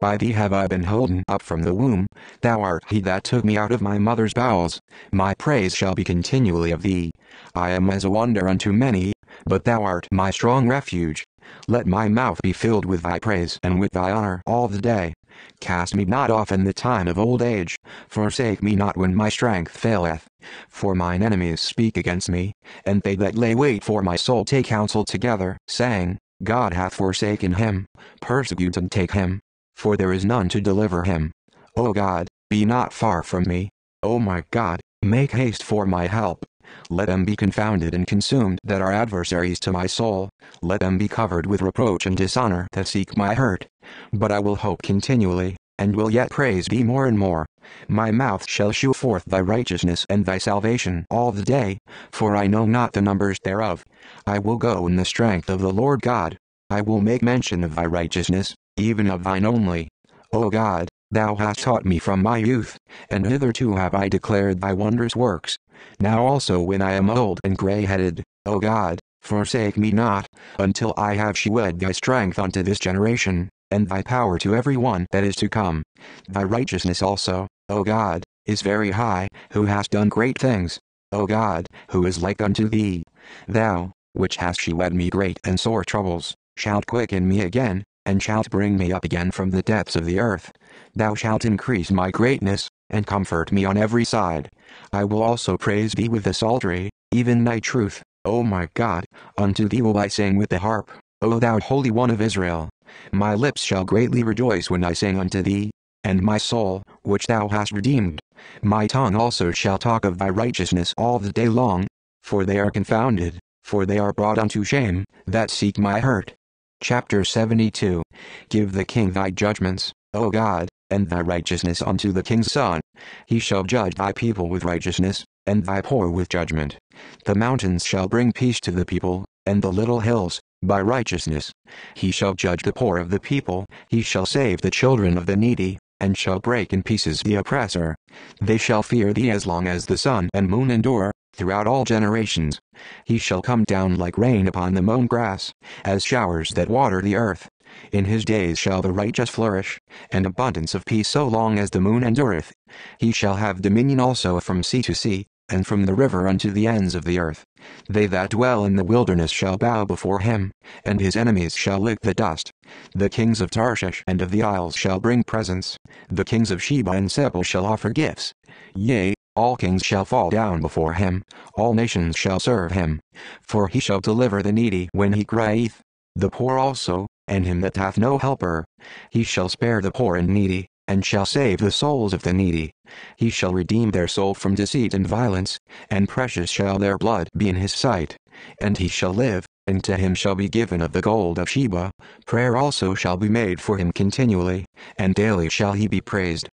By thee have I been holden up from the womb. Thou art he that took me out of my mother's bowels. My praise shall be continually of thee. I am as a wonder unto many, but thou art my strong refuge. Let my mouth be filled with thy praise and with thy honor all the day. Cast me not off in the time of old age. Forsake me not when my strength faileth. For mine enemies speak against me, and they that lay wait for my soul take counsel together, saying, God hath forsaken him. Persecute and take him, for there is none to deliver him. O God, be not far from me. O my God, make haste for my help. Let them be confounded and consumed that are adversaries to my soul. Let them be covered with reproach and dishonor that seek my hurt. But I will hope continually, and will yet praise thee more and more. My mouth shall shew forth thy righteousness and thy salvation all the day, for I know not the numbers thereof. I will go in the strength of the Lord God. I will make mention of thy righteousness, even of thine only. O God, thou hast taught me from my youth, and hitherto have I declared thy wondrous works. Now also when I am old and grey-headed, O God, forsake me not, until I have shewed thy strength unto this generation, and thy power to every one that is to come. Thy righteousness also, O God, is very high, who hast done great things. O God, who is like unto thee? Thou, which hast shewed me great and sore troubles, shalt quicken me again, and shalt bring me up again from the depths of the earth. Thou shalt increase my greatness, and comfort me on every side. I will also praise thee with the psaltery, even thy truth, O my God. Unto thee will I sing with the harp, O thou Holy One of Israel. My lips shall greatly rejoice when I sing unto thee, and my soul, which thou hast redeemed. My tongue also shall talk of thy righteousness all the day long, for they are confounded, for they are brought unto shame, that seek my hurt. Chapter seventy-two. Give the king thy judgments, O God, and thy righteousness unto the king's son. He shall judge thy people with righteousness, and thy poor with judgment. The mountains shall bring peace to the people, and the little hills, by righteousness. He shall judge the poor of the people, he shall save the children of the needy, and shall break in pieces the oppressor. They shall fear thee as long as the sun and moon endure, throughout all generations. He shall come down like rain upon the mown grass, as showers that water the earth. In his days shall the righteous flourish, and abundance of peace so long as the moon endureth. He shall have dominion also from sea to sea, and from the river unto the ends of the earth. They that dwell in the wilderness shall bow before him, and his enemies shall lick the dust. The kings of Tarshish and of the isles shall bring presents, the kings of Sheba and Sebel shall offer gifts. Yea, all kings shall fall down before him, all nations shall serve him. For he shall deliver the needy when he crieth, the poor also, and him that hath no helper. He shall spare the poor and needy, and shall save the souls of the needy. He shall redeem their soul from deceit and violence, and precious shall their blood be in his sight. And he shall live, and to him shall be given of the gold of Sheba. Prayer also shall be made for him continually, and daily shall he be praised.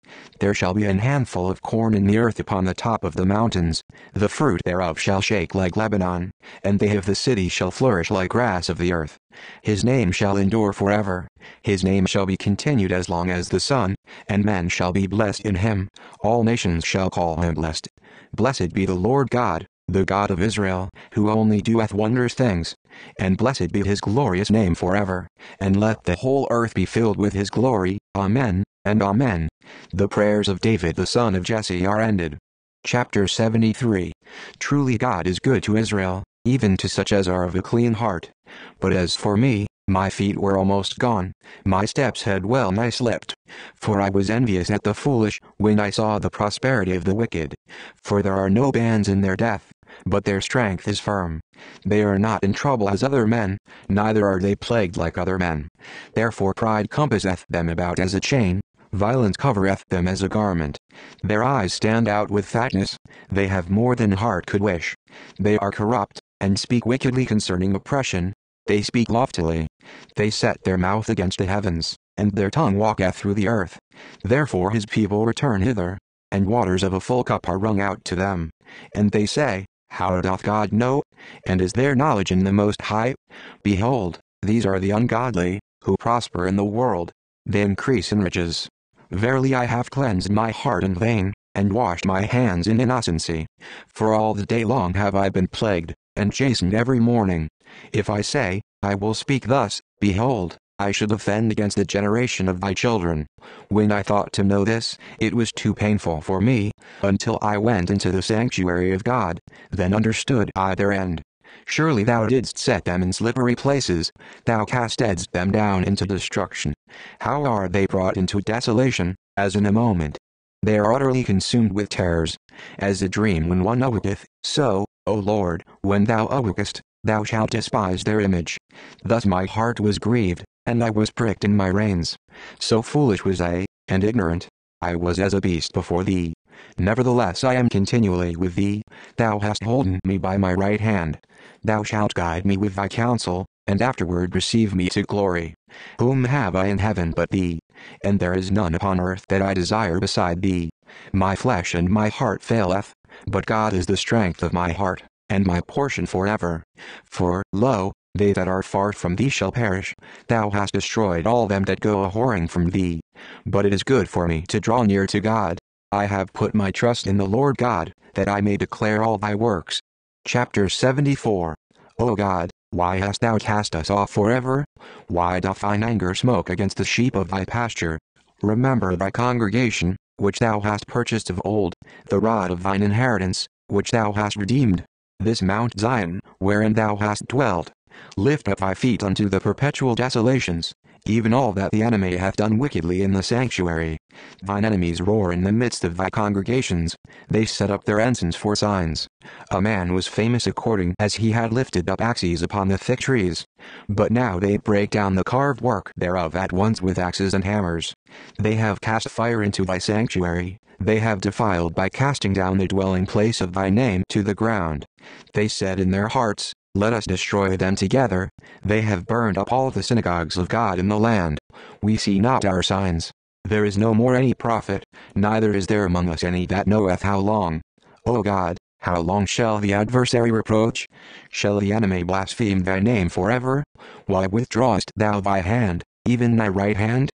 There shall be an handful of corn in the earth upon the top of the mountains, the fruit thereof shall shake like Lebanon, and the hay of the city shall flourish like grass of the earth. His name shall endure forever, his name shall be continued as long as the sun, and men shall be blessed in him, all nations shall call him blessed. Blessed be the Lord God, the God of Israel, who only doeth wondrous things, and blessed be his glorious name forever, and let the whole earth be filled with his glory. Amen, and amen. The prayers of David the son of Jesse are ended. Chapter seventy-three. Truly God is good to Israel, even to such as are of a clean heart. But as for me, my feet were almost gone, my steps had well nigh slipped. For I was envious at the foolish, when I saw the prosperity of the wicked. For there are no bands in their death, but their strength is firm. They are not in trouble as other men, neither are they plagued like other men. Therefore pride compasseth them about as a chain, violence covereth them as a garment. Their eyes stand out with fatness, they have more than heart could wish. They are corrupt, and speak wickedly concerning oppression. They speak loftily. They set their mouth against the heavens, and their tongue walketh through the earth. Therefore his people return hither, and waters of a full cup are wrung out to them. And they say, How doth God know? And is there knowledge in the Most High? Behold, these are the ungodly, who prosper in the world. They increase in riches. Verily I have cleansed my heart in vain, and washed my hands in innocency. For all the day long have I been plagued, and chastened every morning. If I say, I will speak thus, behold, I should offend against the generation of thy children. When I thought to know this, it was too painful for me, until I went into the sanctuary of God, then understood I their end. Surely thou didst set them in slippery places, thou castedst them down into destruction. How are they brought into desolation, as in a moment? They are utterly consumed with terrors. As a dream when one awaketh, so, O Lord, when thou awakest, thou shalt despise their image. Thus my heart was grieved, and I was pricked in my reins. So foolish was I, and ignorant. I was as a beast before thee. Nevertheless I am continually with thee. Thou hast holden me by my right hand. Thou shalt guide me with thy counsel, and afterward receive me to glory. Whom have I in heaven but thee? And there is none upon earth that I desire beside thee. My flesh and my heart faileth, but God is the strength of my heart, and my portion forever. For, lo, they that are far from thee shall perish. Thou hast destroyed all them that go a-whoring from thee. But it is good for me to draw near to God. I have put my trust in the Lord God, that I may declare all thy works. Chapter seventy-four. O God, why hast thou cast us off forever? Why doth thine anger smoke against the sheep of thy pasture? Remember thy congregation, which thou hast purchased of old, the rod of thine inheritance, which thou hast redeemed. This Mount Zion, wherein thou hast dwelt. Lift up thy feet unto the perpetual desolations, even all that the enemy hath done wickedly in the sanctuary. Thine enemies roar in the midst of thy congregations, they set up their ensigns for signs. A man was famous according as he had lifted up axes upon the thick trees. But now they break down the carved work thereof at once with axes and hammers. They have cast fire into thy sanctuary, they have defiled by casting down the dwelling place of thy name to the ground. They said in their hearts, Let us destroy them together. They have burned up all the synagogues of God in the land. We see not our signs. There is no more any prophet, neither is there among us any that knoweth how long. O God, how long shall the adversary reproach? Shall the enemy blaspheme thy name forever? Why withdrawest thou thy hand, even thy right hand?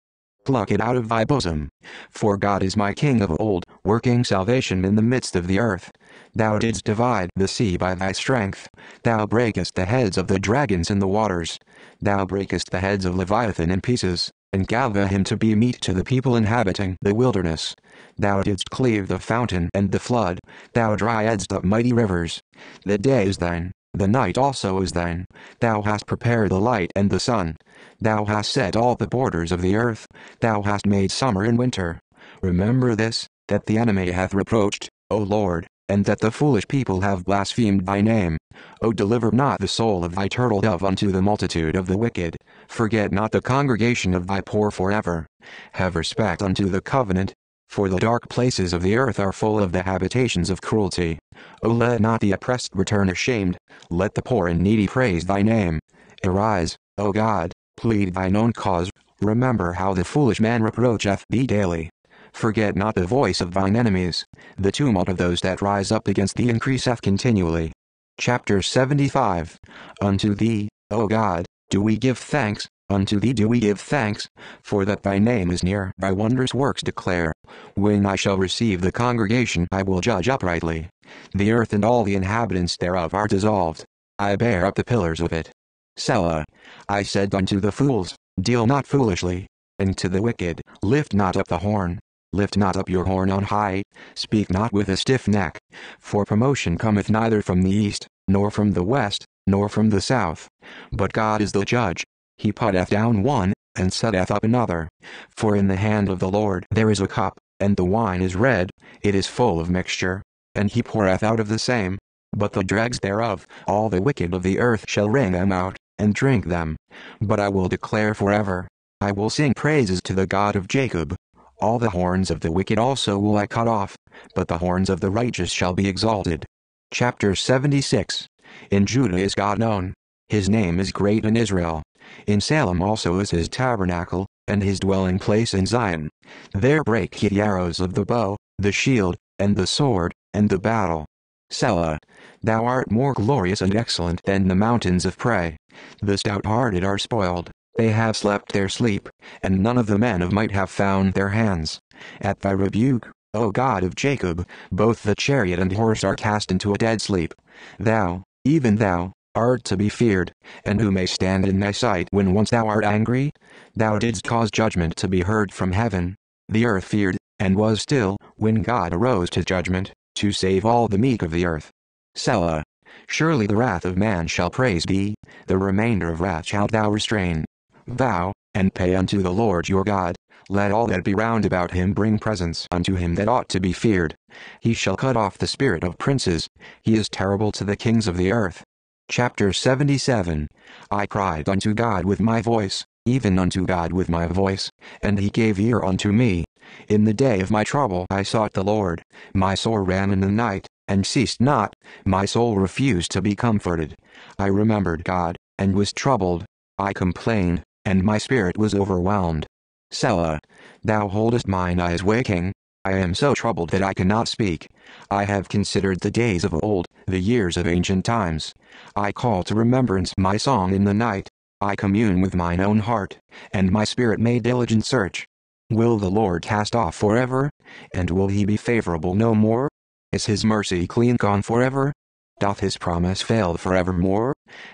Pluck it out of thy bosom. For God is my King of old, working salvation in the midst of the earth. Thou didst divide the sea by thy strength. Thou breakest the heads of the dragons in the waters. Thou breakest the heads of Leviathan in pieces, and gather him to be meat to the people inhabiting the wilderness. Thou didst cleave the fountain and the flood. Thou dryedst up mighty rivers. The day is thine. The night also is thine. Thou hast prepared the light and the sun. Thou hast set all the borders of the earth. Thou hast made summer and winter. Remember this, that the enemy hath reproached, O Lord, and that the foolish people have blasphemed thy name. O deliver not the soul of thy turtle dove unto the multitude of the wicked. Forget not the congregation of thy poor forever. Have respect unto the covenant. For the dark places of the earth are full of the habitations of cruelty. O let not the oppressed return ashamed, let the poor and needy praise thy name. Arise, O God, plead thine own cause, remember how the foolish man reproacheth thee daily. Forget not the voice of thine enemies, the tumult of those that rise up against thee increaseth continually. Chapter seventy-five. Unto thee, O God, do we give thanks, unto thee do we give thanks, for that thy name is near, thy wondrous works declare. When I shall receive the congregation I will judge uprightly. The earth and all the inhabitants thereof are dissolved. I bear up the pillars of it. Selah. I said unto the fools, deal not foolishly, and to the wicked, lift not up the horn. Lift not up your horn on high, speak not with a stiff neck. For promotion cometh neither from the east, nor from the west, nor from the south. But God is the judge. He putteth down one, and setteth up another. For in the hand of the Lord there is a cup, and the wine is red, it is full of mixture, and he poureth out of the same. But the dregs thereof, all the wicked of the earth shall wring them out, and drink them. But I will declare forever. I will sing praises to the God of Jacob. All the horns of the wicked also will I cut off, but the horns of the righteous shall be exalted. Chapter seventy-six. In Judah is God known. His name is great in Israel. In Salem also is his tabernacle, and his dwelling place in Zion. There break he the arrows of the bow, the shield, and the sword, and the battle. Selah. Thou art more glorious and excellent than the mountains of prey. The stout-hearted are spoiled, they have slept their sleep, and none of the men of might have found their hands. At thy rebuke, O God of Jacob, both the chariot and horse are cast into a dead sleep. Thou, even thou, art to be feared, and who may stand in thy sight when once thou art angry? Thou didst cause judgment to be heard from heaven. The earth feared, and was still, when God arose to judgment, to save all the meek of the earth. Selah. Surely the wrath of man shall praise thee, the remainder of wrath shalt thou restrain. Vow, and pay unto the Lord your God, let all that be round about him bring presents unto him that ought to be feared. He shall cut off the spirit of princes, he is terrible to the kings of the earth. Chapter seventy-seven. I cried unto God with my voice, even unto God with my voice, and he gave ear unto me. In the day of my trouble I sought the Lord, my soul ran in the night, and ceased not, my soul refused to be comforted. I remembered God, and was troubled. I complained, and my spirit was overwhelmed. Selah. Thou holdest mine eyes waking. I am so troubled that I cannot speak. I have considered the days of old, the years of ancient times. I call to remembrance my song in the night. I commune with mine own heart, and my spirit made diligent search. Will the Lord cast off forever? And will he be favorable no more? Is his mercy clean gone forever? Doth his promise fail forevermore?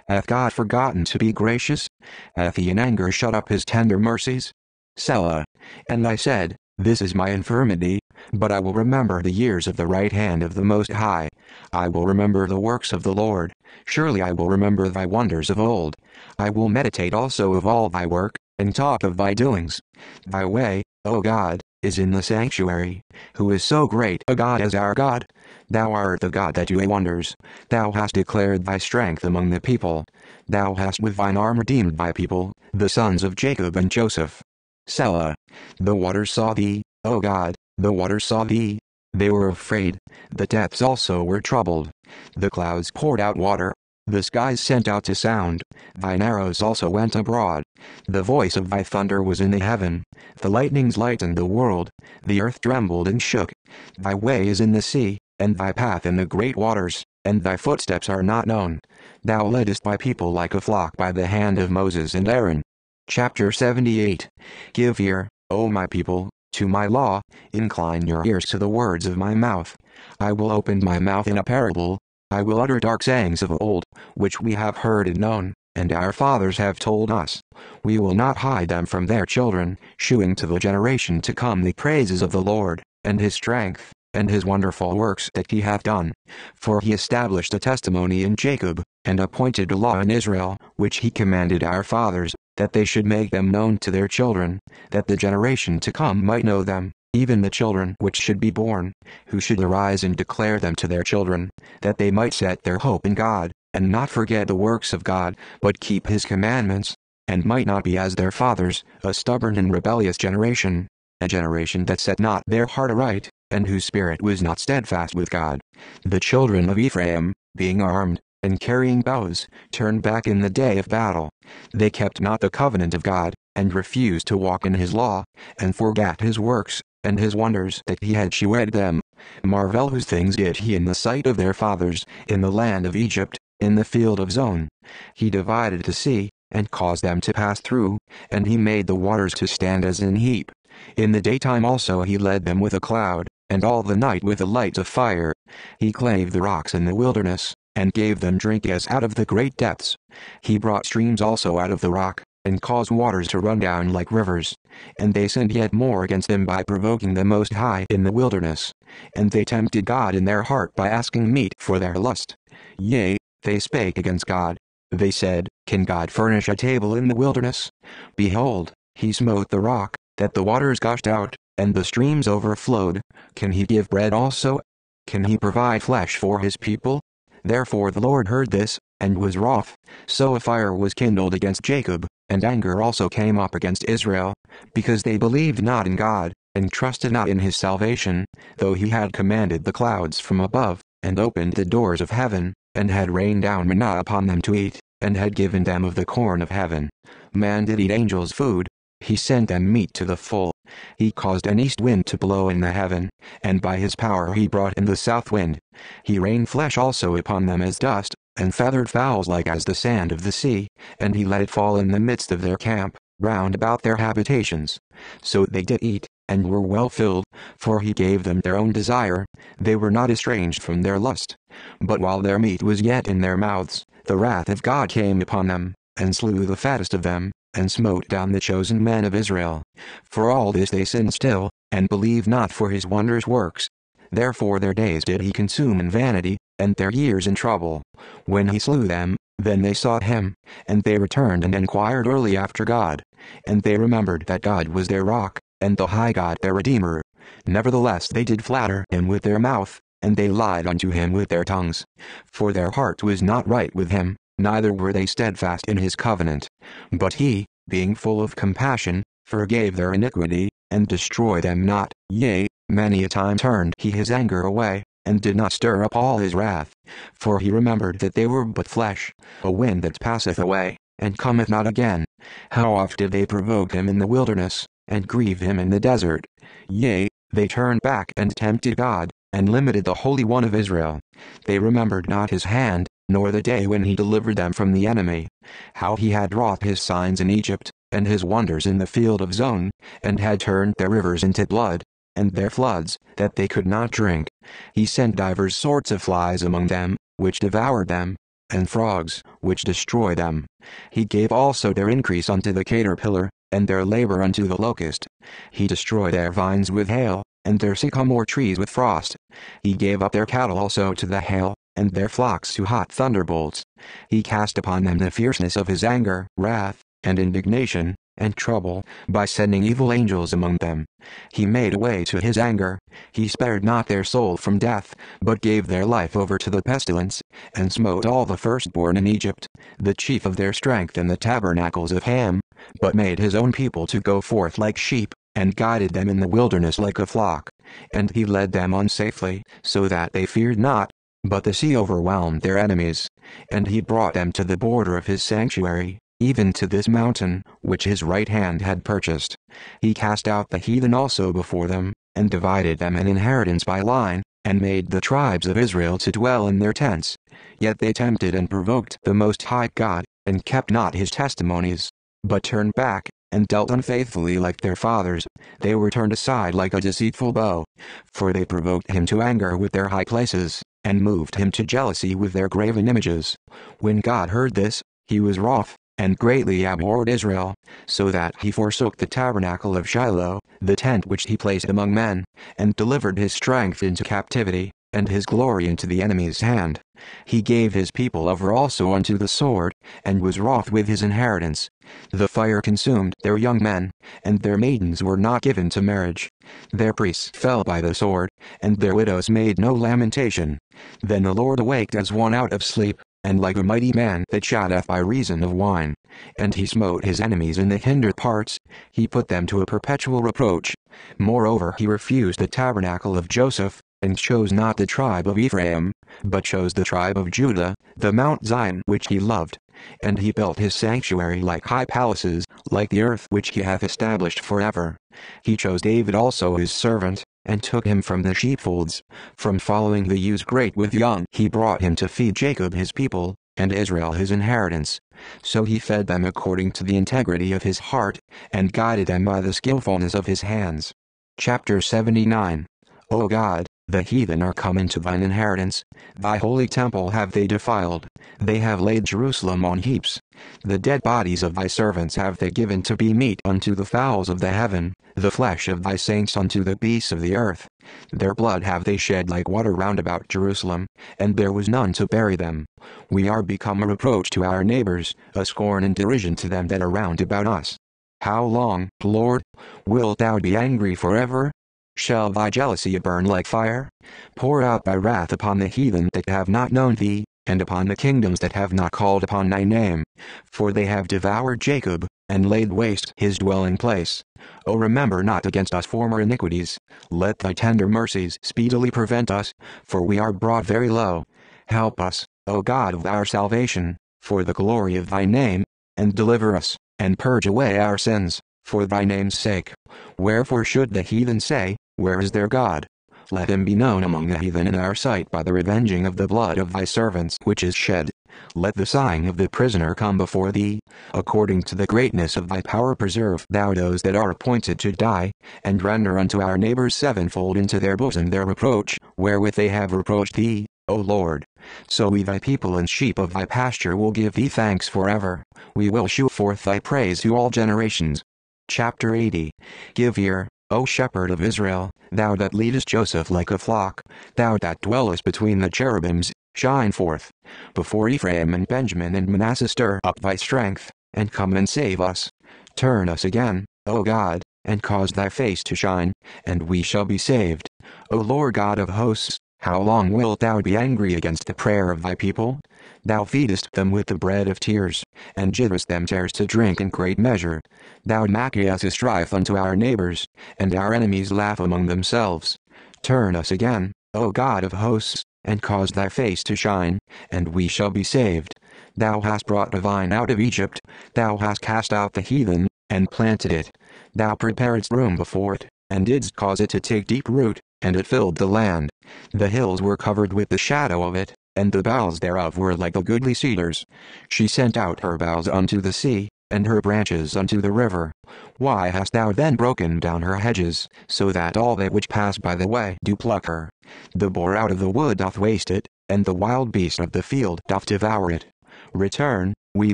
Hath God forgotten to be gracious? Hath he in anger shut up his tender mercies? Selah. And I said, This is my infirmity, but I will remember the years of the right hand of the Most High. I will remember the works of the Lord. Surely I will remember thy wonders of old. I will meditate also of all thy work, and talk of thy doings. Thy way, O God, is in the sanctuary. Who is so great a God as our God? Thou art the God that doeth wonders. Thou hast declared thy strength among the people. Thou hast with thine arm redeemed thy people, the sons of Jacob and Joseph. Selah. The waters saw thee, O God, the waters saw thee. They were afraid, the depths also were troubled. The clouds poured out water, the skies sent out a sound, thine arrows also went abroad. The voice of thy thunder was in the heaven, the lightnings lightened the world, the earth trembled and shook. Thy way is in the sea, and thy path in the great waters, and thy footsteps are not known. Thou leddest thy people like a flock by the hand of Moses and Aaron. Chapter seventy-eight. Give ear, O my people, to my law, incline your ears to the words of my mouth. I will open my mouth in a parable, I will utter dark sayings of old, which we have heard and known, and our fathers have told us. We will not hide them from their children, shewing to the generation to come the praises of the Lord, and his strength, and his wonderful works that he hath done. For he established a testimony in Jacob, and appointed a law in Israel, which he commanded our fathers, that they should make them known to their children, that the generation to come might know them, even the children which should be born, who should arise and declare them to their children, that they might set their hope in God, and not forget the works of God, but keep his commandments, and might not be as their fathers, a stubborn and rebellious generation, a generation that set not their heart aright, and whose spirit was not steadfast with God. The children of Ephraim, being armed, and carrying bows, turned back in the day of battle. They kept not the covenant of God, and refused to walk in his law, and forgat his works, and his wonders that he had shewed them. Marvel whose things did he in the sight of their fathers, in the land of Egypt, in the field of Zon. He divided the sea, and caused them to pass through, and he made the waters to stand as an heap. In the daytime also he led them with a cloud, and all the night with a light of fire. He clave the rocks in the wilderness, and gave them drink as out of the great depths. He brought streams also out of the rock, and caused waters to run down like rivers. And they sinned yet more against him by provoking the Most High in the wilderness. And they tempted God in their heart by asking meat for their lust. Yea, they spake against God. They said, Can God furnish a table in the wilderness? Behold, he smote the rock, that the waters gushed out, and the streams overflowed. Can he give bread also? Can he provide flesh for his people? Therefore the Lord heard this, and was wroth, so a fire was kindled against Jacob, and anger also came up against Israel, because they believed not in God, and trusted not in his salvation, though he had commanded the clouds from above, and opened the doors of heaven, and had rained down manna upon them to eat, and had given them of the corn of heaven. Man did eat angels' food, he sent them meat to the full. He caused an east wind to blow in the heaven, and by his power he brought in the south wind. He rained flesh also upon them as dust, and feathered fowls like as the sand of the sea, and he let it fall in the midst of their camp, round about their habitations. So they did eat, and were well filled, for he gave them their own desire, they were not estranged from their lust. But while their meat was yet in their mouths, the wrath of God came upon them, and slew the fattest of them, and smote down the chosen men of Israel. For all this they sin still, and believe not for his wondrous works. Therefore their days did he consume in vanity, and their years in trouble. When he slew them, then they sought him, and they returned and inquired early after God. And they remembered that God was their rock, and the high God their Redeemer. Nevertheless they did flatter him with their mouth, and they lied unto him with their tongues. For their heart was not right with him, neither were they steadfast in his covenant. But he, being full of compassion, forgave their iniquity, and destroyed them not. Yea, many a time turned he his anger away, and did not stir up all his wrath. For he remembered that they were but flesh, a wind that passeth away, and cometh not again. How oft did they provoke him in the wilderness, and grieve him in the desert? Yea, they turned back and tempted God, and limited the Holy One of Israel. They remembered not his hand, nor the day when he delivered them from the enemy. How he had wrought his signs in Egypt, and his wonders in the field of Zon, and had turned their rivers into blood, and their floods, that they could not drink. He sent divers sorts of flies among them, which devoured them, and frogs, which destroy them. He gave also their increase unto the caterpillar, and their labor unto the locust. He destroyed their vines with hail, and their sycamore trees with frost. He gave up their cattle also to the hail, and their flocks to hot thunderbolts. He cast upon them the fierceness of his anger, wrath, and indignation, and trouble, by sending evil angels among them. He made a way to his anger, he spared not their soul from death, but gave their life over to the pestilence, and smote all the firstborn in Egypt, the chief of their strength in the tabernacles of Ham, but made his own people to go forth like sheep, and guided them in the wilderness like a flock. And he led them on safely, so that they feared not, but the sea overwhelmed their enemies. And he brought them to the border of his sanctuary, even to this mountain, which his right hand had purchased. He cast out the heathen also before them, and divided them an inheritance by line, and made the tribes of Israel to dwell in their tents. Yet they tempted and provoked the Most High God, and kept not his testimonies, but turned back, and dealt unfaithfully like their fathers. They were turned aside like a deceitful bow. For they provoked him to anger with their high places, and moved him to jealousy with their graven images. When God heard this, he was wroth, and greatly abhorred Israel, so that he forsook the tabernacle of Shiloh, the tent which he placed among men, and delivered his strength into captivity, and his glory into the enemy's hand. He gave his people over also unto the sword, and was wroth with his inheritance. The fire consumed their young men, and their maidens were not given to marriage. Their priests fell by the sword, and their widows made no lamentation. Then the Lord awaked as one out of sleep, and like a mighty man that shouteth by reason of wine. And he smote his enemies in the hinder parts, he put them to a perpetual reproach. Moreover he refused the tabernacle of Joseph, and chose not the tribe of Ephraim, but chose the tribe of Judah, the Mount Zion which he loved. And he built his sanctuary like high palaces, like the earth which he hath established forever. He chose David also his servant, and took him from the sheepfolds, from following the ewes great with young. He brought him to feed Jacob his people, and Israel his inheritance. So he fed them according to the integrity of his heart, and guided them by the skillfulness of his hands. Chapter seventy-nine. O God, the heathen are come into thine inheritance, thy holy temple have they defiled, they have laid Jerusalem on heaps. The dead bodies of thy servants have they given to be meat unto the fowls of the heaven, the flesh of thy saints unto the beasts of the earth. Their blood have they shed like water round about Jerusalem, and there was none to bury them. We are become a reproach to our neighbors, a scorn and derision to them that are round about us. How long, Lord, wilt thou be angry forever? Shall thy jealousy burn like fire? Pour out thy wrath upon the heathen that have not known thee, and upon the kingdoms that have not called upon thy name. For they have devoured Jacob, and laid waste his dwelling place. O remember not against us former iniquities. Let thy tender mercies speedily prevent us, for we are brought very low. Help us, O God of our salvation, for the glory of thy name, and deliver us, and purge away our sins, for thy name's sake. Wherefore should the heathen say, Where is their God? Let him be known among the heathen in our sight by the revenging of the blood of thy servants which is shed. Let the sighing of the prisoner come before thee. According to the greatness of thy power preserve thou those that are appointed to die, and render unto our neighbors sevenfold into their bosom their reproach, wherewith they have reproached thee, O Lord, so we thy people and sheep of thy pasture will give thee thanks forever, we will shew forth thy praise to all generations. Chapter eighty. Give ear, O Shepherd of Israel, thou that leadest Joseph like a flock, thou that dwellest between the cherubims, shine forth. Before Ephraim and Benjamin and Manasseh stir up thy strength, and come and save us. Turn us again, O God, and cause thy face to shine, and we shall be saved. O Lord God of hosts, how long wilt thou be angry against the prayer of thy people? Thou feedest them with the bread of tears, and givest them tears to drink in great measure. Thou makest us strife unto our neighbors, and our enemies laugh among themselves. Turn us again, O God of hosts, and cause thy face to shine, and we shall be saved. Thou hast brought the vine out of Egypt, thou hast cast out the heathen, and planted it. Thou preparedst room before it, and didst cause it to take deep root, and it filled the land. The hills were covered with the shadow of it, and the boughs thereof were like the goodly cedars. She sent out her boughs unto the sea, and her branches unto the river. Why hast thou then broken down her hedges, so that all they which pass by the way do pluck her? The boar out of the wood doth waste it, and the wild beast of the field doth devour it. Return, we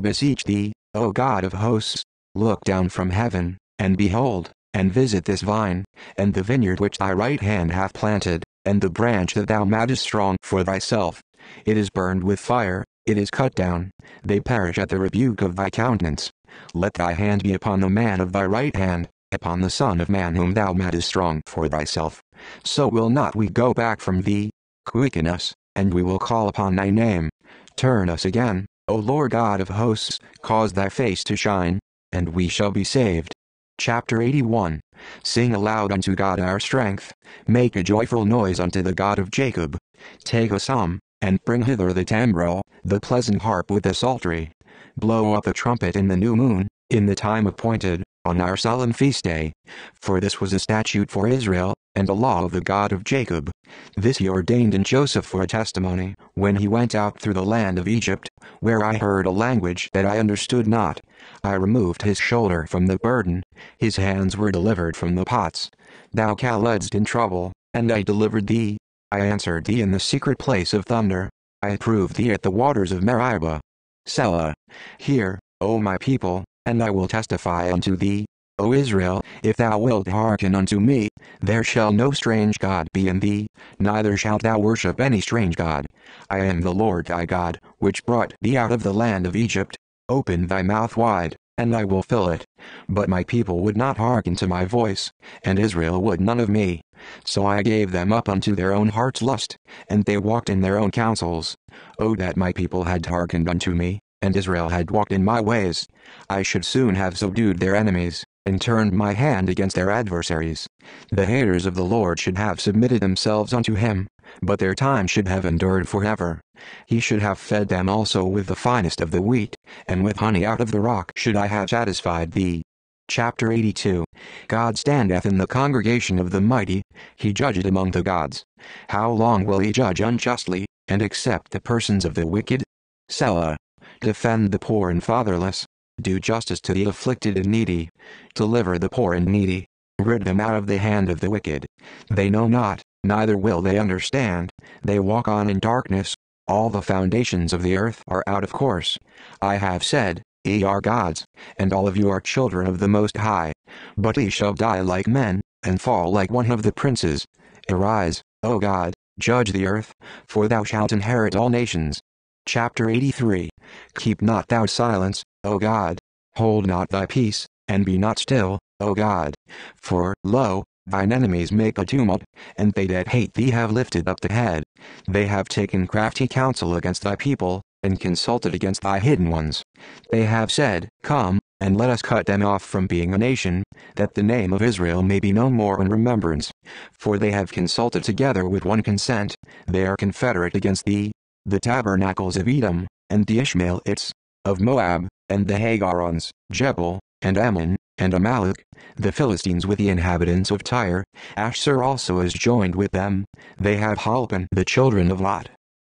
beseech thee, O God of hosts, look down from heaven, and behold, and visit this vine, and the vineyard which thy right hand hath planted, and the branch that thou madest strong for thyself. It is burned with fire, it is cut down, they perish at the rebuke of thy countenance. Let thy hand be upon the man of thy right hand, upon the son of man whom thou madest strong for thyself. So will not we go back from thee. Quicken us, and we will call upon thy name. Turn us again, O Lord God of hosts, cause thy face to shine, and we shall be saved. Chapter eighty-one. Sing aloud unto God our strength, make a joyful noise unto the God of Jacob. Take a psalm, and bring hither the timbrel, the pleasant harp with the psaltery. Blow up the trumpet in the new moon, in the time appointed, on our solemn feast day. For this was a statute for Israel, and a law of the God of Jacob. This he ordained in Joseph for a testimony, when he went out through the land of Egypt, where I heard a language that I understood not. I removed his shoulder from the burden, his hands were delivered from the pots. Thou calledst in trouble, and I delivered thee. I answered thee in the secret place of thunder. I proved thee at the waters of Meribah. Selah. Hear, O my people, and I will testify unto thee. O Israel, if thou wilt hearken unto me, there shall no strange god be in thee, neither shalt thou worship any strange god. I am the Lord thy God, which brought thee out of the land of Egypt. Open thy mouth wide, and I will fill it. But my people would not hearken to my voice, and Israel would none of me. So I gave them up unto their own heart's lust, and they walked in their own counsels. O that my people had hearkened unto me, and Israel had walked in my ways! I should soon have subdued their enemies, and turned my hand against their adversaries. The haters of the Lord should have submitted themselves unto him, but their time should have endured forever. He should have fed them also with the finest of the wheat, and with honey out of the rock should I have satisfied thee. Chapter eighty-two. God standeth in the congregation of the mighty, he judgeth among the gods. How long will he judge unjustly, and accept the persons of the wicked? Selah. Defend the poor and fatherless. Do justice to the afflicted and needy. Deliver the poor and needy. Rid them out of the hand of the wicked. They know not, neither will they understand. They walk on in darkness. All the foundations of the earth are out of course. I have said, Ye are gods, and all of you are children of the Most High. But ye shall die like men, and fall like one of the princes. Arise, O God, judge the earth, for thou shalt inherit all nations. Chapter eighty-three. Keep not thou silence, O God, hold not thy peace, and be not still, O God. For, lo, thine enemies make a tumult, and they that hate thee have lifted up the head. They have taken crafty counsel against thy people, and consulted against thy hidden ones. They have said, Come, and let us cut them off from being a nation, that the name of Israel may be no more in remembrance. For they have consulted together with one consent, they are confederate against thee, the tabernacles of Edom, and the Ishmaelites, of Moab, and the Hagarons, Jebel, and Ammon, and Amalek, the Philistines with the inhabitants of Tyre, Ashur also is joined with them, they have holpen the children of Lot.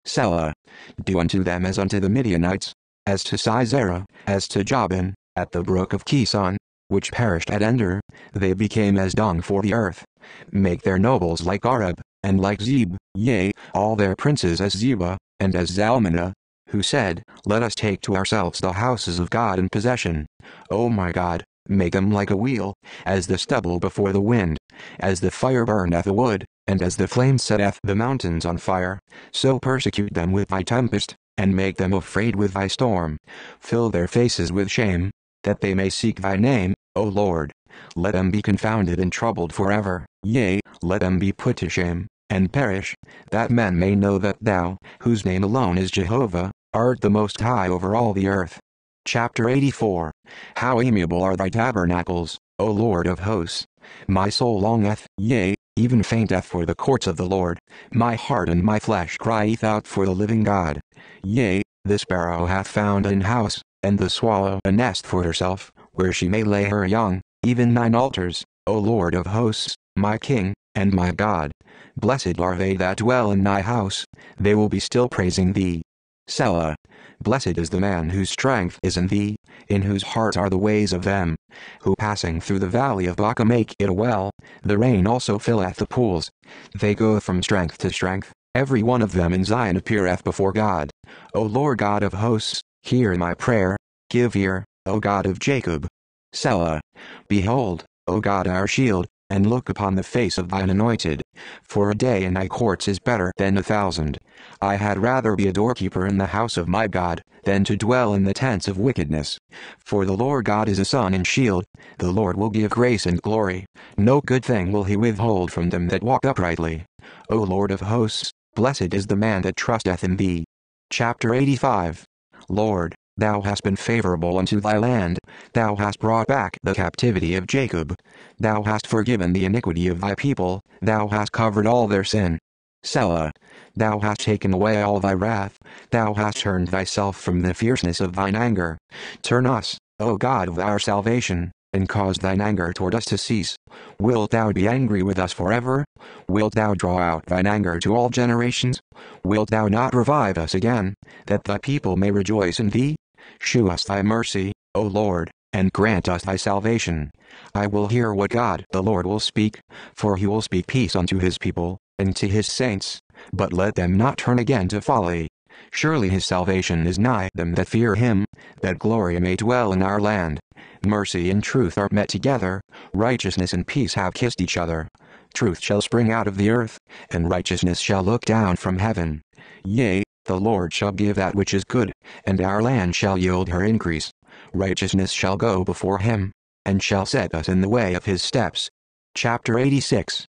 Selah. Do unto them as unto the Midianites, as to Sisera, as to Jabin, at the brook of Kishon, which perished at Ender, they became as dung for the earth. make their nobles like Arab, and like Zeb, yea, all their princes as Zeba, and as Zalmunna, who said, Let us take to ourselves the houses of God in possession. O my God, make them like a wheel, as the stubble before the wind, as the fire burneth the wood, and as the flame setteth the mountains on fire, so persecute them with thy tempest, and make them afraid with thy storm. Fill their faces with shame, that they may seek thy name, O Lord. Let them be confounded and troubled forever, yea, let them be put to shame, and perish, that men may know that thou, whose name alone is Jehovah, art the Most High over all the earth. Chapter eighty-four. How amiable are thy tabernacles, O Lord of hosts! My soul longeth, yea, even fainteth for the courts of the Lord. My heart and my flesh crieth out for the living God. Yea, the sparrow hath found an house, and the swallow a nest for herself, where she may lay her young, even thine altars, O Lord of hosts, my King, and my God. Blessed are they that dwell in thy house, they will be still praising thee. Selah. Blessed is the man whose strength is in thee, in whose heart are the ways of them, who passing through the valley of Baca make it a well, the rain also filleth the pools. They go from strength to strength, every one of them in Zion appeareth before God. O Lord God of hosts, hear my prayer, give ear, O God of Jacob. Selah. Behold, O God our shield, and look upon the face of thine anointed, for a day in thy courts is better than a thousand. I had rather be a doorkeeper in the house of my God, than to dwell in the tents of wickedness. For the Lord God is a sun and shield, the Lord will give grace and glory, no good thing will he withhold from them that walk uprightly. O Lord of hosts, blessed is the man that trusteth in thee. Chapter eighty-five. Lord, thou hast been favorable unto thy land, thou hast brought back the captivity of Jacob. Thou hast forgiven the iniquity of thy people, thou hast covered all their sin. Selah. Thou hast taken away all thy wrath, thou hast turned thyself from the fierceness of thine anger. Turn us, O God of our salvation, and cause thine anger toward us to cease. Wilt thou be angry with us forever? Wilt thou draw out thine anger to all generations? Wilt thou not revive us again, that thy people may rejoice in thee? Shew us thy mercy, O Lord, and grant us thy salvation. I will hear what God the Lord will speak, for he will speak peace unto his people, and to his saints, but let them not turn again to folly. Surely his salvation is nigh them that fear him, that glory may dwell in our land. Mercy and truth are met together, righteousness and peace have kissed each other. Truth shall spring out of the earth, and righteousness shall look down from heaven. Yea, the Lord shall give that which is good, and our land shall yield her increase. Righteousness shall go before him, and shall set us in the way of his steps. Chapter eighty-six.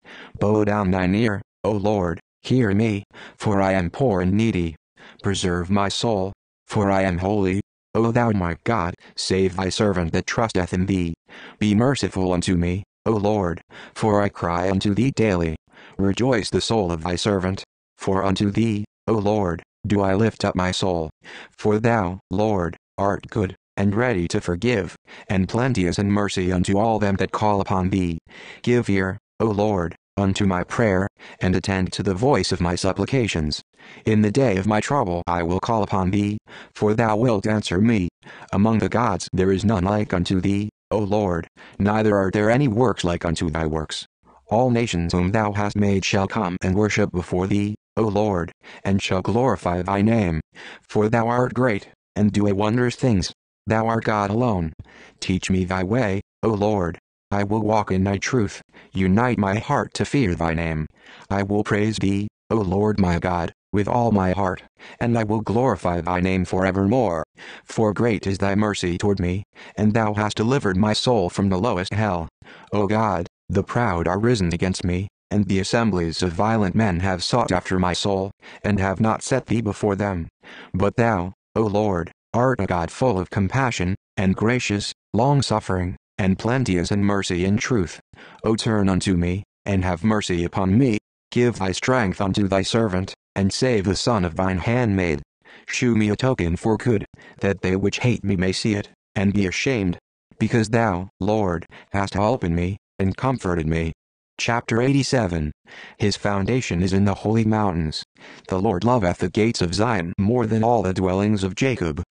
Bow down thine ear, O Lord, hear me, for I am poor and needy. Preserve my soul, for I am holy. O thou my God, save thy servant that trusteth in thee. Be merciful unto me, O Lord, for I cry unto thee daily. Rejoice the soul of thy servant, for unto thee, O Lord, do I lift up my soul. For thou, Lord, art good, and ready to forgive, and plenteous in mercy unto all them that call upon thee. Give ear, O Lord, unto my prayer, and attend to the voice of my supplications. In the day of my trouble I will call upon thee, for thou wilt answer me. Among the gods there is none like unto thee, O Lord, neither are there any works like unto thy works. All nations whom thou hast made shall come and worship before thee, O Lord, and shall glorify thy name. For thou art great, and do wondrous things. Thou art God alone. Teach me thy way, O Lord. I will walk in thy truth, unite my heart to fear thy name. I will praise thee, O Lord my God, with all my heart, and I will glorify thy name forevermore. For great is thy mercy toward me, and thou hast delivered my soul from the lowest hell. O God, the proud are risen against me, and the assemblies of violent men have sought after my soul, and have not set thee before them. But thou, O Lord, art a God full of compassion, and gracious, long-suffering, and plenteous in mercy and truth. O turn unto me, and have mercy upon me. Give thy strength unto thy servant, and save the son of thine handmaid. Shew me a token for good, that they which hate me may see it, and be ashamed. Because thou, Lord, hast holpen me, and comforted me. Chapter eighty-seven. His foundation is in the holy mountains. The Lord loveth the gates of Zion more than all the dwellings of Jacob.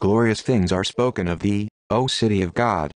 Glorious things are spoken of thee, O city of God.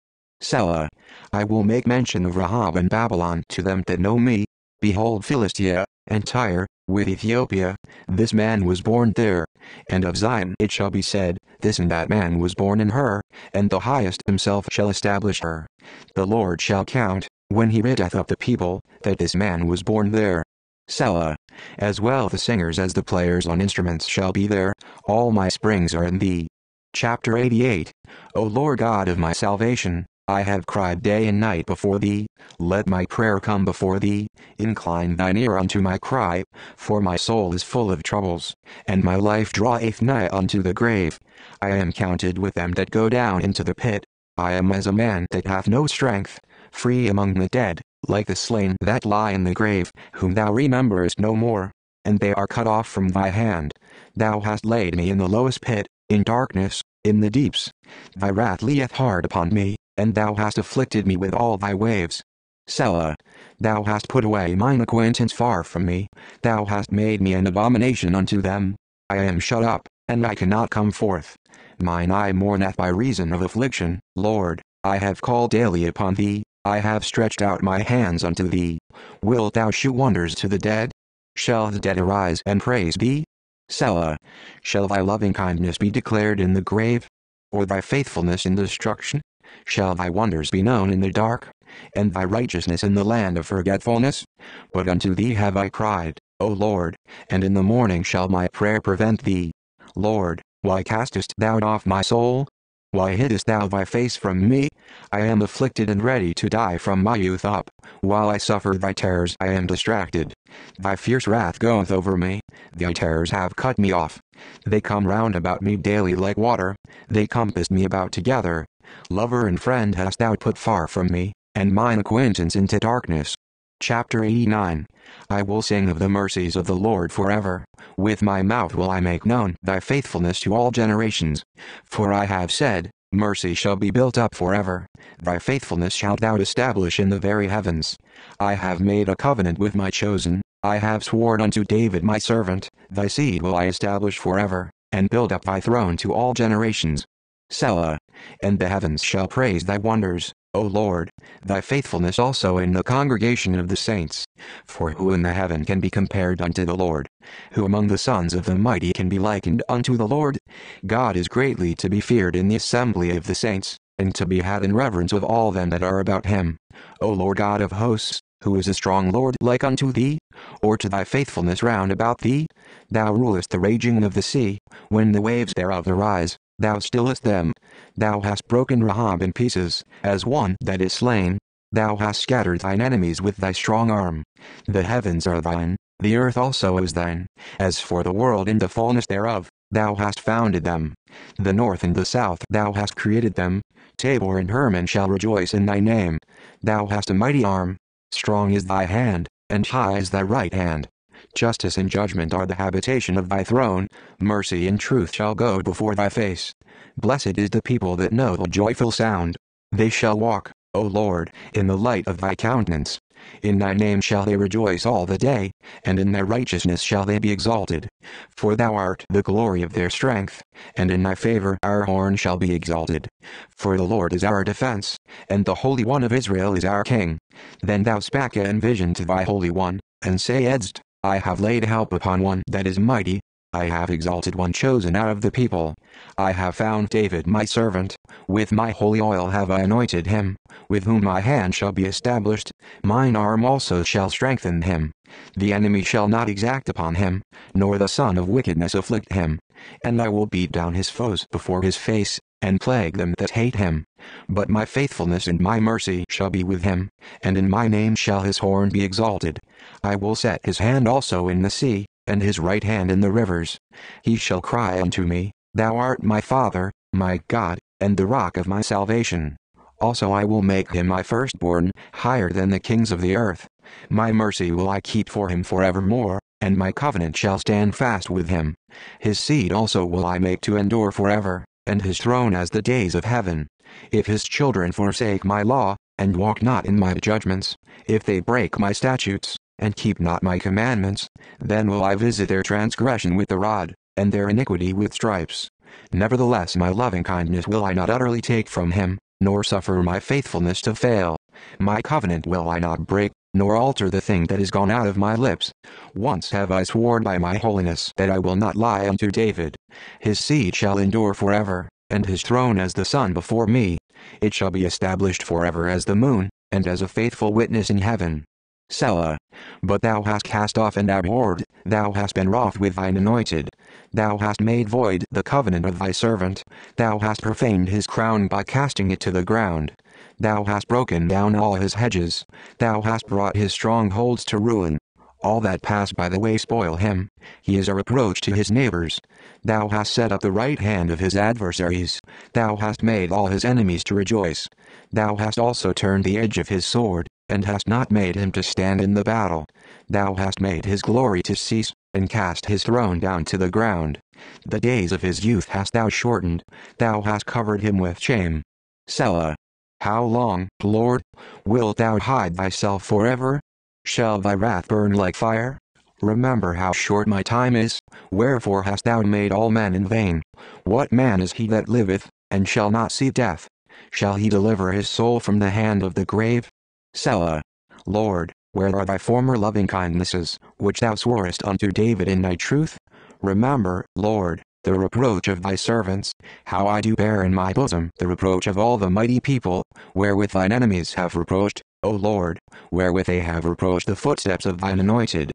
Selah. I will make mention of Rahab and Babylon to them that know me. Behold Philistia, and Tyre, with Ethiopia, this man was born there. And of Zion it shall be said, this and that man was born in her, and the highest himself shall establish her. The Lord shall count, when he readeth up the people, that this man was born there. Selah. As well the singers as the players on instruments shall be there, all my springs are in thee. Chapter eighty-eight. O Lord God of my salvation, I have cried day and night before thee, let my prayer come before thee, incline thine ear unto my cry, for my soul is full of troubles, and my life draweth nigh unto the grave. I am counted with them that go down into the pit. I am as a man that hath no strength, free among the dead, like the slain that lie in the grave, whom thou rememberest no more, and they are cut off from thy hand. Thou hast laid me in the lowest pit, in darkness, in the deeps. Thy wrath lieth hard upon me, and thou hast afflicted me with all thy waves. Selah. Thou hast put away mine acquaintance far from me, thou hast made me an abomination unto them. I am shut up, and I cannot come forth. Mine eye mourneth by reason of affliction. Lord, I have called daily upon thee, I have stretched out my hands unto thee. Wilt thou shew wonders to the dead? Shall the dead arise and praise thee? Selah. Shall thy loving kindness be declared in the grave? Or thy faithfulness in destruction? Shall thy wonders be known in the dark, and thy righteousness in the land of forgetfulness? But unto thee have I cried, O Lord, and in the morning shall my prayer prevent thee. Lord, why castest thou off my soul? Why hiddest thou thy face from me? I am afflicted and ready to die from my youth up. While I suffer thy terrors I am distracted. Thy fierce wrath goeth over me. Thy terrors have cut me off. They come round about me daily like water. They compassed me about together. Lover and friend hast thou put far from me, and mine acquaintance into darkness. Chapter eighty-nine. I will sing of the mercies of the Lord forever. With my mouth will I make known thy faithfulness to all generations. For I have said, mercy shall be built up forever. Thy faithfulness shalt thou establish in the very heavens. I have made a covenant with my chosen. I have sworn unto David my servant, thy seed will I establish forever, and build up thy throne to all generations. Selah. And the heavens shall praise thy wonders, O Lord, thy faithfulness also in the congregation of the saints. For who in the heaven can be compared unto the Lord? Who among the sons of the mighty can be likened unto the Lord? God is greatly to be feared in the assembly of the saints, and to be had in reverence of all them that are about him. O Lord God of hosts, who is a strong Lord like unto thee? Or to thy faithfulness round about thee? Thou rulest the raging of the sea, when the waves thereof arise. Thou stillest them. Thou hast broken Rahab in pieces, as one that is slain. Thou hast scattered thine enemies with thy strong arm. The heavens are thine, the earth also is thine. As for the world and the fullness thereof, thou hast founded them. The north and the south thou hast created them. Tabor and Hermon shall rejoice in thy name. Thou hast a mighty arm. Strong is thy hand, and high is thy right hand. Justice and judgment are the habitation of thy throne, mercy and truth shall go before thy face. Blessed is the people that know the joyful sound. They shall walk, O Lord, in the light of thy countenance. In thy name shall they rejoice all the day, and in thy righteousness shall they be exalted. For thou art the glory of their strength, and in thy favor our horn shall be exalted. For the Lord is our defense, and the Holy One of Israel is our King. Then thou spake in vision to thy Holy One, and sayedst, I have laid help upon one that is mighty. I have exalted one chosen out of the people. I have found David my servant, with my holy oil have I anointed him, with whom my hand shall be established, mine arm also shall strengthen him. The enemy shall not exact upon him, nor the son of wickedness afflict him. And I will beat down his foes before his face, and plague them that hate him. But my faithfulness and my mercy shall be with him, and in my name shall his horn be exalted. I will set his hand also in the sea, and his right hand in the rivers. He shall cry unto me, Thou art my Father, my God, and the rock of my salvation. Also I will make him my firstborn, higher than the kings of the earth. My mercy will I keep for him forevermore, and my covenant shall stand fast with him. His seed also will I make to endure forever, and his throne as the days of heaven. If his children forsake my law, and walk not in my judgments, if they break my statutes, and keep not my commandments, then will I visit their transgression with the rod, and their iniquity with stripes. Nevertheless my loving kindness will I not utterly take from him, nor suffer my faithfulness to fail. My covenant will I not break, nor alter the thing that is gone out of my lips. Once have I sworn by my holiness that I will not lie unto David. His seed shall endure forever, and his throne as the sun before me. It shall be established forever as the moon, and as a faithful witness in heaven. Selah. But thou hast cast off and abhorred, thou hast been wroth with thine anointed. Thou hast made void the covenant of thy servant, thou hast profaned his crown by casting it to the ground. Thou hast broken down all his hedges, thou hast brought his strongholds to ruin. All that pass by the way spoil him, he is a reproach to his neighbors. Thou hast set up the right hand of his adversaries, thou hast made all his enemies to rejoice. Thou hast also turned the edge of his sword, and hast not made him to stand in the battle. Thou hast made his glory to cease, and cast his throne down to the ground. The days of his youth hast thou shortened, thou hast covered him with shame. Selah. How long, Lord, wilt thou hide thyself forever? Shall thy wrath burn like fire? Remember how short my time is, wherefore hast thou made all men in vain? What man is he that liveth, and shall not see death? Shall he deliver his soul from the hand of the grave? Selah. Lord, where are thy former loving kindnesses, which thou sworest unto David in thy truth? Remember, Lord, the reproach of thy servants, how I do bear in my bosom the reproach of all the mighty people, wherewith thine enemies have reproached, O Lord, wherewith they have reproached the footsteps of thine anointed.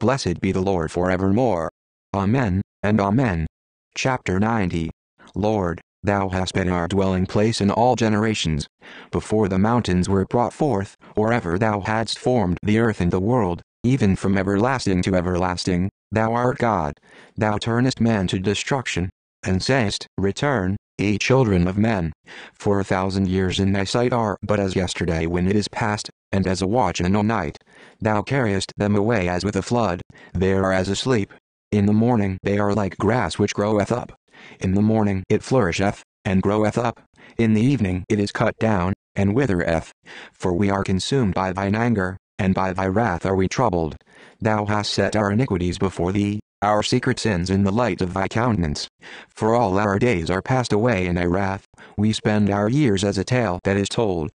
Blessed be the Lord forevermore. Amen, and Amen. Chapter ninety. Lord, thou hast been our dwelling place in all generations. Before the mountains were brought forth, or ever thou hadst formed the earth and the world, even from everlasting to everlasting, thou art God. Thou turnest man to destruction, and sayest, Return, ye children of men, for a thousand years in thy sight are but as yesterday when it is past, and as a watch in a night. Thou carriest them away as with a flood, they are as asleep. In the morning they are like grass which groweth up. In the morning it flourisheth, and groweth up. In the evening it is cut down, and withereth. For we are consumed by thine anger, and by thy wrath are we troubled. Thou hast set our iniquities before thee, our secret sins in the light of thy countenance. For all our days are passed away in thy wrath, we spend our years as a tale that is told.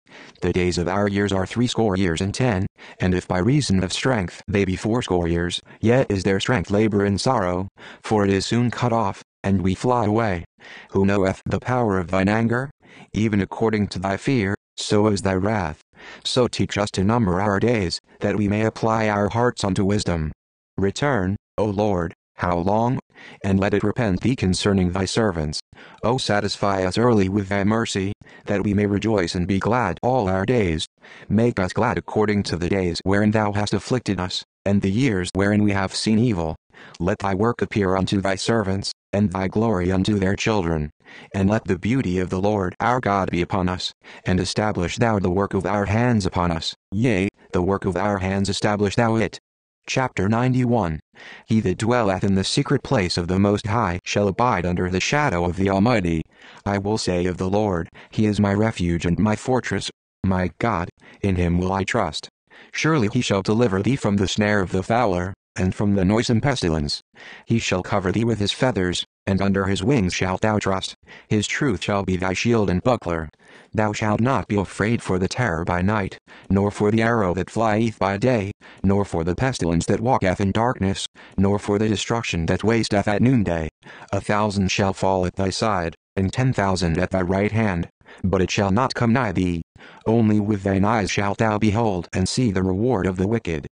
The days of our years are threescore years and ten, and if by reason of strength they be fourscore years, yet is their strength labor and sorrow, for it is soon cut off, and we fly away. Who knoweth the power of thine anger? Even according to thy fear, so is thy wrath. So teach us to number our days, that we may apply our hearts unto wisdom. Return, O Lord, how long? And let it repent thee concerning thy servants. O satisfy us early with thy mercy, that we may rejoice and be glad all our days. Make us glad according to the days wherein thou hast afflicted us, and the years wherein we have seen evil. Let thy work appear unto thy servants, and thy glory unto their children. And let the beauty of the Lord our God be upon us, and establish thou the work of our hands upon us. Yea, the work of our hands establish thou it. Chapter ninety-one. He that dwelleth in the secret place of the Most High shall abide under the shadow of the Almighty. I will say of the Lord, He is my refuge and my fortress, my God, in Him will I trust. Surely He shall deliver thee from the snare of the fowler, and from the noisome pestilence. He shall cover thee with his feathers, and under his wings shalt thou trust. His truth shall be thy shield and buckler. Thou shalt not be afraid for the terror by night, nor for the arrow that flieth by day, nor for the pestilence that walketh in darkness, nor for the destruction that wasteth at noonday. A thousand shall fall at thy side, and ten thousand at thy right hand, but it shall not come nigh thee. Only with thine eyes shalt thou behold and see the reward of the wicked.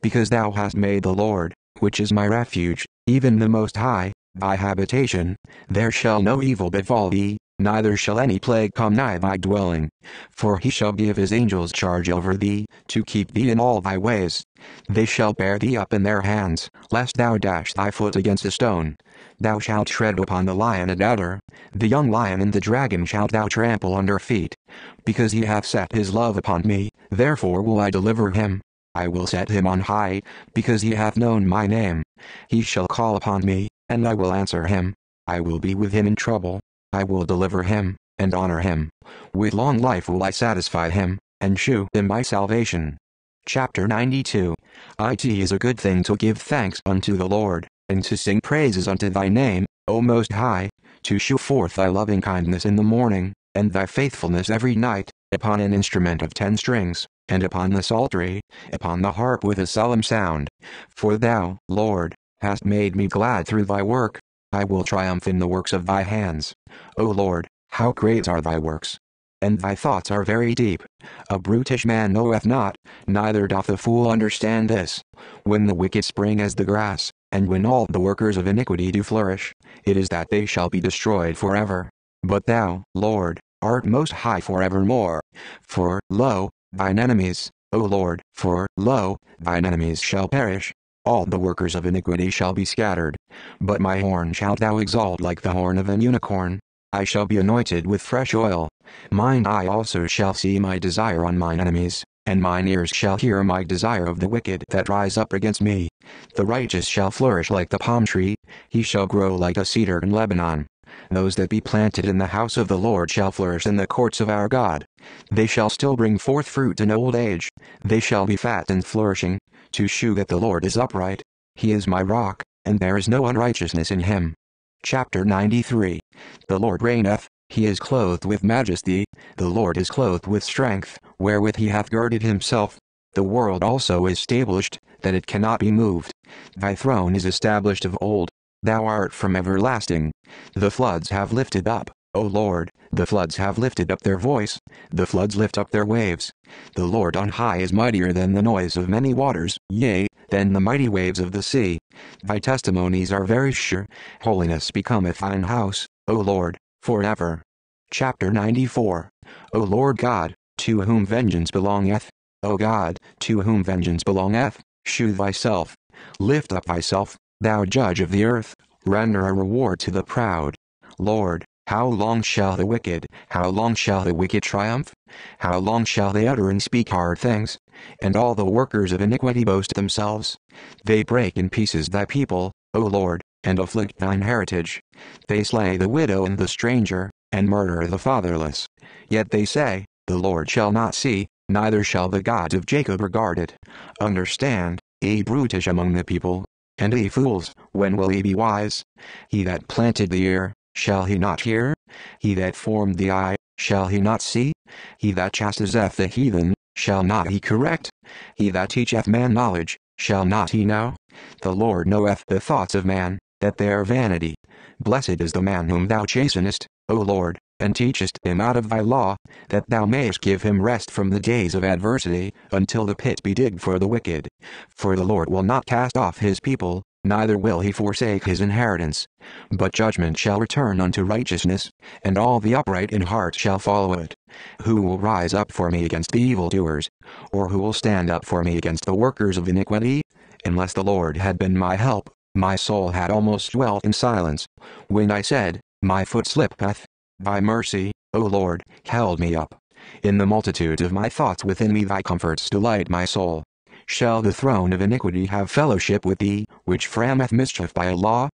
Because thou hast made the Lord, which is my refuge, even the Most High, thy habitation, there shall no evil befall thee, neither shall any plague come nigh thy dwelling. For he shall give his angels charge over thee, to keep thee in all thy ways. They shall bear thee up in their hands, lest thou dash thy foot against a stone. Thou shalt tread upon the lion and adder, the young lion and the dragon shalt thou trample under feet. Because he hath set his love upon me, therefore will I deliver him. I will set him on high, because he hath known my name. He shall call upon me, and I will answer him. I will be with him in trouble. I will deliver him, and honor him. With long life will I satisfy him, and shew him my salvation. Chapter ninety-two. It is a good thing to give thanks unto the Lord, and to sing praises unto thy name, O Most High, to shew forth thy loving kindness in the morning, and thy faithfulness every night, upon an instrument of ten strings, and upon the psaltery, upon the harp with a solemn sound. For thou, Lord, hast made me glad through thy work. I will triumph in the works of thy hands. O Lord, how great are thy works! And thy thoughts are very deep. A brutish man knoweth not, neither doth the fool understand this. When the wicked spring as the grass, and when all the workers of iniquity do flourish, it is that they shall be destroyed forever. But thou, Lord, art most high forevermore. For, lo, thine enemies, O Lord, for, lo, thine enemies shall perish. All the workers of iniquity shall be scattered. But my horn shalt thou exalt like the horn of an unicorn. I shall be anointed with fresh oil. Mine eye also shall see my desire on mine enemies, and mine ears shall hear my desire of the wicked that rise up against me. The righteous shall flourish like the palm tree, he shall grow like a cedar in Lebanon. Those that be planted in the house of the Lord shall flourish in the courts of our God. They shall still bring forth fruit in old age, they shall be fat and flourishing, to shew that the Lord is upright. He is my rock, and there is no unrighteousness in him. Chapter ninety-three. The Lord reigneth, he is clothed with majesty, the Lord is clothed with strength, wherewith he hath girded himself. The world also is established, that it cannot be moved. Thy throne is established of old, thou art from everlasting. The floods have lifted up, O Lord, the floods have lifted up their voice, the floods lift up their waves. The Lord on high is mightier than the noise of many waters, yea, than the mighty waves of the sea. Thy testimonies are very sure, holiness becometh thine house, O Lord, forever. Chapter ninety-four. O Lord God, to whom vengeance belongeth, O God, to whom vengeance belongeth, shew thyself. Lift up thyself, thou judge of the earth, render a reward to the proud. Lord, how long shall the wicked, how long shall the wicked triumph? How long shall they utter and speak hard things? And all the workers of iniquity boast themselves. They break in pieces thy people, O Lord, and afflict thine heritage. They slay the widow and the stranger, and murder the fatherless. Yet they say, the Lord shall not see, neither shall the God of Jacob regard it. Understand, ye brutish among the people, and ye fools, when will ye be wise? He that planted the ear, shall he not hear? He that formed the eye, shall he not see? He that chastiseth the heathen, shall not he correct? He that teacheth man knowledge, shall not he know? The Lord knoweth the thoughts of man, that they are vanity. Blessed is the man whom thou chastenest, O Lord, and teachest him out of thy law, that thou mayest give him rest from the days of adversity, until the pit be digged for the wicked. For the Lord will not cast off his people, neither will he forsake his inheritance. But judgment shall return unto righteousness, and all the upright in heart shall follow it. Who will rise up for me against the evildoers? Or who will stand up for me against the workers of iniquity? Unless the Lord had been my help, my soul had almost dwelt in silence. When I said, my foot slippeth, thy mercy, O Lord, held me up. In the multitude of my thoughts within me thy comforts delight my soul. Shall the throne of iniquity have fellowship with thee, which frameth mischief by a law?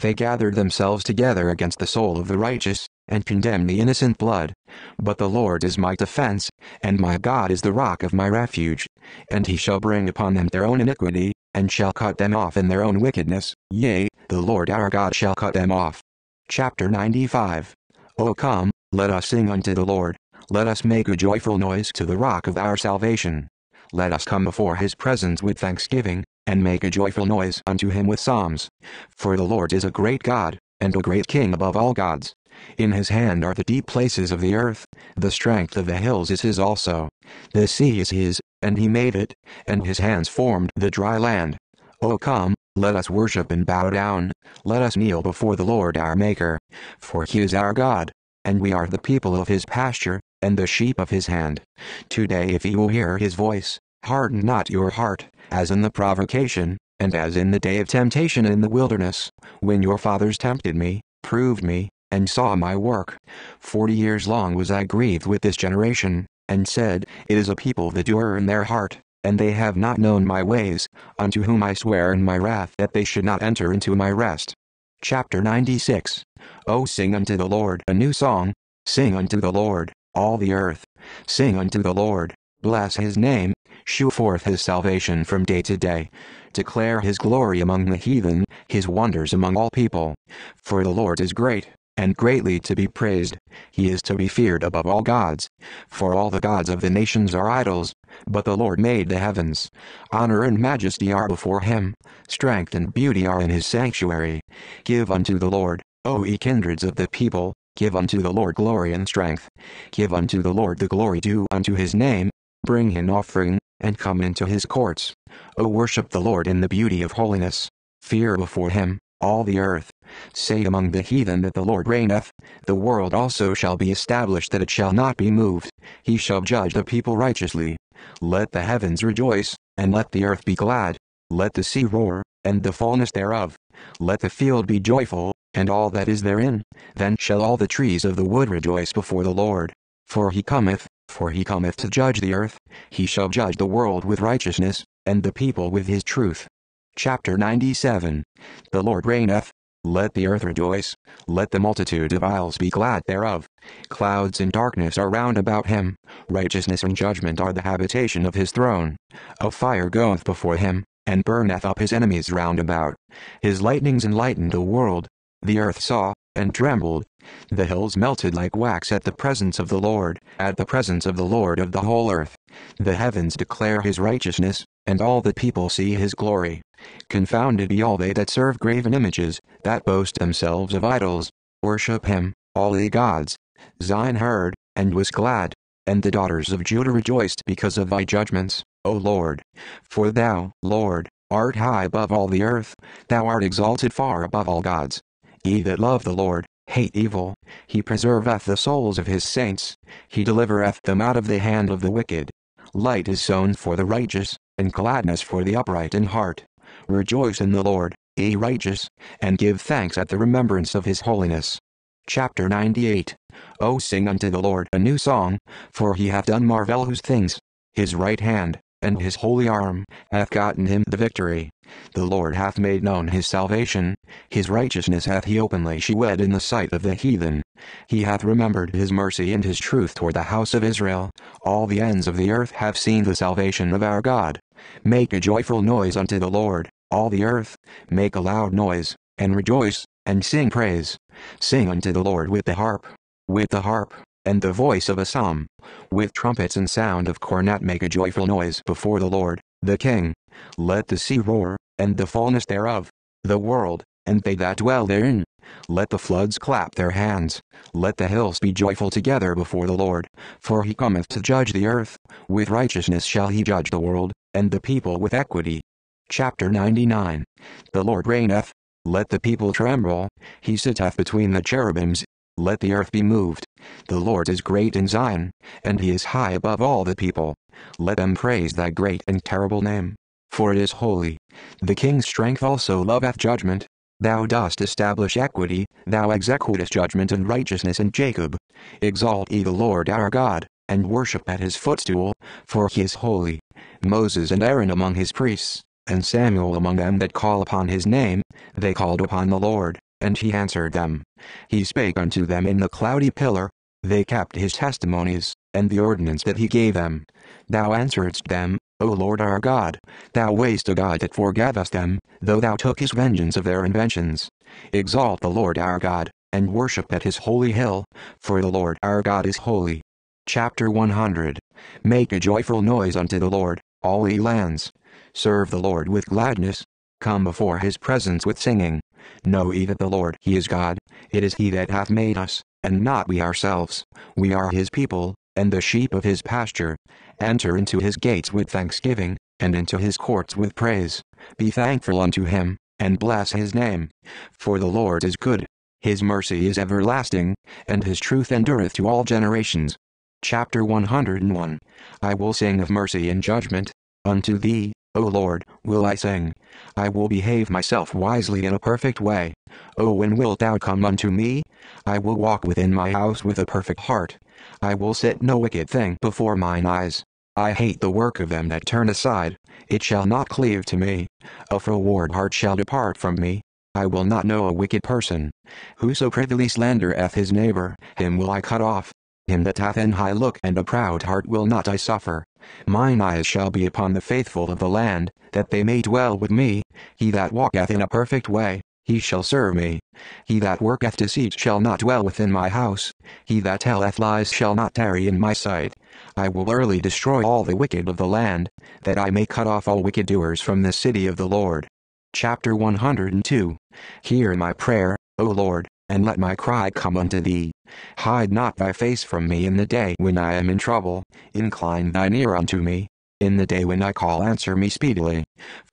They gather themselves together against the soul of the righteous, and condemn the innocent blood. But the Lord is my defense, and my God is the rock of my refuge. And he shall bring upon them their own iniquity, and shall cut them off in their own wickedness, yea, the Lord our God shall cut them off. Chapter ninety-five. O come, let us sing unto the Lord, let us make a joyful noise to the rock of our salvation. Let us come before his presence with thanksgiving, and make a joyful noise unto him with psalms. For the Lord is a great God, and a great King above all gods. In his hand are the deep places of the earth, the strength of the hills is his also. The sea is his, and he made it, and his hands formed the dry land. O come, let us worship and bow down, let us kneel before the Lord our Maker. For he is our God, and we are the people of his pasture, and the sheep of his hand. Today if ye will hear his voice, harden not your heart, as in the provocation, and as in the day of temptation in the wilderness, when your fathers tempted me, proved me, and saw my work. Forty years long was I grieved with this generation, and said, it is a people that do err in their heart, and they have not known my ways, unto whom I swear in my wrath that they should not enter into my rest. Chapter ninety-six. O sing unto the Lord a new song, sing unto the Lord, all the earth. Sing unto the Lord, bless his name, shew forth his salvation from day to day. Declare his glory among the heathen, his wonders among all people. For the Lord is great, and greatly to be praised. He is to be feared above all gods, for all the gods of the nations are idols, but the Lord made the heavens. Honor and majesty are before him, strength and beauty are in his sanctuary. Give unto the Lord, O ye kindreds of the people, give unto the Lord glory and strength. Give unto the Lord the glory due unto his name. Bring an offering, and come into his courts. O worship the Lord in the beauty of holiness. Fear before him, all the earth. Say among the heathen that the Lord reigneth. The world also shall be established, that it shall not be moved. He shall judge the people righteously. Let the heavens rejoice, and let the earth be glad. Let the sea roar, and the fullness thereof. Let the field be joyful, and all that is therein. Then shall all the trees of the wood rejoice before the Lord. For he cometh, for he cometh to judge the earth. He shall judge the world with righteousness, and the people with his truth. Chapter ninety-seven. The Lord reigneth. Let the earth rejoice, let the multitude of isles be glad thereof. Clouds and darkness are round about him, righteousness and judgment are the habitation of his throne. A fire goeth before him, and burneth up his enemies round about. His lightnings enlighten the world. The earth saw, and trembled. The hills melted like wax at the presence of the Lord, at the presence of the Lord of the whole earth. The heavens declare his righteousness, and all the people see his glory. Confounded be all they that serve graven images, that boast themselves of idols. Worship him, all ye gods. Zion heard, and was glad, and the daughters of Judah rejoiced because of thy judgments, O Lord. For thou, Lord, art high above all the earth, thou art exalted far above all gods. Ye that love the Lord, hate evil. He preserveth the souls of his saints, he delivereth them out of the hand of the wicked. Light is sown for the righteous, and gladness for the upright in heart. Rejoice in the Lord, ye righteous, and give thanks at the remembrance of his holiness. Chapter ninety-eight. O sing unto the Lord a new song, for he hath done marvelous things. His right hand, and his holy arm, hath gotten him the victory. The Lord hath made known his salvation, his righteousness hath he openly shewed in the sight of the heathen. He hath remembered his mercy and his truth toward the house of Israel. All the ends of the earth have seen the salvation of our God. Make a joyful noise unto the Lord, all the earth, make a loud noise, and rejoice, and sing praise. Sing unto the Lord with the harp, with the harp, and the voice of a psalm. With trumpets and sound of cornet make a joyful noise before the Lord, the King. Let the sea roar, and the fullness thereof, the world, and they that dwell therein. Let the floods clap their hands, let the hills be joyful together before the Lord, for he cometh to judge the earth. With righteousness shall he judge the world, and the people with equity. Chapter ninety-nine. The Lord reigneth, let the people tremble. He sitteth between the cherubims, let the earth be moved. The Lord is great in Zion, and he is high above all the people. Let them praise thy great and terrible name, for it is holy. The King's strength also loveth judgment. Thou dost establish equity, thou executest judgment and righteousness in Jacob. Exalt ye the Lord our God, and worship at his footstool, for he is holy. Moses and Aaron among his priests, and Samuel among them that call upon his name, they called upon the Lord, and he answered them. He spake unto them in the cloudy pillar. They kept his testimonies, and the ordinance that he gave them. Thou answeredst them, O Lord our God. Thou wast a God that forgavest them, though thou tookest vengeance of their inventions. Exalt the Lord our God, and worship at his holy hill, for the Lord our God is holy. Chapter one hundred. Make a joyful noise unto the Lord, all ye lands. Serve the Lord with gladness. Come before his presence with singing. Know ye that the Lord he is God. It is he that hath made us, and not we ourselves. We are his people, and the sheep of his pasture. Enter into his gates with thanksgiving, and into his courts with praise. Be thankful unto him, and bless his name. For the Lord is good, his mercy is everlasting, and his truth endureth to all generations. Chapter one hundred one. I will sing of mercy and judgment. Unto thee, O Lord, will I sing. I will behave myself wisely in a perfect way. O when wilt thou come unto me? I will walk within my house with a perfect heart. I will set no wicked thing before mine eyes. I hate the work of them that turn aside. It shall not cleave to me. A froward heart shall depart from me. I will not know a wicked person. Whoso privily slandereth his neighbor, him will I cut off. Him that hath an high look and a proud heart will not I suffer. Mine eyes shall be upon the faithful of the land, that they may dwell with me. He that walketh in a perfect way, He shall serve me. He that worketh deceit shall not dwell within my house. He that telleth lies shall not tarry in my sight. I will early destroy all the wicked of the land, that I may cut off all wicked doers from the city of the Lord. Chapter one hundred two. Hear my prayer, O Lord, and let my cry come unto thee. Hide not thy face from me in the day when I am in trouble. Incline thine ear unto me. In the day when I call, answer me speedily.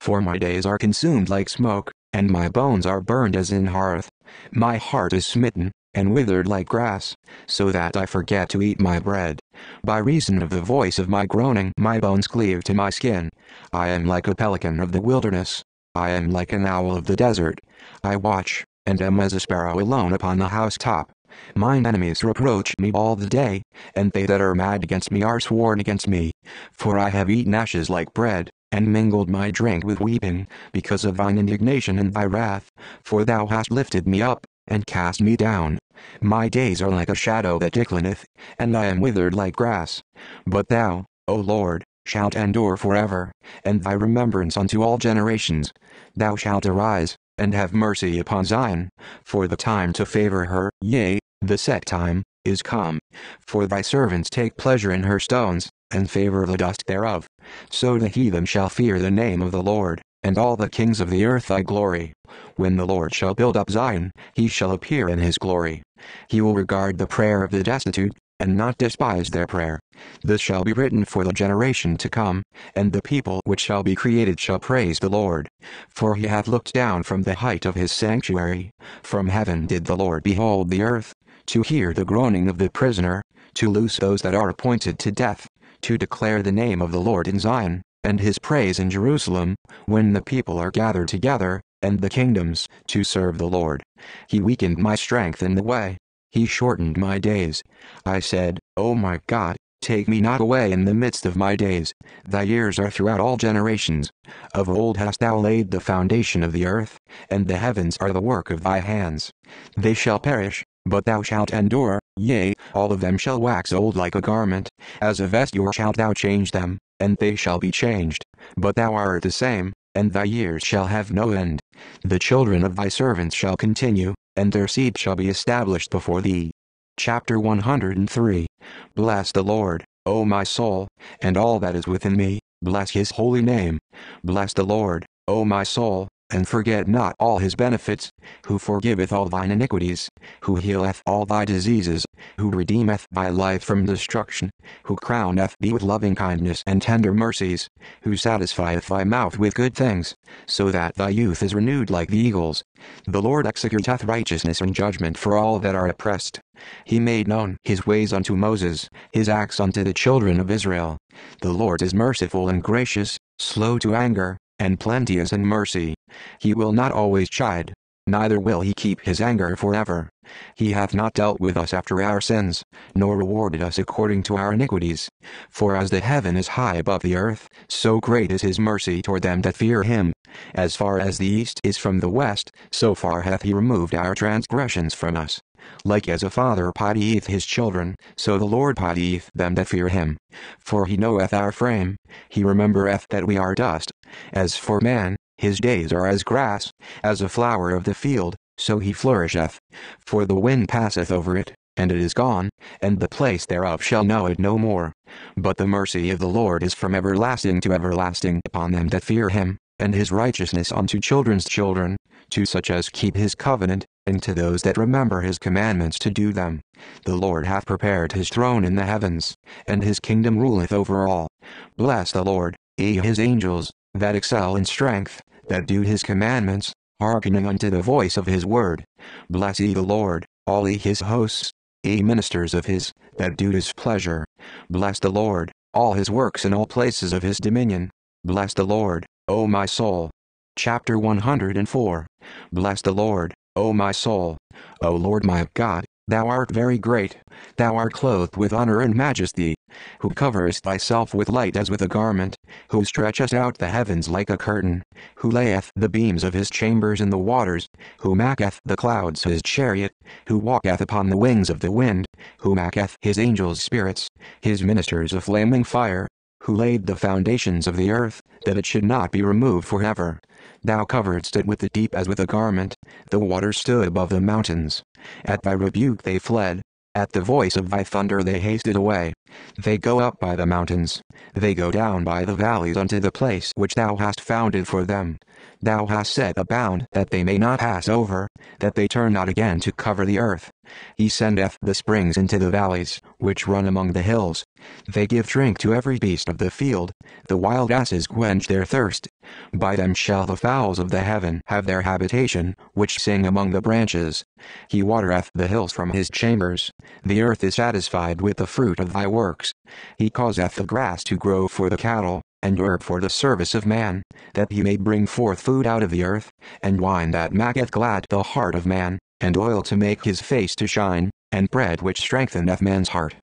For my days are consumed like smoke, and my bones are burned as in hearth. My heart is smitten, and withered like grass, so that I forget to eat my bread. By reason of the voice of my groaning, my bones cleave to my skin. I am like a pelican of the wilderness. I am like an owl of the desert. I watch, and am as a sparrow alone upon the housetop. Mine enemies reproach me all the day, and they that are mad against me are sworn against me. For I have eaten ashes like bread, and mingled my drink with weeping, because of thine indignation and thy wrath, for thou hast lifted me up, and cast me down. My days are like a shadow that declineth, and I am withered like grass. But thou, O Lord, shalt endure forever, and thy remembrance unto all generations. Thou shalt arise, and have mercy upon Zion, for the time to favor her, yea, the set time, is come. For thy servants take pleasure in her stones, and favor the dust thereof. So the heathen shall fear the name of the Lord, and all the kings of the earth thy glory. When the Lord shall build up Zion, he shall appear in his glory. He will regard the prayer of the destitute, and not despise their prayer. This shall be written for the generation to come, and the people which shall be created shall praise the Lord. For he hath looked down from the height of his sanctuary. From heaven did the Lord behold the earth, to hear the groaning of the prisoner, to loose those that are appointed to death, to declare the name of the Lord in Zion, and his praise in Jerusalem, when the people are gathered together, and the kingdoms, to serve the Lord. He weakened my strength in the way. He shortened my days. I said, O my God, take me not away in the midst of my days. Thy years are throughout all generations. Of old hast thou laid the foundation of the earth, and the heavens are the work of thy hands. They shall perish, but thou shalt endure. Yea, all of them shall wax old like a garment, as a vesture shalt thou change them, and they shall be changed. But thou art the same, and thy years shall have no end. The children of thy servants shall continue, and their seed shall be established before thee. Chapter one hundred three. Bless the Lord, O my soul, and all that is within me, bless his holy name. Bless the Lord, O my soul, and forget not all his benefits, who forgiveth all thine iniquities, who healeth all thy diseases, who redeemeth thy life from destruction, who crowneth thee with loving kindness and tender mercies, who satisfieth thy mouth with good things, so that thy youth is renewed like the eagles. The Lord executeth righteousness and judgment for all that are oppressed. He made known his ways unto Moses, his acts unto the children of Israel. The Lord is merciful and gracious, slow to anger, and plenteous in mercy. He will not always chide, neither will he keep his anger forever. He hath not dealt with us after our sins, nor rewarded us according to our iniquities. For as the heaven is high above the earth, so great is his mercy toward them that fear him. As far as the east is from the west, so far hath he removed our transgressions from us. Like as a father pitieth his children, so the Lord pitieth them that fear him. For he knoweth our frame, he remembereth that we are dust. As for man, his days are as grass, as a flower of the field, so he flourisheth. For the wind passeth over it, and it is gone, and the place thereof shall know it no more. But the mercy of the Lord is from everlasting to everlasting upon them that fear him, and his righteousness unto children's children, to such as keep his covenant, and to those that remember his commandments to do them. The Lord hath prepared his throne in the heavens, and his kingdom ruleth over all. Bless the Lord, ye his angels, that excel in strength, that do his commandments, hearkening unto the voice of his word. Bless ye the Lord, all ye his hosts, ye ministers of his, that do his pleasure. Bless the Lord, all his works in all places of his dominion. Bless the Lord, O my soul. Chapter one hundred four. Bless the Lord, O my soul. O Lord my God, thou art very great. Thou art clothed with honor and majesty, who coverest thyself with light as with a garment, who stretchest out the heavens like a curtain, who layeth the beams of his chambers in the waters, who maketh the clouds his chariot, who walketh upon the wings of the wind, who maketh his angels spirits, his ministers a flaming fire. who laid the foundations of the earth, that it should not be removed forever. Thou coveredst it with the deep as with a garment, the waters stood above the mountains. At thy rebuke they fled, at the voice of thy thunder they hasted away. They go up by the mountains, they go down by the valleys unto the place which thou hast founded for them. Thou hast set a bound that they may not pass over, that they turn not again to cover the earth. He sendeth the springs into the valleys, which run among the hills. They give drink to every beast of the field, the wild asses quench their thirst. By them shall the fowls of the heaven have their habitation, which sing among the branches. He watereth the hills from his chambers, the earth is satisfied with the fruit of thy works. He causeth the grass to grow for the cattle, and herb for the service of man, that he may bring forth food out of the earth, and wine that maketh glad the heart of man, and oil to make his face to shine, and bread which strengtheneth man's heart.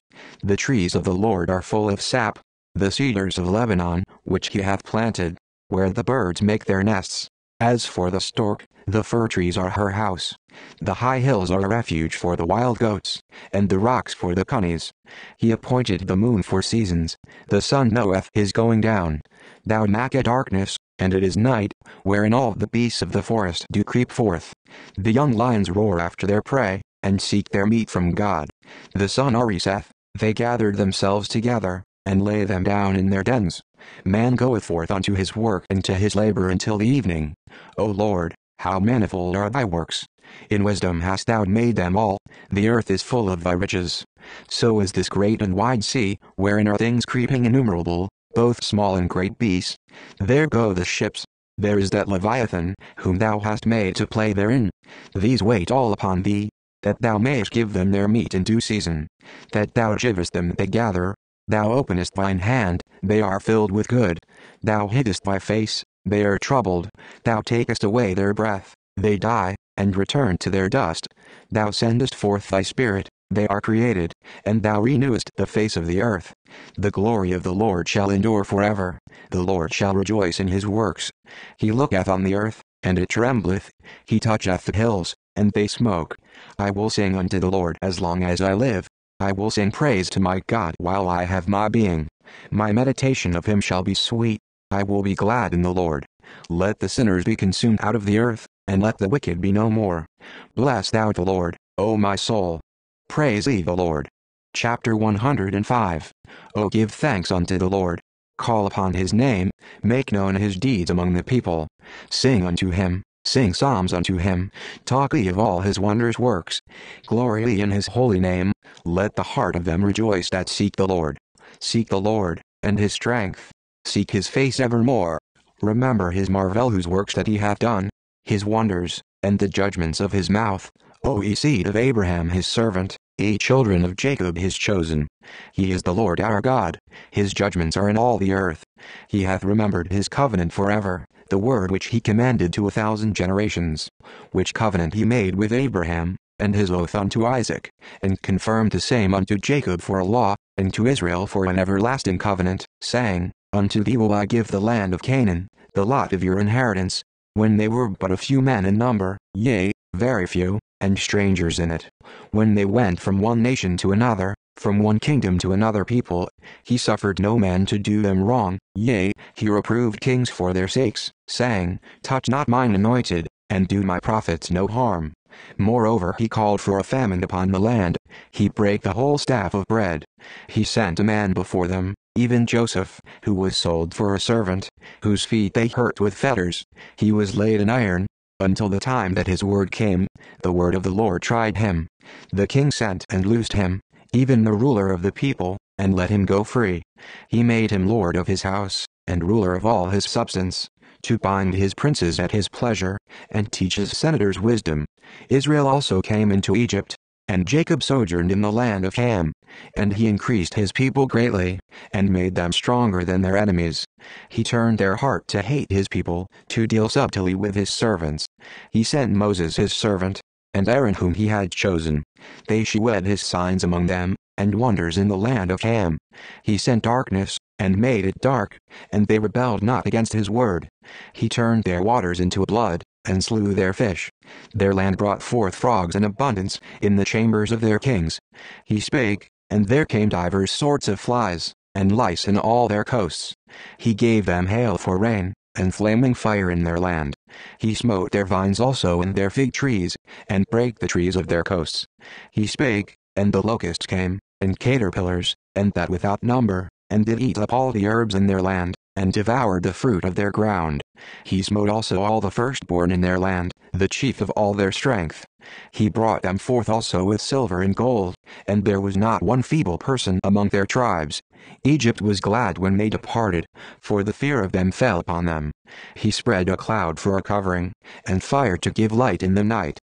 The trees of the Lord are full of sap, the cedars of Lebanon, which he hath planted, where the birds make their nests. As for the stork, the fir trees are her house. The high hills are a refuge for the wild goats, and the rocks for the conies. He appointed the moon for seasons, the sun knoweth his going down. Thou makest darkness, and it is night, wherein all the beasts of the forest do creep forth. The young lions roar after their prey, and seek their meat from God. The sun ariseth, they gathered themselves together, and lay them down in their dens. Man goeth forth unto his work and to his labor until the evening. O Lord, how manifold are thy works! In wisdom hast thou made them all, the earth is full of thy riches. So is this great and wide sea, wherein are things creeping innumerable, both small and great beasts. There go the ships, there is that Leviathan, whom thou hast made to play therein. These wait all upon thee, that thou mayest give them their meat in due season. That thou givest them they gather. Thou openest thine hand, they are filled with good. Thou hidest thy face, they are troubled. Thou takest away their breath, they die, and return to their dust. Thou sendest forth thy spirit, they are created, and thou renewest the face of the earth. The glory of the Lord shall endure forever. The Lord shall rejoice in his works. He looketh on the earth, and it trembleth. He toucheth the hills, and they smoke. I will sing unto the Lord as long as I live. I will sing praise to my God while I have my being. My meditation of him shall be sweet. I will be glad in the Lord. Let the sinners be consumed out of the earth, and let the wicked be no more. Bless thou the Lord, O my soul. Praise ye the Lord. Chapter one hundred five. O give thanks unto the Lord. Call upon his name, make known his deeds among the people. Sing unto him. Sing psalms unto him, talk ye of all his wondrous works. Glory ye in his holy name, let the heart of them rejoice that seek the Lord. Seek the Lord, and his strength. Seek his face evermore. Remember his marvel whose works that he hath done, his wonders, and the judgments of his mouth. O ye seed of Abraham his servant, ye children of Jacob his chosen. He is the Lord our God, his judgments are in all the earth. He hath remembered his covenant forever, the word which he commanded to a thousand generations, which covenant he made with Abraham, and his oath unto Isaac, and confirmed the same unto Jacob for a law, and to Israel for an everlasting covenant, saying, Unto thee will I give the land of Canaan, the lot of your inheritance, when they were but a few men in number, yea, very few, and strangers in it. When they went from one nation to another, from one kingdom to another people, he suffered no man to do them wrong, yea, he reproved kings for their sakes, saying, Touch not mine anointed, and do my prophets no harm. Moreover he called for a famine upon the land, he brake the whole staff of bread. He sent a man before them, even Joseph, who was sold for a servant, whose feet they hurt with fetters. He was laid in iron, until the time that his word came, the word of the Lord tried him. The king sent and loosed him, even the ruler of the people, and let him go free. He made him lord of his house, and ruler of all his substance, to bind his princes at his pleasure, and teach his senators wisdom. Israel also came into Egypt, and Jacob sojourned in the land of Ham, and he increased his people greatly, and made them stronger than their enemies. He turned their heart to hate his people, to deal subtly with his servants. He sent Moses his servant, and Aaron whom he had chosen. They shewed his signs among them, and wonders in the land of Ham. He sent darkness, and made it dark, and they rebelled not against his word. He turned their waters into blood, and slew their fish. Their land brought forth frogs in abundance, in the chambers of their kings. He spake, and there came divers sorts of flies, and lice in all their coasts. He gave them hail for rain, and flaming fire in their land. He smote their vines also and their fig trees, and brake the trees of their coasts. He spake, and the locusts came, and caterpillars, and that without number, and did eat up all the herbs in their land, and devoured the fruit of their ground. He smote also all the firstborn in their land, the chief of all their strength. He brought them forth also with silver and gold, and there was not one feeble person among their tribes. Egypt was glad when they departed, for the fear of them fell upon them. He spread a cloud for a covering, and fire to give light in the night.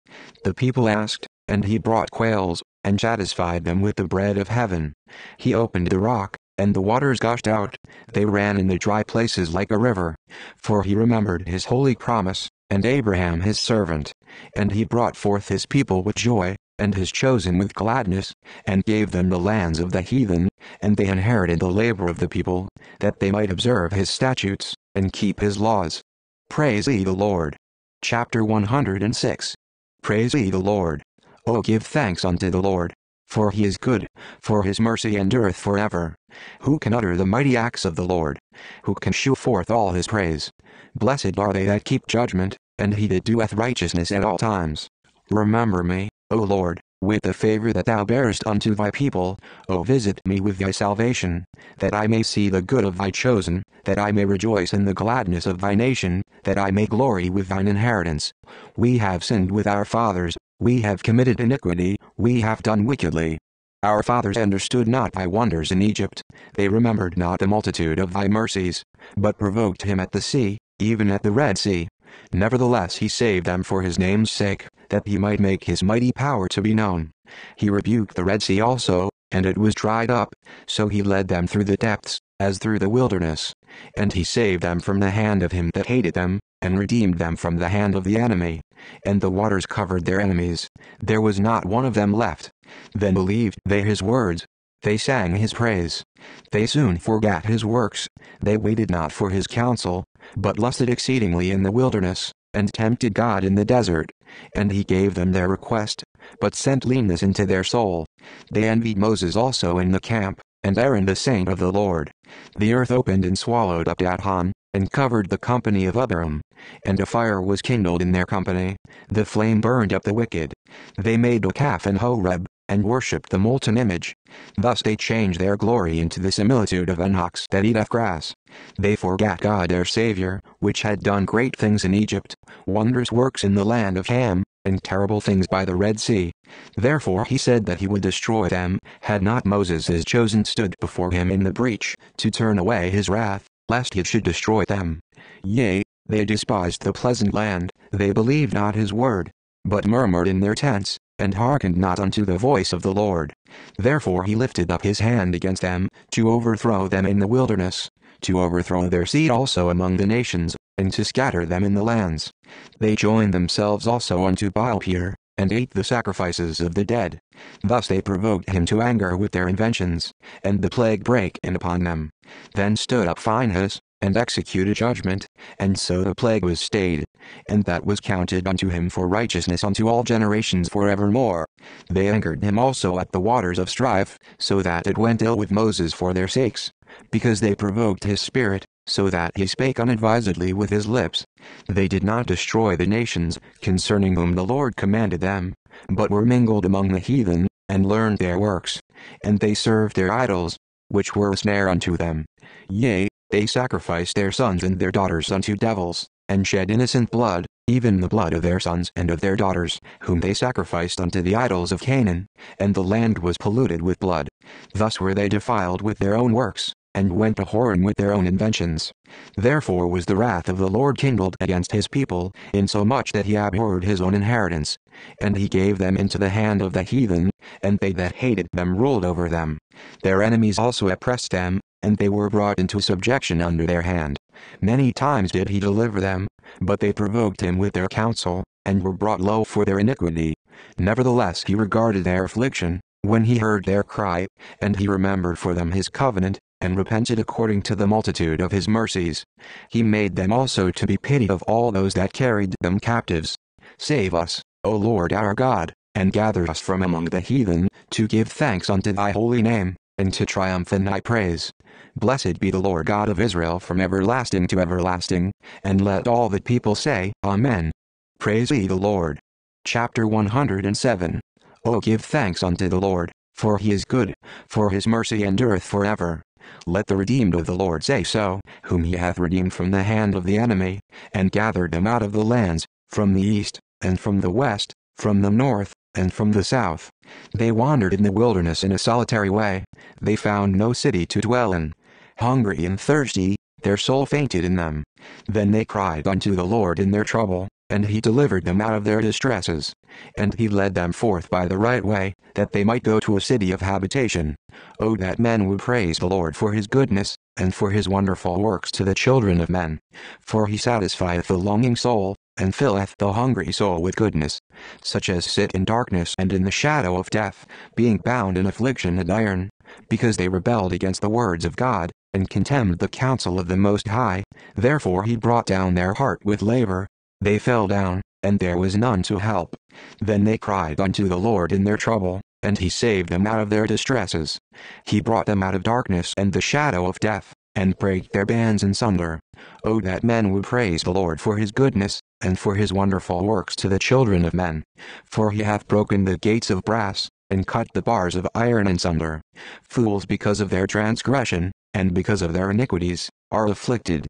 The people asked, and he brought quails, and satisfied them with the bread of heaven. He opened the rock, and the waters gushed out, they ran in the dry places like a river. For he remembered his holy promise, and Abraham his servant. And he brought forth his people with joy, and his chosen with gladness, and gave them the lands of the heathen, and they inherited the labor of the people, that they might observe his statutes, and keep his laws. Praise ye the Lord. Chapter one hundred six. Praise ye the Lord. O give thanks unto the Lord. For he is good, for his mercy endureth forever. Who can utter the mighty acts of the Lord? Who can shew forth all his praise? Blessed are they that keep judgment, and he that doeth righteousness at all times. Remember me, O Lord, with the favour that thou bearest unto thy people. O visit me with thy salvation, that I may see the good of thy chosen, that I may rejoice in the gladness of thy nation, that I may glory with thine inheritance. We have sinned with our fathers, we have committed iniquity, we have done wickedly. Our fathers understood not thy wonders in Egypt, they remembered not the multitude of thy mercies, but provoked him at the sea, even at the Red Sea. Nevertheless he saved them for his name's sake, that he might make his mighty power to be known. He rebuked the Red Sea also, and it was dried up, so he led them through the depths, as through the wilderness. And he saved them from the hand of him that hated them, and redeemed them from the hand of the enemy. And the waters covered their enemies, there was not one of them left. Then believed they his words, they sang his praise. They soon forgot his works, they waited not for his counsel, but lusted exceedingly in the wilderness, and tempted God in the desert. And he gave them their request, but sent leanness into their soul. They envied Moses also in the camp, and Aaron the saint of the Lord. The earth opened and swallowed up Dathan, and covered the company of Abiram. And a fire was kindled in their company, the flame burned up the wicked. They made a calf in Horeb, and worshipped the molten image. Thus they changed their glory into the similitude of an ox that eateth grass. They forgot God their Saviour, which had done great things in Egypt, wondrous works in the land of Ham, and terrible things by the Red Sea. Therefore he said that he would destroy them, had not Moses his chosen stood before him in the breach, to turn away his wrath, lest he should destroy them. Yea, they despised the pleasant land, they believed not his word, but murmured in their tents, and hearkened not unto the voice of the Lord. Therefore he lifted up his hand against them, to overthrow them in the wilderness, to overthrow their seed also among the nations, and to scatter them in the lands. They joined themselves also unto Baal-peor, and ate the sacrifices of the dead. Thus they provoked him to anger with their inventions, and the plague brake in upon them. Then stood up Phinehas, and executed judgment, and so the plague was stayed, and that was counted unto him for righteousness unto all generations forevermore. They angered him also at the waters of strife, so that it went ill with Moses for their sakes, because they provoked his spirit, so that he spake unadvisedly with his lips. They did not destroy the nations, concerning whom the Lord commanded them, but were mingled among the heathen, and learned their works. And they served their idols, which were a snare unto them. Yea, they sacrificed their sons and their daughters unto devils, and shed innocent blood, even the blood of their sons and of their daughters, whom they sacrificed unto the idols of Canaan, and the land was polluted with blood. Thus were they defiled with their own works, and went to whoring with their own inventions. Therefore was the wrath of the Lord kindled against his people, insomuch that he abhorred his own inheritance. And he gave them into the hand of the heathen, and they that hated them ruled over them. Their enemies also oppressed them, and they were brought into subjection under their hand. Many times did he deliver them, but they provoked him with their counsel, and were brought low for their iniquity. Nevertheless he regarded their affliction, when he heard their cry, and he remembered for them his covenant, and repented according to the multitude of his mercies. He made them also to be pitied of all those that carried them captives. Save us, O Lord our God, and gather us from among the heathen, to give thanks unto thy holy name, and to triumph in thy praise. Blessed be the Lord God of Israel from everlasting to everlasting, and let all the people say, Amen. Praise ye the Lord. Chapter one hundred seven. O give thanks unto the Lord, for he is good, for his mercy endureth forever. Let the redeemed of the Lord say so, whom he hath redeemed from the hand of the enemy, and gathered them out of the lands, from the east, and from the west, from the north, and from the south. They wandered in the wilderness in a solitary way, they found no city to dwell in. Hungry and thirsty, their soul fainted in them. Then they cried unto the Lord in their trouble, and he delivered them out of their distresses. And he led them forth by the right way, that they might go to a city of habitation. O that men would praise the Lord for his goodness, and for his wonderful works to the children of men. For he satisfieth the longing soul, and filleth the hungry soul with goodness. Such as sit in darkness and in the shadow of death, being bound in affliction and iron, because they rebelled against the words of God, and contemned the counsel of the Most High, therefore he brought down their heart with labor. They fell down, and there was none to help. Then they cried unto the Lord in their trouble, and he saved them out of their distresses. He brought them out of darkness and the shadow of death, and brake their bands in sunder. O that men would praise the Lord for his goodness, and for his wonderful works to the children of men. For he hath broken the gates of brass, and cut the bars of iron in sunder. Fools, because of their transgression, and because of their iniquities, are afflicted.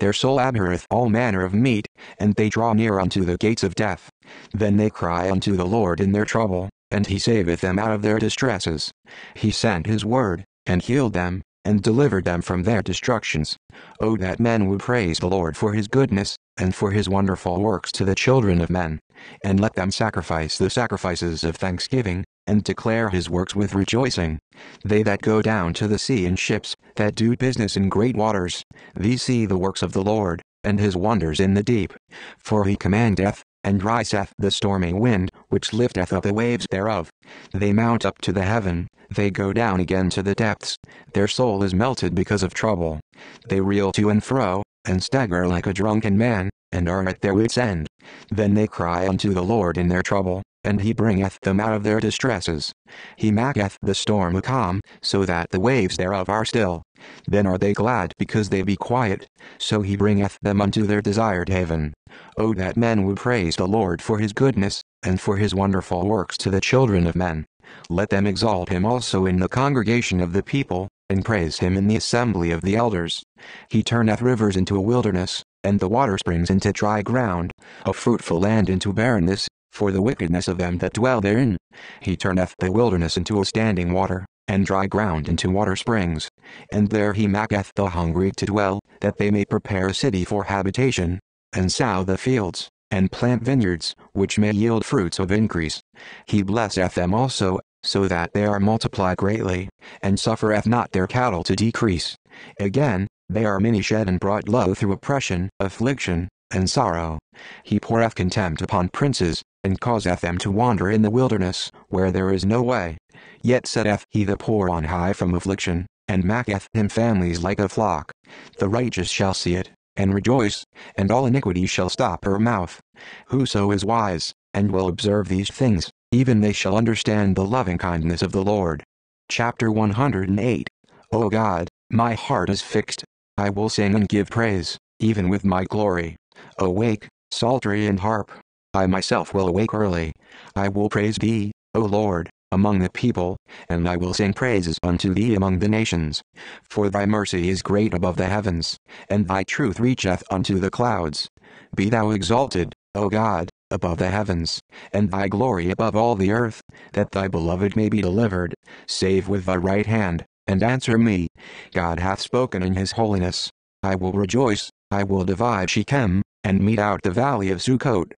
Their soul abhorreth all manner of meat, and they draw near unto the gates of death. Then they cry unto the Lord in their trouble, and he saveth them out of their distresses. He sent his word, and healed them, and delivered them from their destructions. O that men would praise the Lord for his goodness, and for his wonderful works to the children of men. And let them sacrifice the sacrifices of thanksgiving, and declare his works with rejoicing. They that go down to the sea in ships, that do business in great waters, these see the works of the Lord, and his wonders in the deep. For he commandeth, and riseth the stormy wind, which lifteth up the waves thereof. They mount up to the heaven, they go down again to the depths, their soul is melted because of trouble. They reel to and fro, and stagger like a drunken man, and are at their wits' end. Then they cry unto the Lord in their trouble, and he bringeth them out of their distresses. He maketh the storm a calm, so that the waves thereof are still. Then are they glad because they be quiet, so he bringeth them unto their desired haven. O that men would praise the Lord for his goodness, and for his wonderful works to the children of men. Let them exalt him also in the congregation of the people, and praise him in the assembly of the elders. He turneth rivers into a wilderness, and the water springs into dry ground, a fruitful land into barrenness, for the wickedness of them that dwell therein. He turneth the wilderness into a standing water, and dry ground into water springs. And there he maketh the hungry to dwell, that they may prepare a city for habitation, and sow the fields, and plant vineyards, which may yield fruits of increase. He blesseth them also, so that they are multiplied greatly, and suffereth not their cattle to decrease. Again, they are many shed and brought low through oppression, affliction, and sorrow. He poureth contempt upon princes, and causeth them to wander in the wilderness, where there is no way. Yet setteth he the poor on high from affliction, and maketh him families like a flock. The righteous shall see it, and rejoice, and all iniquity shall stop her mouth. Whoso is wise, and will observe these things, even they shall understand the loving kindness of the Lord. Chapter one hundred eight. O God, my heart is fixed. I will sing and give praise, even with my glory. Awake, psaltery and harp. I myself will awake early. I will praise thee, O Lord, among the people, and I will sing praises unto thee among the nations. For thy mercy is great above the heavens, and thy truth reacheth unto the clouds. Be thou exalted, O God, above the heavens, and thy glory above all the earth, that thy beloved may be delivered. Save with thy right hand, and answer me. God hath spoken in his holiness. I will rejoice, I will divide Shechem, and mete out the valley of Sukkot.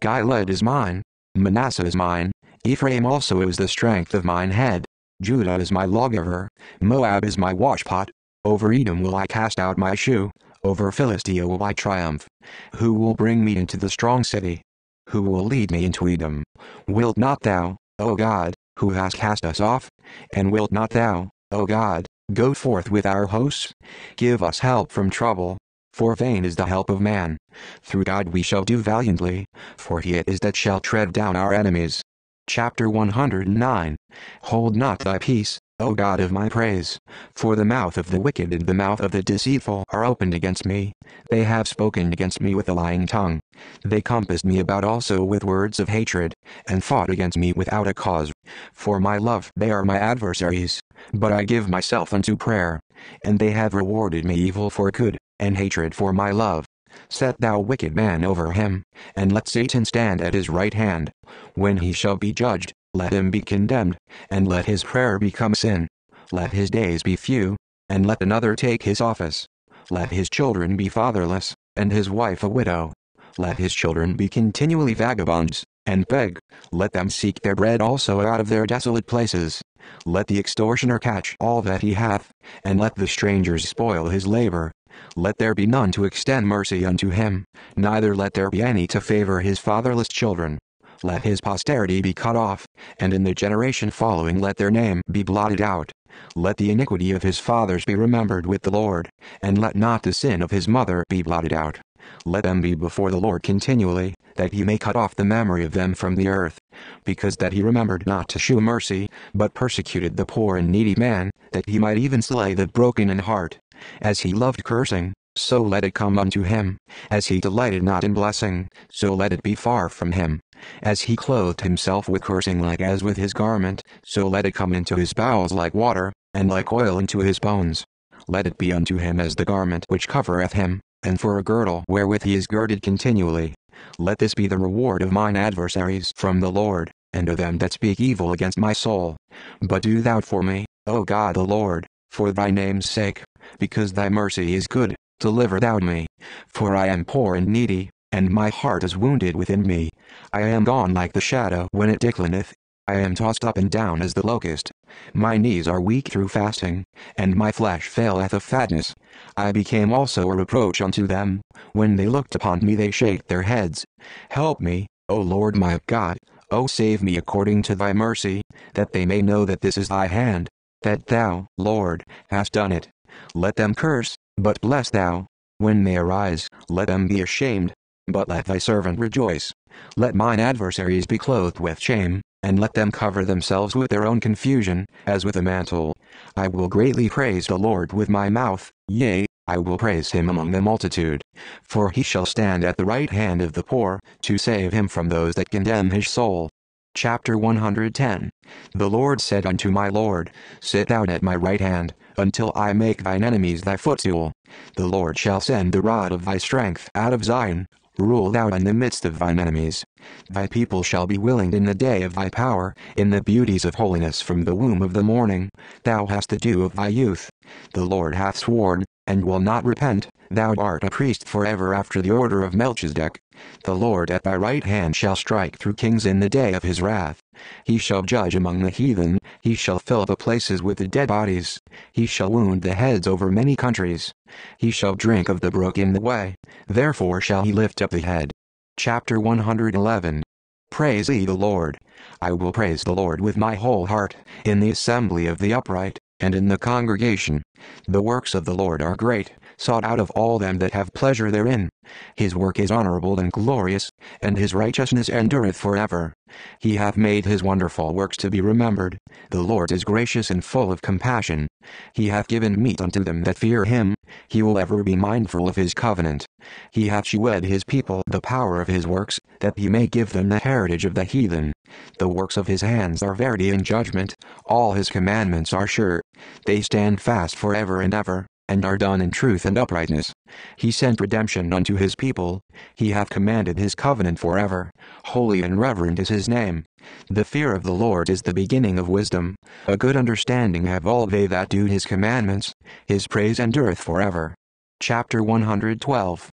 Gilead is mine, Manasseh is mine, Ephraim also is the strength of mine head, Judah is my lawgiver, Moab is my washpot. Over Edom will I cast out my shoe, over Philistia will I triumph. Who will bring me into the strong city? Who will lead me into Edom? Wilt not thou, O God, who hast cast us off? And wilt not thou, O God, go forth with our hosts? Give us help from trouble. For vain is the help of man. Through God we shall do valiantly, for he it is that shall tread down our enemies. Chapter one hundred nine. Hold not thy peace, O God of my praise, for the mouth of the wicked and the mouth of the deceitful are opened against me. They have spoken against me with a lying tongue. They compassed me about also with words of hatred, and fought against me without a cause. For my love they are my adversaries, but I give myself unto prayer. And they have rewarded me evil for good, and hatred for my love. Set thou wicked man over him, and let Satan stand at his right hand. When he shall be judged, let him be condemned, and let his prayer become sin. Let his days be few, and let another take his office. Let his children be fatherless, and his wife a widow. Let his children be continually vagabonds, and beg. Let them seek their bread also out of their desolate places. Let the extortioner catch all that he hath, and let the strangers spoil his labor. Let there be none to extend mercy unto him, neither let there be any to favor his fatherless children. Let his posterity be cut off, and in the generation following let their name be blotted out. Let the iniquity of his fathers be remembered with the Lord, and let not the sin of his mother be blotted out. Let them be before the Lord continually, that he may cut off the memory of them from the earth. Because that he remembered not to shew mercy, but persecuted the poor and needy man, that he might even slay the broken in heart. As he loved cursing, so let it come unto him. As he delighted not in blessing, so let it be far from him. As he clothed himself with cursing like as with his garment, so let it come into his bowels like water, and like oil into his bones. Let it be unto him as the garment which covereth him, and for a girdle wherewith he is girded continually. Let this be the reward of mine adversaries from the Lord, and of them that speak evil against my soul. But do thou for me, O God the Lord, for thy name's sake, because thy mercy is good, deliver thou me. For I am poor and needy, and my heart is wounded within me. I am gone like the shadow when it declineth. I am tossed up and down as the locust. My knees are weak through fasting, and my flesh faileth of fatness. I became also a reproach unto them. When they looked upon me they shake their heads. Help me, O Lord my God, O save me according to thy mercy, that they may know that this is thy hand, that thou, Lord, hast done it. Let them curse, but bless thou. When they arise, let them be ashamed, but let thy servant rejoice. Let mine adversaries be clothed with shame, and let them cover themselves with their own confusion, as with a mantle. I will greatly praise the Lord with my mouth, yea, I will praise him among the multitude. For he shall stand at the right hand of the poor, to save him from those that condemn his soul. Chapter one hundred ten. The Lord said unto my Lord, sit down at my right hand, until I make thine enemies thy footstool. The Lord shall send the rod of thy strength out of Zion, rule thou in the midst of thine enemies. Thy people shall be willing in the day of thy power, in the beauties of holiness from the womb of the morning. Thou hast the dew of thy youth. The Lord hath sworn, and will not repent, thou art a priest forever after the order of Melchizedek. The Lord at thy right hand shall strike through kings in the day of his wrath. He shall judge among the heathen, he shall fill the places with the dead bodies, he shall wound the heads over many countries. He shall drink of the brook in the way, therefore shall he lift up the head. Chapter one hundred eleven. Praise ye the Lord. I will praise the Lord with my whole heart, in the assembly of the upright, and in the congregation. The works of the Lord are great, sought out of all them that have pleasure therein. His work is honorable and glorious, and his righteousness endureth forever. He hath made his wonderful works to be remembered. The Lord is gracious and full of compassion. He hath given meat unto them that fear him. He will ever be mindful of his covenant. He hath shewed his people the power of his works, that he may give them the heritage of the heathen. The works of his hands are verity and judgment. All his commandments are sure. They stand fast forever and ever, and are done in truth and uprightness. He sent redemption unto his people. He hath commanded his covenant forever. Holy and reverend is his name. The fear of the Lord is the beginning of wisdom. A good understanding have all they that do his commandments. His praise endureth forever. Chapter one hundred twelve.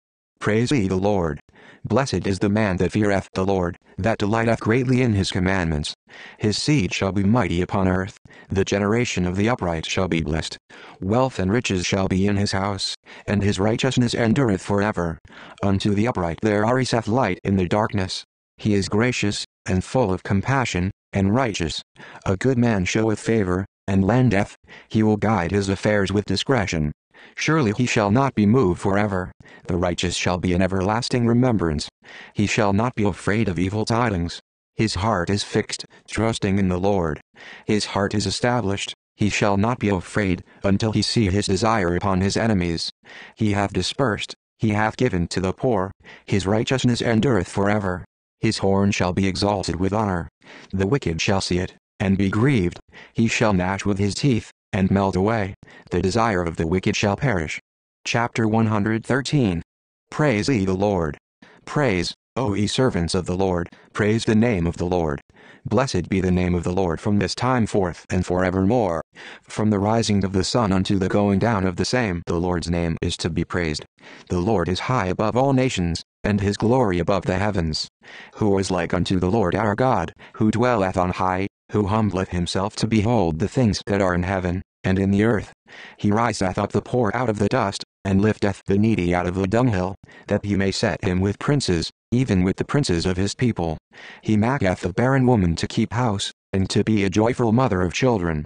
Praise ye the Lord. Blessed is the man that feareth the Lord, that delighteth greatly in his commandments. His seed shall be mighty upon earth. The generation of the upright shall be blessed. Wealth and riches shall be in his house, and his righteousness endureth forever. Unto the upright there ariseth light in the darkness. He is gracious, and full of compassion, and righteous. A good man showeth favor, and lendeth. He will guide his affairs with discretion. Surely he shall not be moved forever. The righteous shall be in everlasting remembrance. He shall not be afraid of evil tidings. His heart is fixed, trusting in the Lord. His heart is established. He shall not be afraid, until he see his desire upon his enemies. He hath dispersed, he hath given to the poor, his righteousness endureth forever. His horn shall be exalted with honor. The wicked shall see it, and be grieved. He shall gnash with his teeth, and melt away. The desire of the wicked shall perish. Chapter one hundred thirteen. Praise ye the Lord. Praise, O ye servants of the Lord, praise the name of the Lord. Blessed be the name of the Lord from this time forth and forevermore. From the rising of the sun unto the going down of the same, the Lord's name is to be praised. The Lord is high above all nations, and his glory above the heavens. Who is like unto the Lord our God, who dwelleth on high, who humbleth himself to behold the things that are in heaven, and in the earth? He riseth up the poor out of the dust, and lifteth the needy out of the dunghill, that he may set him with princes, even with the princes of his people. He maketh the barren woman to keep house, and to be a joyful mother of children.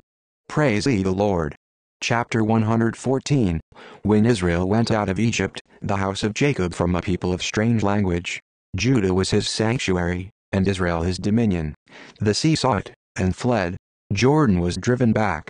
Praise ye the Lord. Chapter one hundred fourteen. When Israel went out of Egypt, the house of Jacob from a people of strange language, Judah was his sanctuary, and Israel his dominion. The sea saw it, and fled. Jordan was driven back.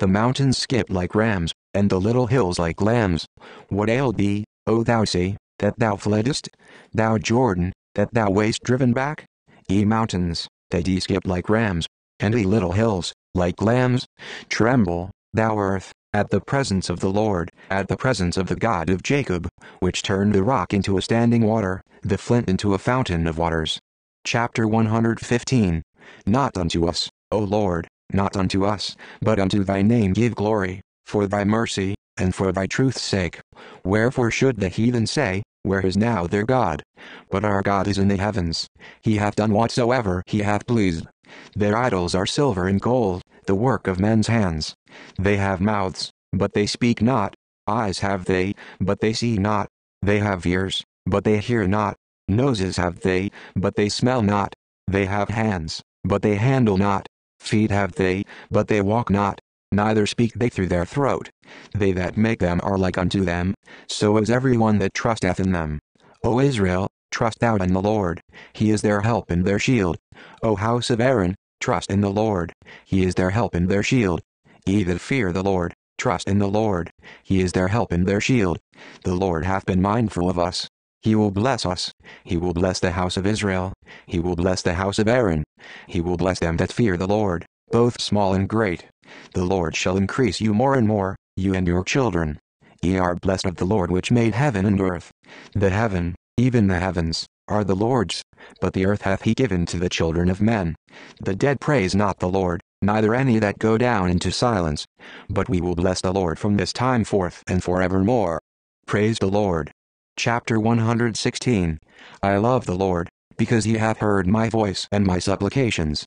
The mountains skipped like rams, and the little hills like lambs. What ailed thee, O thou sea, that thou fleddest? Thou Jordan, that thou wast driven back? Ye mountains, that ye skipped like rams, and ye little hills, like lambs? Tremble, thou earth, at the presence of the Lord, at the presence of the God of Jacob, which turned the rock into a standing water, the flint into a fountain of waters. Chapter one hundred fifteen. Not unto us, O Lord, not unto us, but unto thy name give glory, for thy mercy, and for thy truth's sake. Wherefore should the heathen say, where is now their God? But our God is in the heavens. He hath done whatsoever he hath pleased. Their idols are silver and gold, the work of men's hands. They have mouths, but they speak not. Eyes have they, but they see not. They have ears, but they hear not. Noses have they, but they smell not. They have hands, but they handle not. Feet have they, but they walk not, neither speak they through their throat. They that make them are like unto them, so is every one that trusteth in them. O Israel, trust thou in the Lord, he is their help and their shield. O house of Aaron, trust in the Lord, he is their help and their shield. Ye that fear the Lord, trust in the Lord, he is their help and their shield. The Lord hath been mindful of us. He will bless us. He will bless the house of Israel. He will bless the house of Aaron. He will bless them that fear the Lord, both small and great. The Lord shall increase you more and more, you and your children. Ye are blessed of the Lord which made heaven and earth. The heaven, even the heavens, are the Lord's, but the earth hath he given to the children of men. The dead praise not the Lord, neither any that go down into silence. But we will bless the Lord from this time forth and forevermore. Praise the Lord. Chapter one hundred sixteen. I love the Lord, because he hath heard my voice and my supplications.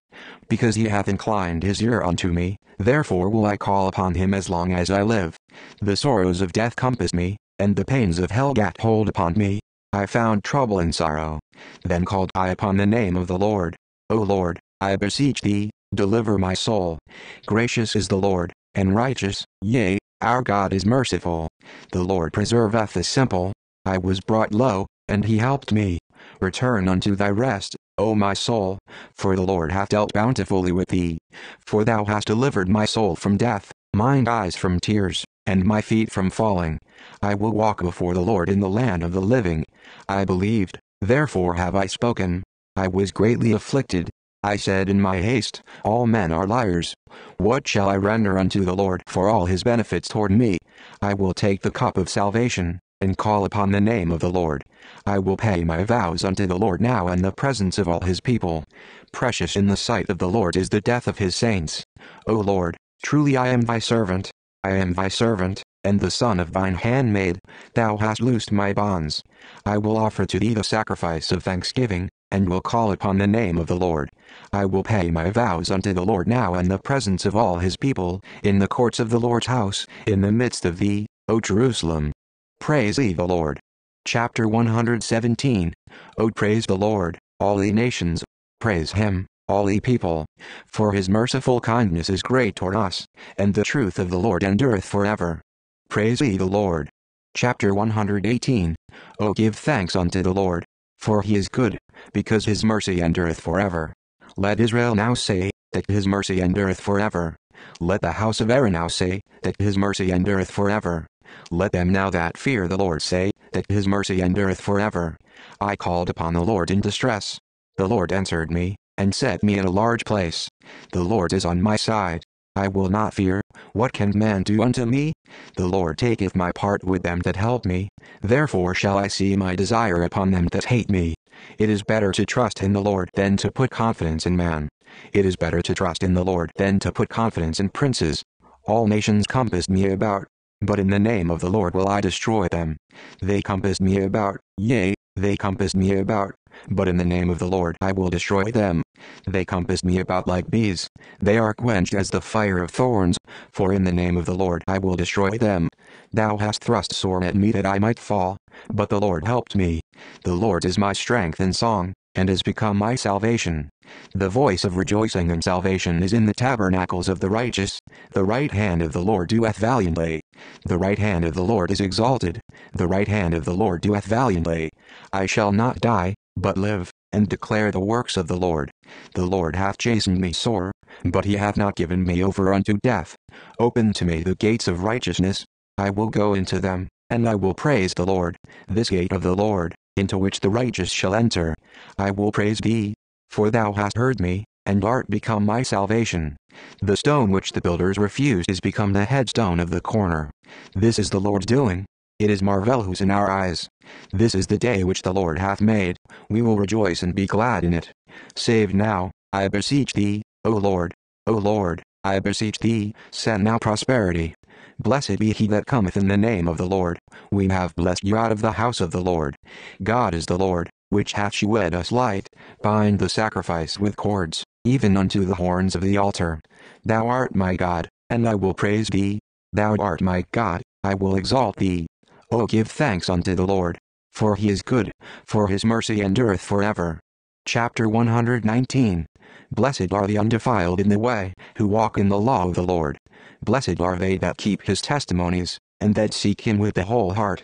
Because he hath inclined his ear unto me, therefore will I call upon him as long as I live. The sorrows of death compassed me, and the pains of hell gat hold upon me. I found trouble and sorrow. Then called I upon the name of the Lord. O Lord, I beseech thee, deliver my soul. Gracious is the Lord, and righteous, yea, our God is merciful. The Lord preserveth the simple. I was brought low, and he helped me. Return unto thy rest, O my soul, for the Lord hath dealt bountifully with thee. For thou hast delivered my soul from death, mine eyes from tears, and my feet from falling. I will walk before the Lord in the land of the living. I believed, therefore have I spoken. I was greatly afflicted. I said in my haste, all men are liars. What shall I render unto the Lord for all his benefits toward me? I will take the cup of salvation, and call upon the name of the Lord. I will pay my vows unto the Lord now in the presence of all his people. Precious in the sight of the Lord is the death of his saints. O Lord, truly I am thy servant. I am thy servant, and the son of thine handmaid. Thou hast loosed my bonds. I will offer to thee the sacrifice of thanksgiving, and will call upon the name of the Lord. I will pay my vows unto the Lord now in the presence of all his people, in the courts of the Lord's house, in the midst of thee, O Jerusalem. Praise ye the Lord. Chapter one hundred seventeen. O praise the Lord, all ye nations. Praise him, all ye people. For his merciful kindness is great toward us, and the truth of the Lord endureth forever. Praise ye the Lord. Chapter one hundred eighteen. O give thanks unto the Lord, for he is good, because his mercy endureth forever. Let Israel now say, that his mercy endureth forever. Let the house of Aaron now say, that his mercy endureth forever. Let them now that fear the Lord say, that his mercy endureth forever. I called upon the Lord in distress. The Lord answered me, and set me in a large place. The Lord is on my side. I will not fear. What can man do unto me? The Lord taketh my part with them that help me. Therefore shall I see my desire upon them that hate me. It is better to trust in the Lord than to put confidence in man. It is better to trust in the Lord than to put confidence in princes. All nations compassed me about, but in the name of the Lord will I destroy them. They compassed me about, yea, they compassed me about, but in the name of the Lord I will destroy them. They compassed me about like bees, they are quenched as the fire of thorns, for in the name of the Lord I will destroy them. Thou hast thrust sore at me that I might fall, but the Lord helped me. The Lord is my strength and song, and is become my salvation. The voice of rejoicing and salvation is in the tabernacles of the righteous. The right hand of the Lord doeth valiantly. The right hand of the Lord is exalted. The right hand of the Lord doeth valiantly. I shall not die, but live, and declare the works of the Lord. The Lord hath chastened me sore, but he hath not given me over unto death. Open to me the gates of righteousness. I will go into them, and I will praise the Lord, this gate of the Lord, into which the righteous shall enter. I will praise thee, for thou hast heard me, and art become my salvation. The stone which the builders refused is become the headstone of the corner. This is the Lord's doing. It is marvelous in our eyes. This is the day which the Lord hath made. We will rejoice and be glad in it. Save now, I beseech thee, O Lord. O Lord, I beseech thee, send now prosperity. Blessed be he that cometh in the name of the Lord. We have blessed you out of the house of the Lord. God is the Lord, which hath shewed us light. Bind the sacrifice with cords, even unto the horns of the altar. Thou art my God, and I will praise thee. Thou art my God, I will exalt thee. O give thanks unto the Lord, for he is good, for his mercy endureth forever. Chapter one hundred nineteen. Blessed are the undefiled in the way, who walk in the law of the Lord. Blessed are they that keep his testimonies, and that seek him with the whole heart.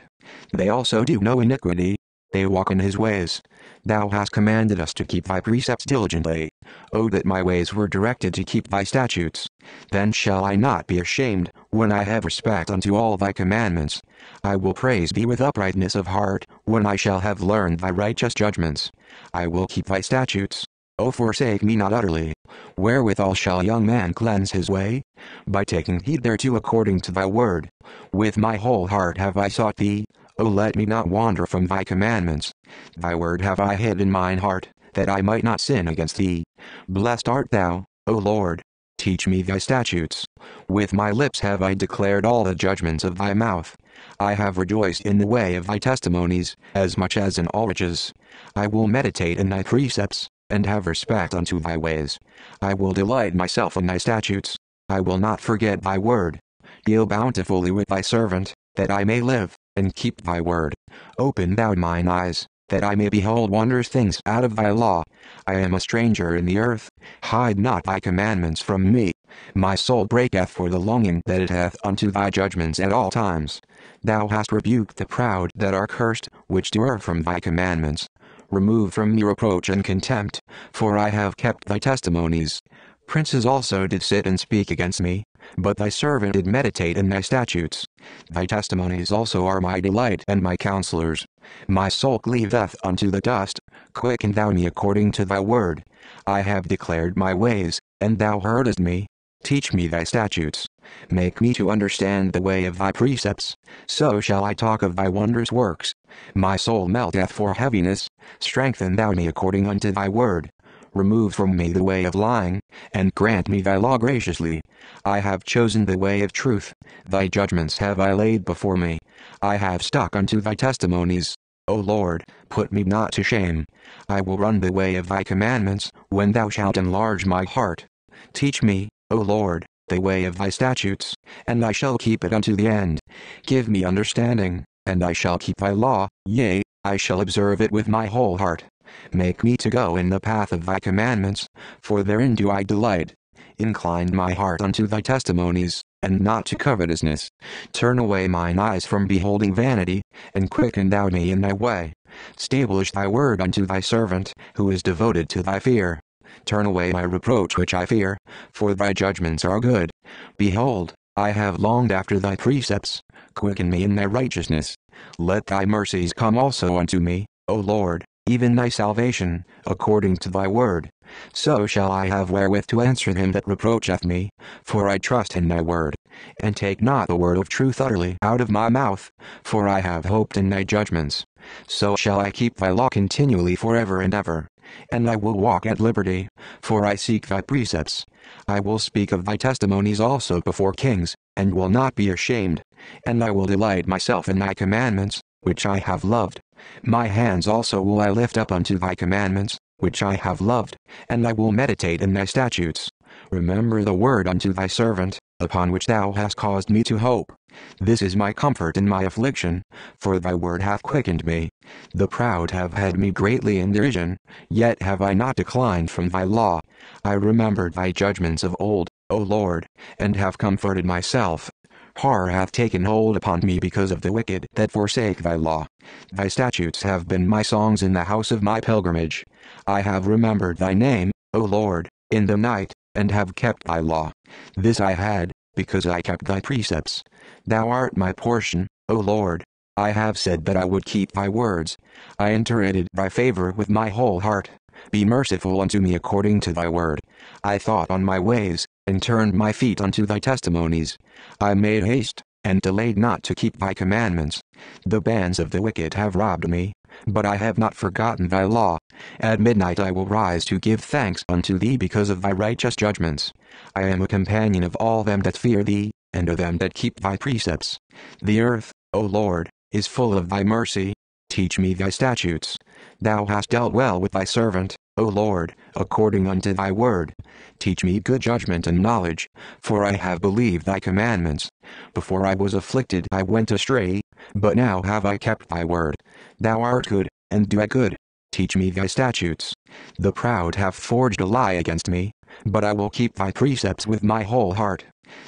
They also do no iniquity, they walk in his ways. Thou hast commanded us to keep thy precepts diligently. O that my ways were directed to keep thy statutes! Then shall I not be ashamed, when I have respect unto all thy commandments. I will praise thee with uprightness of heart, when I shall have learned thy righteous judgments. I will keep thy statutes. O forsake me not utterly. Wherewithal shall a young man cleanse his way? By taking heed thereto according to thy word. With my whole heart have I sought thee. O let me not wander from thy commandments. Thy word have I hid in mine heart, that I might not sin against thee. Blessed art thou, O Lord. Teach me thy statutes. With my lips have I declared all the judgments of thy mouth. I have rejoiced in the way of thy testimonies, as much as in all riches. I will meditate in thy precepts, and have respect unto thy ways. I will delight myself in thy statutes. I will not forget thy word. Deal bountifully with thy servant, that I may live, and keep thy word. Open thou mine eyes, that I may behold wondrous things out of thy law. I am a stranger in the earth. Hide not thy commandments from me. My soul breaketh for the longing that it hath unto thy judgments at all times. Thou hast rebuked the proud that are cursed, which do err from thy commandments. Remove from me reproach and contempt, for I have kept thy testimonies. Princes also did sit and speak against me, but thy servant did meditate in thy statutes. Thy testimonies also are my delight and my counselors. My soul cleaveth unto the dust. Quicken thou me according to thy word. I have declared my ways, and thou heardest me. Teach me thy statutes. Make me to understand the way of thy precepts. So shall I talk of thy wondrous works. My soul melteth for heaviness. Strengthen thou me according unto thy word. Remove from me the way of lying, and grant me thy law graciously. I have chosen the way of truth. Thy judgments have I laid before me. I have stuck unto thy testimonies. O Lord, put me not to shame. I will run the way of thy commandments, when thou shalt enlarge my heart. Teach me, O Lord, the way of thy statutes, and I shall keep it unto the end. Give me understanding, and I shall keep thy law, yea, I shall observe it with my whole heart. Make me to go in the path of thy commandments, for therein do I delight. Incline my heart unto thy testimonies, and not to covetousness. Turn away mine eyes from beholding vanity, and quicken thou me in thy way. Establish thy word unto thy servant, who is devoted to thy fear. Turn away my reproach which I fear, for thy judgments are good. Behold, I have longed after thy precepts. Quicken me in thy righteousness. Let thy mercies come also unto me, O Lord, even thy salvation, according to thy word. So shall I have wherewith to answer him that reproacheth me, for I trust in thy word. And take not the word of truth utterly out of my mouth, for I have hoped in thy judgments. So shall I keep thy law continually forever and ever. And I will walk at liberty, for I seek thy precepts. I will speak of thy testimonies also before kings, and will not be ashamed. And I will delight myself in thy commandments, which I have loved. My hands also will I lift up unto thy commandments, which I have loved, and I will meditate in thy statutes. Remember the word unto thy servant, upon which thou hast caused me to hope. This is my comfort in my affliction, for thy word hath quickened me. The proud have had me greatly in derision, yet have I not declined from thy law. I remembered thy judgments of old, O Lord, and have comforted myself. Horror hath taken hold upon me because of the wicked that forsake thy law. Thy statutes have been my songs in the house of my pilgrimage. I have remembered thy name, O Lord, in the night, and have kept thy law. This I had, because I kept thy precepts. Thou art my portion, O Lord. I have said that I would keep thy words. I entreated thy favor with my whole heart. Be merciful unto me according to thy word. I thought on my ways, and turned my feet unto thy testimonies. I made haste, and delayed not to keep thy commandments. The bands of the wicked have robbed me, but I have not forgotten thy law. At midnight I will rise to give thanks unto thee because of thy righteous judgments. I am a companion of all them that fear thee, and of them that keep thy precepts. The earth, O Lord, is full of thy mercy. Teach me thy statutes. Thou hast dealt well with thy servant, O Lord, according unto thy word. Teach me good judgment and knowledge, for I have believed thy commandments. Before I was afflicted I went astray, but now have I kept thy word. Thou art good, and do I good. Teach me thy statutes. The proud have forged a lie against me, but I will keep thy precepts with my whole heart.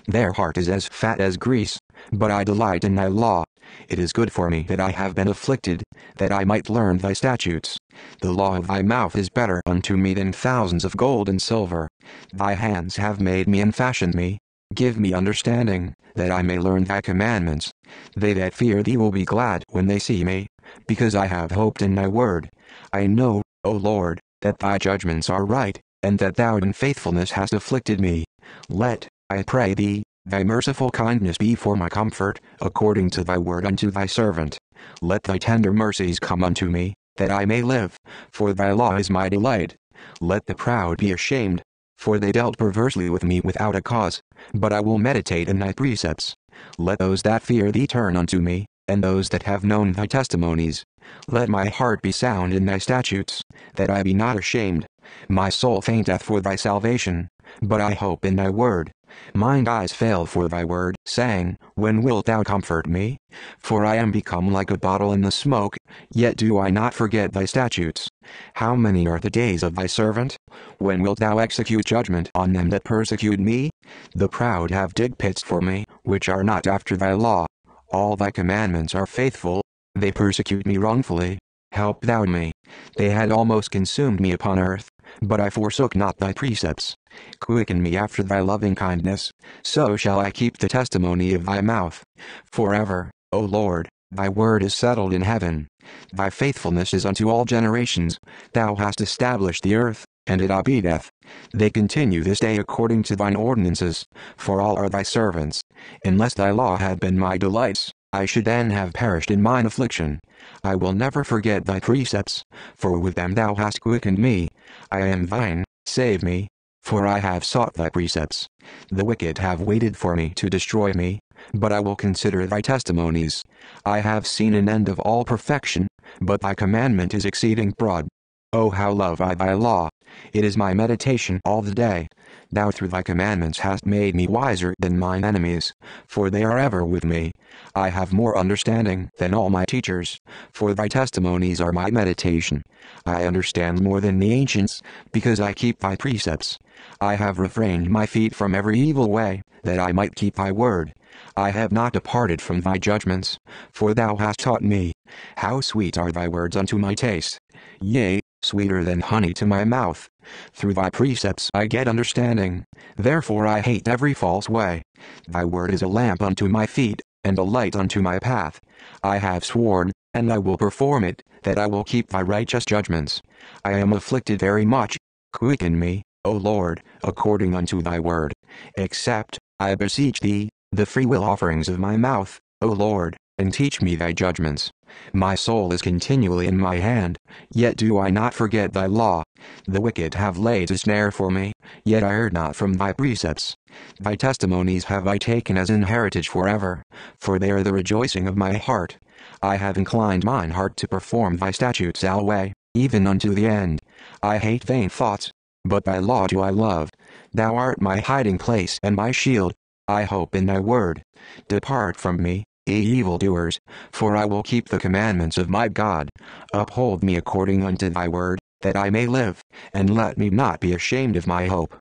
Their heart is as fat as grease, but I delight in thy law. It is good for me that I have been afflicted, that I might learn thy statutes. The law of thy mouth is better unto me than thousands of gold and silver. Thy hands have made me and fashioned me. Give me understanding, that I may learn thy commandments. They that fear thee will be glad when they see me, because I have hoped in thy word. I know, O Lord, that thy judgments are right, and that thou in faithfulness hast afflicted me. Let, I pray thee, thy merciful kindness be for my comfort, according to thy word unto thy servant. Let thy tender mercies come unto me, that I may live, for thy law is my delight. Let the proud be ashamed, for they dealt perversely with me without a cause, but I will meditate in thy precepts. Let those that fear thee turn unto me, and those that have known thy testimonies. Let my heart be sound in thy statutes, that I be not ashamed. My soul fainteth for thy salvation, but I hope in thy word. Mine eyes fail for thy word, saying, When wilt thou comfort me? For I am become like a bottle in the smoke, yet do I not forget thy statutes. How many are the days of thy servant? When wilt thou execute judgment on them that persecute me? The proud have digged pits for me, which are not after thy law. All thy commandments are faithful. They persecute me wrongfully. Help thou me. They had almost consumed me upon earth, but I forsook not thy precepts. Quicken me after thy loving kindness, so shall I keep the testimony of thy mouth. Forever, O Lord, thy word is settled in heaven. Thy faithfulness is unto all generations. Thou hast established the earth, and it obedeth. They continue this day according to thine ordinances, for all are thy servants. Unless thy law had been my delights, I should then have perished in mine affliction. I will never forget thy precepts, for with them thou hast quickened me. I am thine, save me, for I have sought thy precepts. The wicked have waited for me to destroy me, but I will consider thy testimonies. I have seen an end of all perfection, but thy commandment is exceeding broad. O how love I thy law! It is my meditation all the day. Thou through thy commandments hast made me wiser than mine enemies, for they are ever with me. I have more understanding than all my teachers, for thy testimonies are my meditation. I understand more than the ancients, because I keep thy precepts. I have refrained my feet from every evil way, that I might keep thy word. I have not departed from thy judgments, for thou hast taught me. How sweet are thy words unto my taste! Yea, sweeter than honey to my mouth. Through thy precepts I get understanding, therefore I hate every false way. Thy word is a lamp unto my feet, and a light unto my path. I have sworn, and I will perform it, that I will keep thy righteous judgments. I am afflicted very much. Quicken me, O Lord, according unto thy word. Accept, I beseech thee, the freewill offerings of my mouth, O Lord, and teach me thy judgments. My soul is continually in my hand, yet do I not forget thy law. The wicked have laid a snare for me, yet I err not from thy precepts. Thy testimonies have I taken as an heritage forever, for they are the rejoicing of my heart. I have inclined mine heart to perform thy statutes alway, even unto the end. I hate vain thoughts, but thy law do I love. Thou art my hiding place and my shield. I hope in thy word. Depart from me, ye evildoers, for I will keep the commandments of my God. Uphold me according unto thy word, that I may live, and let me not be ashamed of my hope.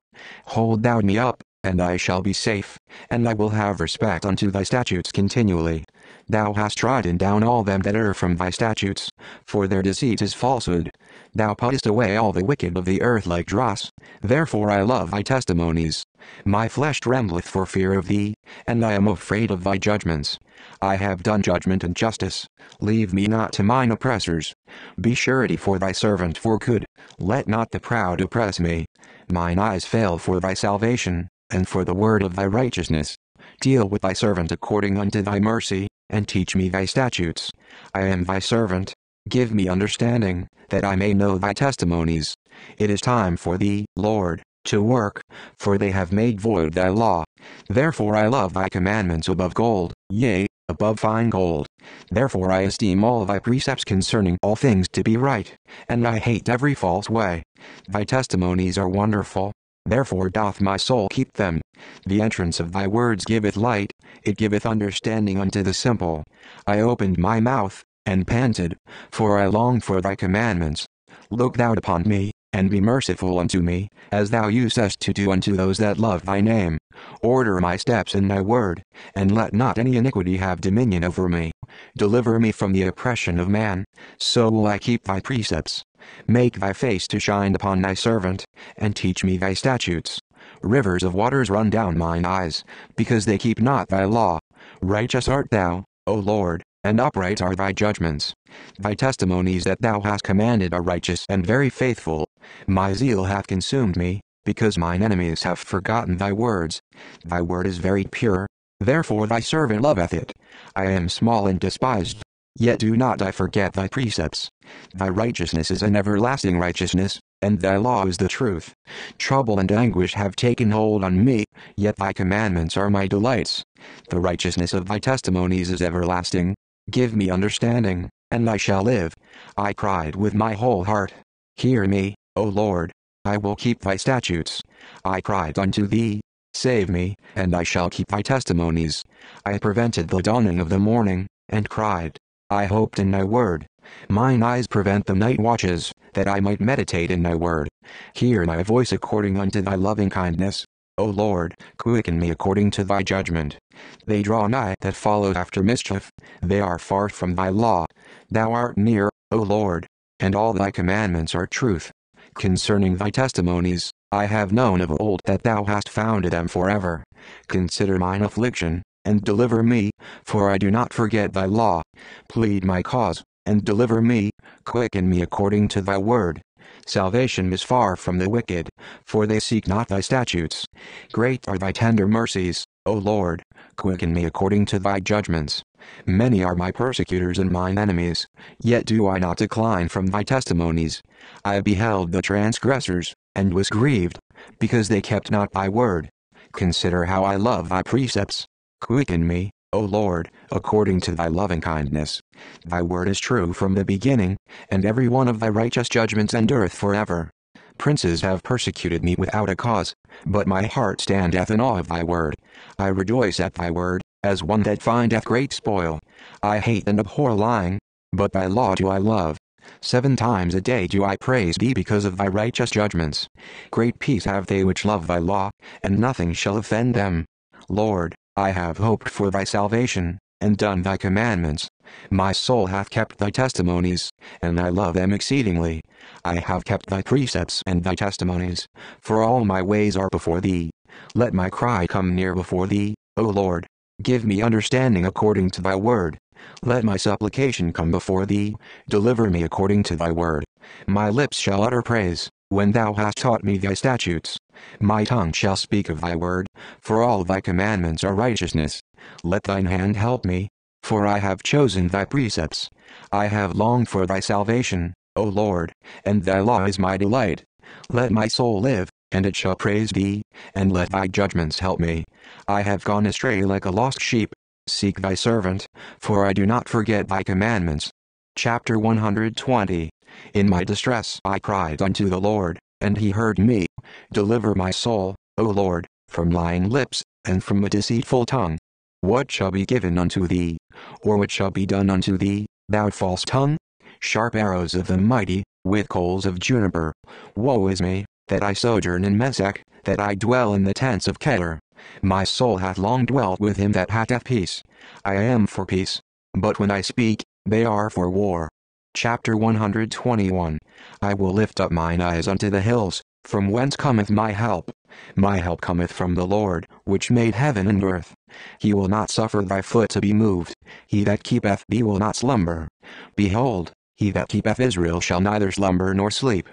Hold thou me up, and I shall be safe, and I will have respect unto thy statutes continually. Thou hast trodden down all them that err from thy statutes, for their deceit is falsehood. Thou puttest away all the wicked of the earth like dross, therefore I love thy testimonies. My flesh trembleth for fear of thee, and I am afraid of thy judgments. I have done judgment and justice, leave me not to mine oppressors. Be surety for thy servant for good, let not the proud oppress me. Mine eyes fail for thy salvation, and for the word of thy righteousness. Deal with thy servant according unto thy mercy, and teach me thy statutes. I am thy servant. Give me understanding, that I may know thy testimonies. It is time for thee, Lord, to work, for they have made void thy law. Therefore I love thy commandments above gold, yea, above fine gold. Therefore I esteem all thy precepts concerning all things to be right, and I hate every false way. Thy testimonies are wonderful. Therefore doth my soul keep them. The entrance of thy words giveth light, it giveth understanding unto the simple. I opened my mouth, and panted, for I longed for thy commandments. Look thou upon me, and be merciful unto me, as thou usest to do unto those that love thy name. Order my steps in thy word, and let not any iniquity have dominion over me. Deliver me from the oppression of man, so will I keep thy precepts. Make thy face to shine upon thy servant, and teach me thy statutes. Rivers of waters run down mine eyes, because they keep not thy law. Righteous art thou, O Lord, and upright are thy judgments. Thy testimonies that thou hast commanded are righteous and very faithful. My zeal hath consumed me, because mine enemies have forgotten thy words. Thy word is very pure, therefore thy servant loveth it. I am small and despised, yet do not I forget thy precepts. Thy righteousness is an everlasting righteousness, and thy law is the truth. Trouble and anguish have taken hold on me, yet thy commandments are my delights. The righteousness of thy testimonies is everlasting. Give me understanding, and I shall live. I cried with my whole heart. Hear me, O Lord, I will keep thy statutes. I cried unto thee. Save me, and I shall keep thy testimonies. I prevented the dawning of the morning, and cried. I hoped in thy word. Mine eyes prevent the night watches, that I might meditate in thy word. Hear my voice according unto thy loving kindness. O Lord, quicken me according to thy judgment. They draw nigh that follow after mischief, they are far from thy law. Thou art near, O Lord, and all thy commandments are truth. Concerning thy testimonies, I have known of old that thou hast founded them forever. Consider mine affliction, and deliver me, for I do not forget thy law. Plead my cause, and deliver me, quicken me according to thy word. Salvation is far from the wicked, for they seek not thy statutes. Great are thy tender mercies, O Lord, quicken me according to thy judgments. Many are my persecutors and mine enemies, yet do I not decline from thy testimonies. I beheld the transgressors, and was grieved, because they kept not thy word. Consider how I love thy precepts. Quicken me, O Lord, according to thy loving kindness. Thy word is true from the beginning, and every one of thy righteous judgments endureth forever. Princes have persecuted me without a cause, but my heart standeth in awe of thy word. I rejoice at thy word, as one that findeth great spoil. I hate and abhor lying, but thy law do I love. Seven times a day do I praise thee because of thy righteous judgments. Great peace have they which love thy law, and nothing shall offend them. Lord, I have hoped for thy salvation, and done thy commandments. My soul hath kept thy testimonies, and I love them exceedingly. I have kept thy precepts and thy testimonies, for all my ways are before thee. Let my cry come near before thee, O Lord. Give me understanding according to thy word. Let my supplication come before thee. Deliver me according to thy word. My lips shall utter praise, when thou hast taught me thy statutes. My tongue shall speak of thy word, for all thy commandments are righteousness. Let thine hand help me, for I have chosen thy precepts. I have longed for thy salvation, O Lord, and thy law is my delight. Let my soul live, and it shall praise thee, and let thy judgments help me. I have gone astray like a lost sheep. Seek thy servant, for I do not forget thy commandments. Chapter one hundred twenty. In my distress I cried unto the Lord, and he heard me. Deliver my soul, O Lord, from lying lips, and from a deceitful tongue. What shall be given unto thee, or what shall be done unto thee, thou false tongue? Sharp arrows of the mighty, with coals of juniper. Woe is me, that I sojourn in Mesech, that I dwell in the tents of Kedar. My soul hath long dwelt with him that hateth peace. I am for peace, but when I speak, they are for war. Chapter one hundred twenty-one. I will lift up mine eyes unto the hills, from whence cometh my help. My help cometh from the Lord, which made heaven and earth. He will not suffer thy foot to be moved. He that keepeth thee will not slumber. Behold, he that keepeth Israel shall neither slumber nor sleep.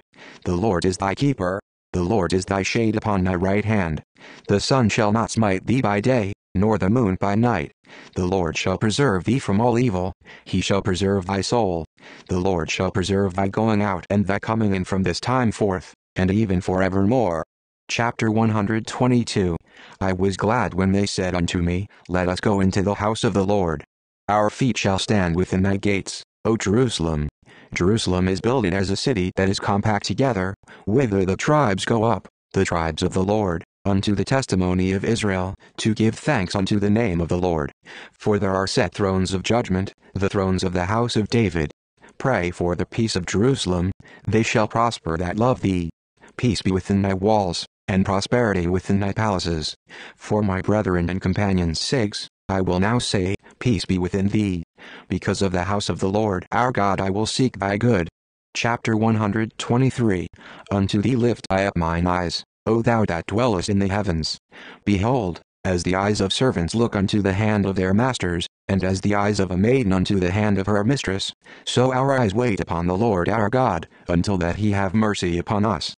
The Lord is thy keeper. The Lord is thy shade upon thy right hand. The sun shall not smite thee by day, nor the moon by night. The Lord shall preserve thee from all evil. He shall preserve thy soul. The Lord shall preserve thy going out and thy coming in from this time forth, and even forevermore. Chapter one hundred twenty-two. I was glad when they said unto me, Let us go into the house of the Lord. Our feet shall stand within thy gates, O Jerusalem. Jerusalem is builded as a city that is compact together, whither the tribes go up, the tribes of the Lord, unto the testimony of Israel, to give thanks unto the name of the Lord. For there are set thrones of judgment, the thrones of the house of David. Pray for the peace of Jerusalem, they shall prosper that love thee. Peace be within thy walls, and prosperity within thy palaces. For my brethren and companions' sakes, I will now say, Peace be within thee. Because of the house of the Lord our God I will seek thy good. Chapter one hundred twenty-three. Unto thee lift I up mine eyes, O thou that dwellest in the heavens. Behold, as the eyes of servants look unto the hand of their masters, and as the eyes of a maiden unto the hand of her mistress, so our eyes wait upon the Lord our God, until that he have mercy upon us.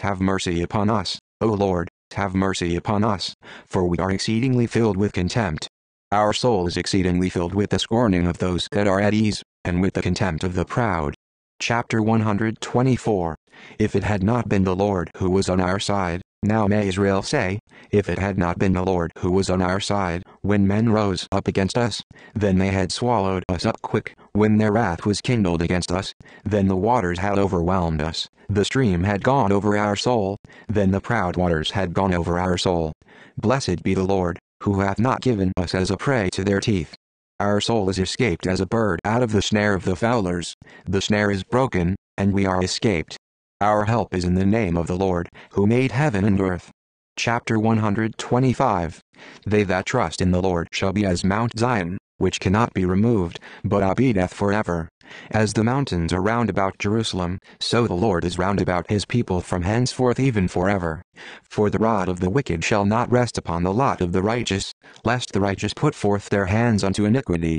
Have mercy upon us, O Lord, have mercy upon us, for we are exceedingly filled with contempt. Our soul is exceedingly filled with the scorning of those that are at ease, and with the contempt of the proud. Chapter one hundred twenty-four. If it had not been the Lord who was on our side, now may Israel say, if it had not been the Lord who was on our side, when men rose up against us, then they had swallowed us up quick, when their wrath was kindled against us, then the waters had overwhelmed us, the stream had gone over our soul, then the proud waters had gone over our soul. Blessed be the Lord, who hath not given us as a prey to their teeth. Our soul is escaped as a bird out of the snare of the fowlers. The snare is broken, and we are escaped. Our help is in the name of the Lord, who made heaven and earth. Chapter one hundred twenty-five. They that trust in the Lord shall be as Mount Zion, which cannot be removed, but abideth forever. As the mountains are round about Jerusalem, so the Lord is round about his people from henceforth even forever. For the rod of the wicked shall not rest upon the lot of the righteous, lest the righteous put forth their hands unto iniquity.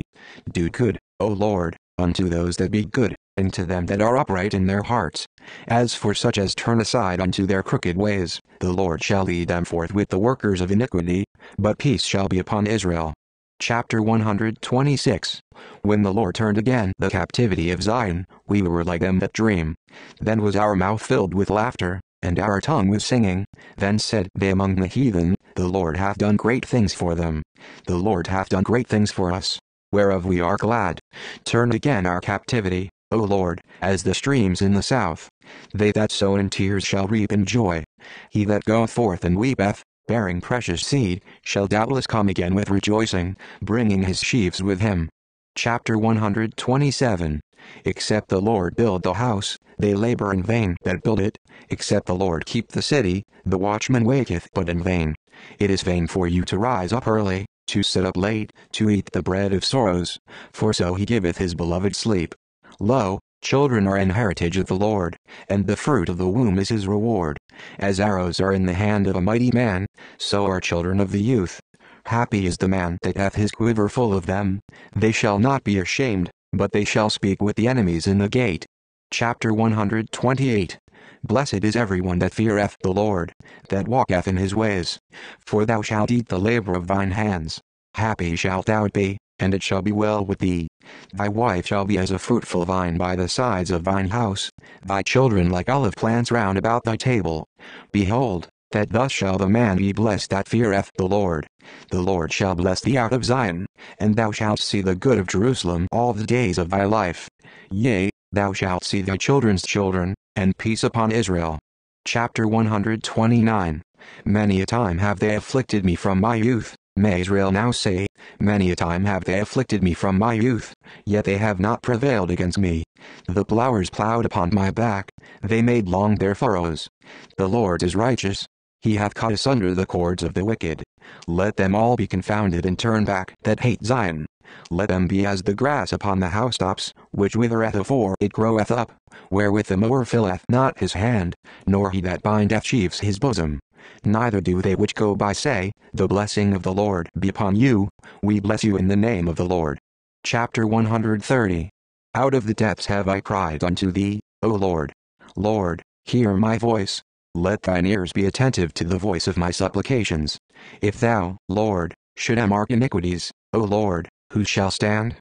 Do good, O Lord, unto those that be good, and to them that are upright in their hearts. As for such as turn aside unto their crooked ways, the Lord shall lead them forth with the workers of iniquity, but peace shall be upon Israel. Chapter one hundred twenty-six. When the Lord turned again the captivity of Zion, we were like them that dream. Then was our mouth filled with laughter, and our tongue with singing. Then said they among the heathen, The Lord hath done great things for them. The Lord hath done great things for us, whereof we are glad. Turn again our captivity, O Lord, as the streams in the south. They that sow in tears shall reap in joy. He that goeth forth and weepeth, bearing precious seed, shall doubtless come again with rejoicing, bringing his sheaves with him. Chapter one hundred twenty-seven. Except the Lord build the house, they labor in vain that build it. Except the Lord keep the city, the watchman waketh but in vain. It is vain for you to rise up early, to sit up late, to eat the bread of sorrows, for so he giveth his beloved sleep. Lo, children are an heritage of the Lord, and the fruit of the womb is his reward. As arrows are in the hand of a mighty man, so are children of the youth. Happy is the man that hath his quiver full of them. They shall not be ashamed, but they shall speak with the enemies in the gate. Chapter one hundred twenty-eight. Blessed is everyone that feareth the Lord, that walketh in his ways. For thou shalt eat the labor of thine hands. Happy shalt thou be, and it shall be well with thee. Thy wife shall be as a fruitful vine by the sides of thine house, thy children like olive plants round about thy table. Behold, that thus shall the man be blessed that feareth the Lord. The Lord shall bless thee out of Zion, and thou shalt see the good of Jerusalem all the days of thy life. Yea, thou shalt see thy children's children, and peace upon Israel. Chapter one hundred twenty-nine. Many a time have they afflicted me from my youth, may Israel now say, many a time have they afflicted me from my youth, yet they have not prevailed against me. The plowers plowed upon my back, they made long their furrows. The Lord is righteous. He hath cut asunder the cords of the wicked. Let them all be confounded and turn back that hate Zion. Let them be as the grass upon the housetops, which withereth afore it groweth up, wherewith the mower filleth not his hand, nor he that bindeth sheaves his bosom. Neither do they which go by say, the blessing of the Lord be upon you, we bless you in the name of the Lord. Chapter one hundred thirty. Out of the depths have I cried unto thee, O Lord. Lord, hear my voice. Let thine ears be attentive to the voice of my supplications. If thou, Lord, should I mark iniquities, O Lord, who shall stand?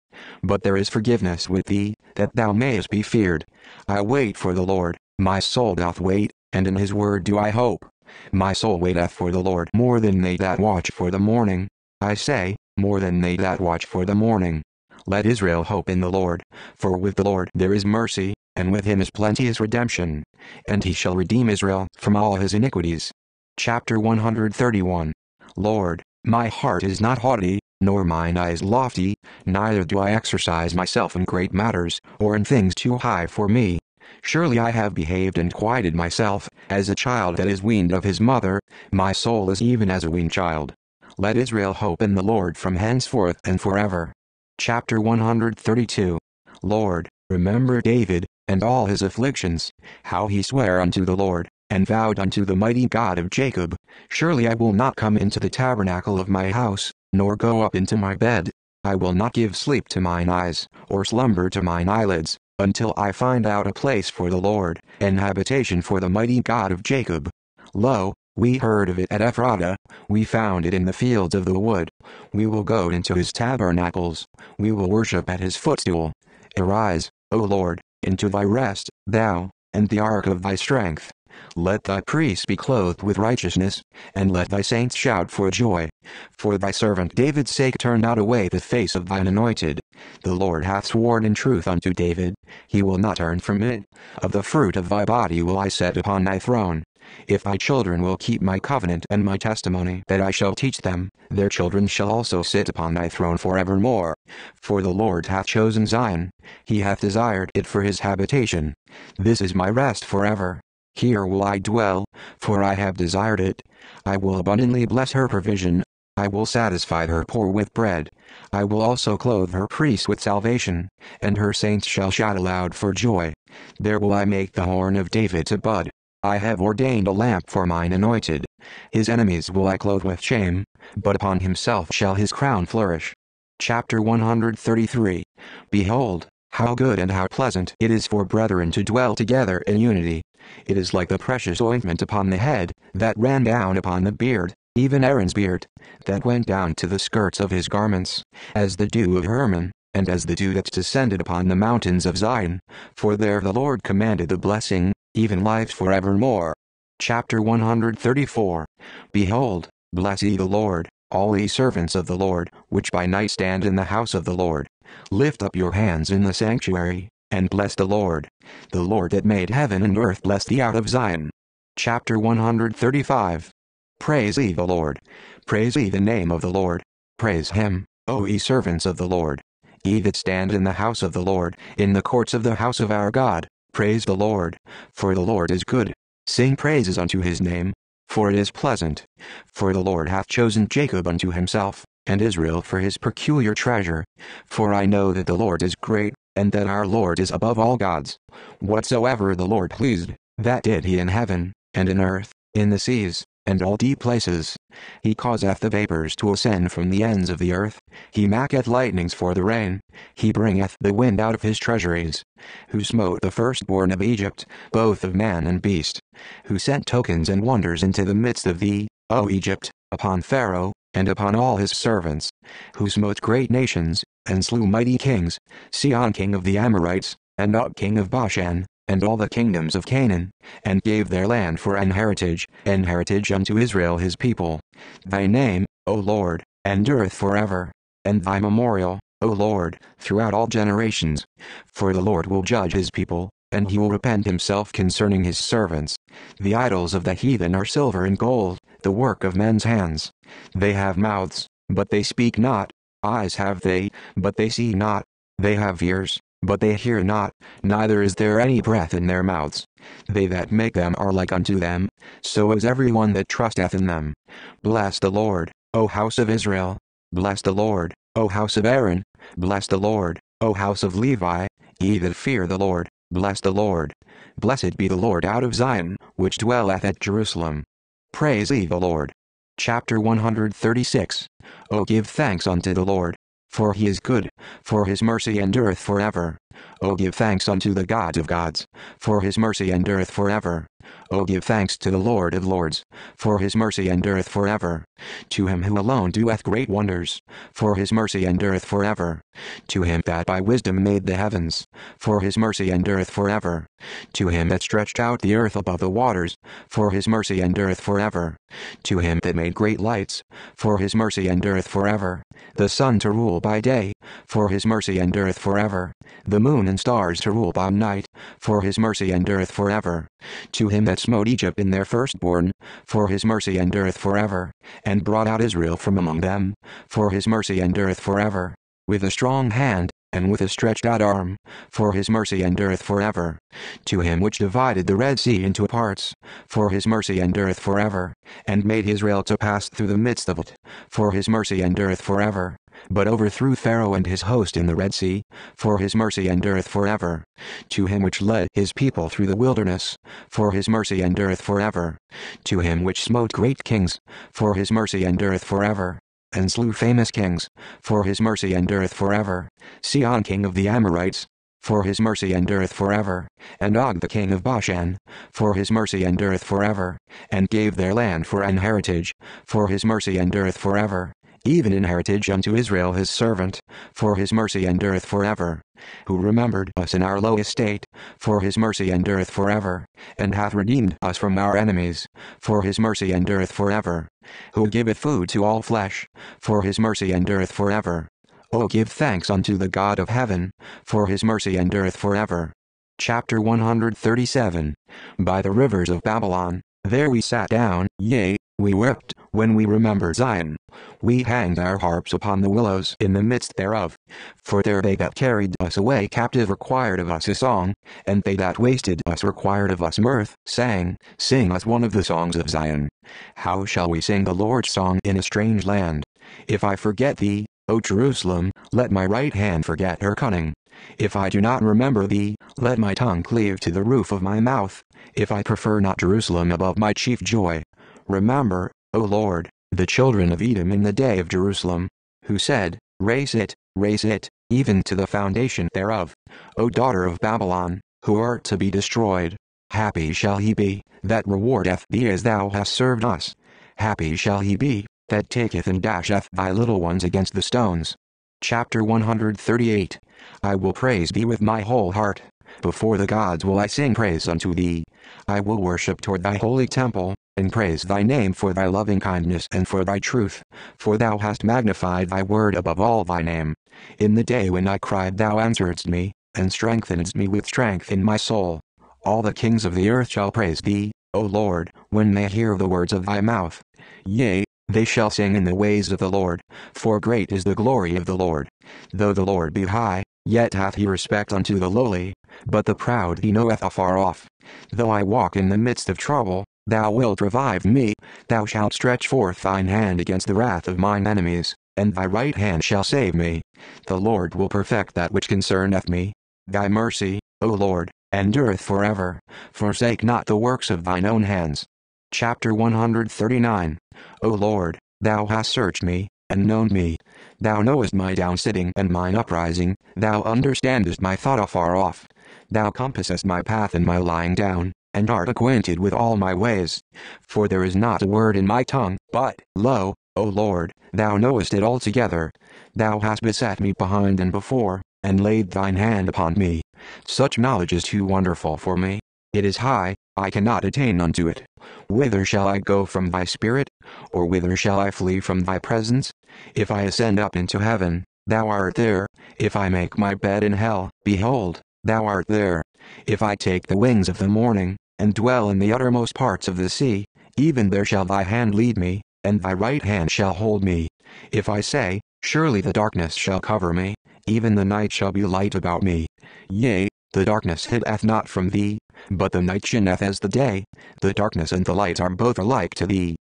But there is forgiveness with thee, that thou mayest be feared. I wait for the Lord, my soul doth wait, and in his word do I hope. My soul waiteth for the Lord more than they that watch for the morning. I say, more than they that watch for the morning. Let Israel hope in the Lord, for with the Lord there is mercy, and with him is plenteous redemption, and he shall redeem Israel from all his iniquities. Chapter one hundred thirty-one. Lord, my heart is not haughty, nor mine eyes lofty, neither do I exercise myself in great matters, or in things too high for me. Surely I have behaved and quieted myself, as a child that is weaned of his mother, my soul is even as a weaned child. Let Israel hope in the Lord from henceforth and forever. Chapter one hundred thirty-two. Lord, remember David, and all his afflictions, how he sware unto the Lord, and vowed unto the mighty God of Jacob, surely I will not come into the tabernacle of my house, nor go up into my bed. I will not give sleep to mine eyes, or slumber to mine eyelids, until I find out a place for the Lord, an habitation for the mighty God of Jacob. Lo, we heard of it at Ephratah, we found it in the fields of the wood. We will go into his tabernacles, we will worship at his footstool. Arise, O Lord, into thy rest, thou, and the ark of thy strength. Let thy priests be clothed with righteousness, and let thy saints shout for joy. For thy servant David's sake turn not away the face of thine anointed. The Lord hath sworn in truth unto David, he will not turn from it. Of the fruit of thy body will I set upon thy throne. If thy children will keep my covenant and my testimony that I shall teach them, their children shall also sit upon thy throne forevermore. For the Lord hath chosen Zion, he hath desired it for his habitation. This is my rest forever. Here will I dwell, for I have desired it. I will abundantly bless her provision. I will satisfy her poor with bread. I will also clothe her priests with salvation, and her saints shall shout aloud for joy. There will I make the horn of David to bud. I have ordained a lamp for mine anointed. His enemies will I clothe with shame, but upon himself shall his crown flourish. Chapter one hundred thirty-three. Behold, how good and how pleasant it is for brethren to dwell together in unity. It is like the precious ointment upon the head, that ran down upon the beard, even Aaron's beard, that went down to the skirts of his garments, as the dew of Hermon, and as the dew that descended upon the mountains of Zion, for there the Lord commanded the blessing, even life forevermore. Chapter one hundred thirty-four. Behold, bless ye the Lord, all ye servants of the Lord, which by night stand in the house of the Lord. Lift up your hands in the sanctuary, and bless the Lord. The Lord that made heaven and earth bless thee out of Zion. Chapter one hundred thirty-five. Praise ye the Lord. Praise ye the name of the Lord. Praise him, O ye servants of the Lord. Ye that stand in the house of the Lord, in the courts of the house of our God, praise the Lord, for the Lord is good. Sing praises unto his name, for it is pleasant. For the Lord hath chosen Jacob unto himself, and Israel for his peculiar treasure. For I know that the Lord is great, and that our Lord is above all gods. Whatsoever the Lord pleased, that did he in heaven, and in earth, in the seas, and all deep places. He causeth the vapors to ascend from the ends of the earth. He maketh lightnings for the rain. He bringeth the wind out of his treasuries. Who smote the firstborn of Egypt, both of man and beast. Who sent tokens and wonders into the midst of thee, O Egypt, upon Pharaoh, and upon all his servants. Who smote great nations, and slew mighty kings, Sihon king of the Amorites, and Og king of Bashan, and all the kingdoms of Canaan, and gave their land for an heritage, an heritage unto Israel his people. Thy name, O Lord, endureth forever, and thy memorial, O Lord, throughout all generations. For the Lord will judge his people, and he will repent himself concerning his servants. The idols of the heathen are silver and gold, the work of men's hands. They have mouths, but they speak not; eyes have they, but they see not; they have ears, but they hear not, neither is there any breath in their mouths. They that make them are like unto them, so is every one that trusteth in them. Bless the Lord, O house of Israel. Bless the Lord, O house of Aaron. Bless the Lord, O house of Levi. Ye that fear the Lord, bless the Lord. Blessed be the Lord out of Zion, which dwelleth at Jerusalem. Praise ye the Lord. Chapter one hundred thirty-six. O give thanks unto the Lord, for he is good, for his mercy endureth forever. O give thanks unto the God of gods, for his mercy endureth forever. O give thanks to the Lord of lords, for his mercy endureth forever. To him who alone doeth great wonders, for his mercy endureth forever. To him that by wisdom made the heavens, for his mercy endureth forever. To him that stretched out the earth above the waters, for his mercy endureth forever. To him that made great lights, for his mercy endureth forever. The sun to rule by day, for his mercy endureth forever. The moon and stars to rule by night, for his mercy endureth forever. To him that smote Egypt in their firstborn, for his mercy endureth forever, and brought out Israel from among them, for his mercy endureth forever. With a strong hand, and with a stretched out arm, for his mercy endureth forever. To him which divided the Red Sea into parts, for his mercy endureth forever, and made Israel to pass through the midst of it, for his mercy endureth forever. But overthrew Pharaoh and his host in the Red Sea, for his mercy endureth forever. To him which led his people through the wilderness, for his mercy endureth forever. To him which smote great kings, for his mercy endureth forever, and slew famous kings, for his mercy endureth forever. Sihon king of the Amorites, for his mercy endureth forever, and Og the king of Bashan, for his mercy endureth forever, and gave their land for an heritage, for his mercy endureth forever, even in heritage unto Israel his servant, for his mercy endureth forever. Who remembered us in our low estate, for his mercy endureth forever, and hath redeemed us from our enemies, for his mercy endureth forever. Who giveth food to all flesh, for his mercy endureth forever. O give thanks unto the God of heaven, for his mercy endureth forever. Chapter one hundred thirty-seven. By the rivers of Babylon, there we sat down, yea, we wept, when we remembered Zion. We hanged our harps upon the willows in the midst thereof. For there they that carried us away captive required of us a song, and they that wasted us required of us mirth, saying, Sing us one of the songs of Zion. How shall we sing the Lord's song in a strange land? If I forget thee, O Jerusalem, let my right hand forget her cunning. If I do not remember thee, let my tongue cleave to the roof of my mouth, if I prefer not Jerusalem above my chief joy. Remember, O Lord, the children of Edom in the day of Jerusalem, who said, Raise it, raise it, even to the foundation thereof. O daughter of Babylon, who art to be destroyed, happy shall he be, that rewardeth thee as thou hast served us. Happy shall he be, that taketh and dasheth thy little ones against the stones. Chapter one hundred thirty-eight. I will praise thee with my whole heart. Before the gods will I sing praise unto thee. I will worship toward thy holy temple, and praise thy name for thy loving kindness and for thy truth, for thou hast magnified thy word above all thy name. In the day when I cried thou answeredst me, and strengthenedst me with strength in my soul. All the kings of the earth shall praise thee, O Lord, when they hear the words of thy mouth. Yea, they shall sing in the ways of the Lord, for great is the glory of the Lord. Though the Lord be high, yet hath he respect unto the lowly, but the proud he knoweth afar off. Though I walk in the midst of trouble, thou wilt revive me, thou shalt stretch forth thine hand against the wrath of mine enemies, and thy right hand shall save me. The Lord will perfect that which concerneth me. Thy mercy, O Lord, endureth forever. Forsake not the works of thine own hands. Chapter one hundred thirty-nine. O Lord, thou hast searched me, and known me. Thou knowest my downsitting and mine uprising, thou understandest my thought afar off. Thou compassest my path and my lying down, and art acquainted with all my ways. For there is not a word in my tongue, but, lo, O Lord, thou knowest it altogether. Thou hast beset me behind and before, and laid thine hand upon me. Such knowledge is too wonderful for me. It is high, I cannot attain unto it. Whither shall I go from thy spirit? Or whither shall I flee from thy presence? If I ascend up into heaven, thou art there. If I make my bed in hell, behold, thou art there. If I take the wings of the morning, and dwell in the uttermost parts of the sea, even there shall thy hand lead me, and thy right hand shall hold me. If I say, surely the darkness shall cover me, even the night shall be light about me. Yea, the darkness hideth not from thee, but the night shineth as the day. The darkness and the light are both alike to thee.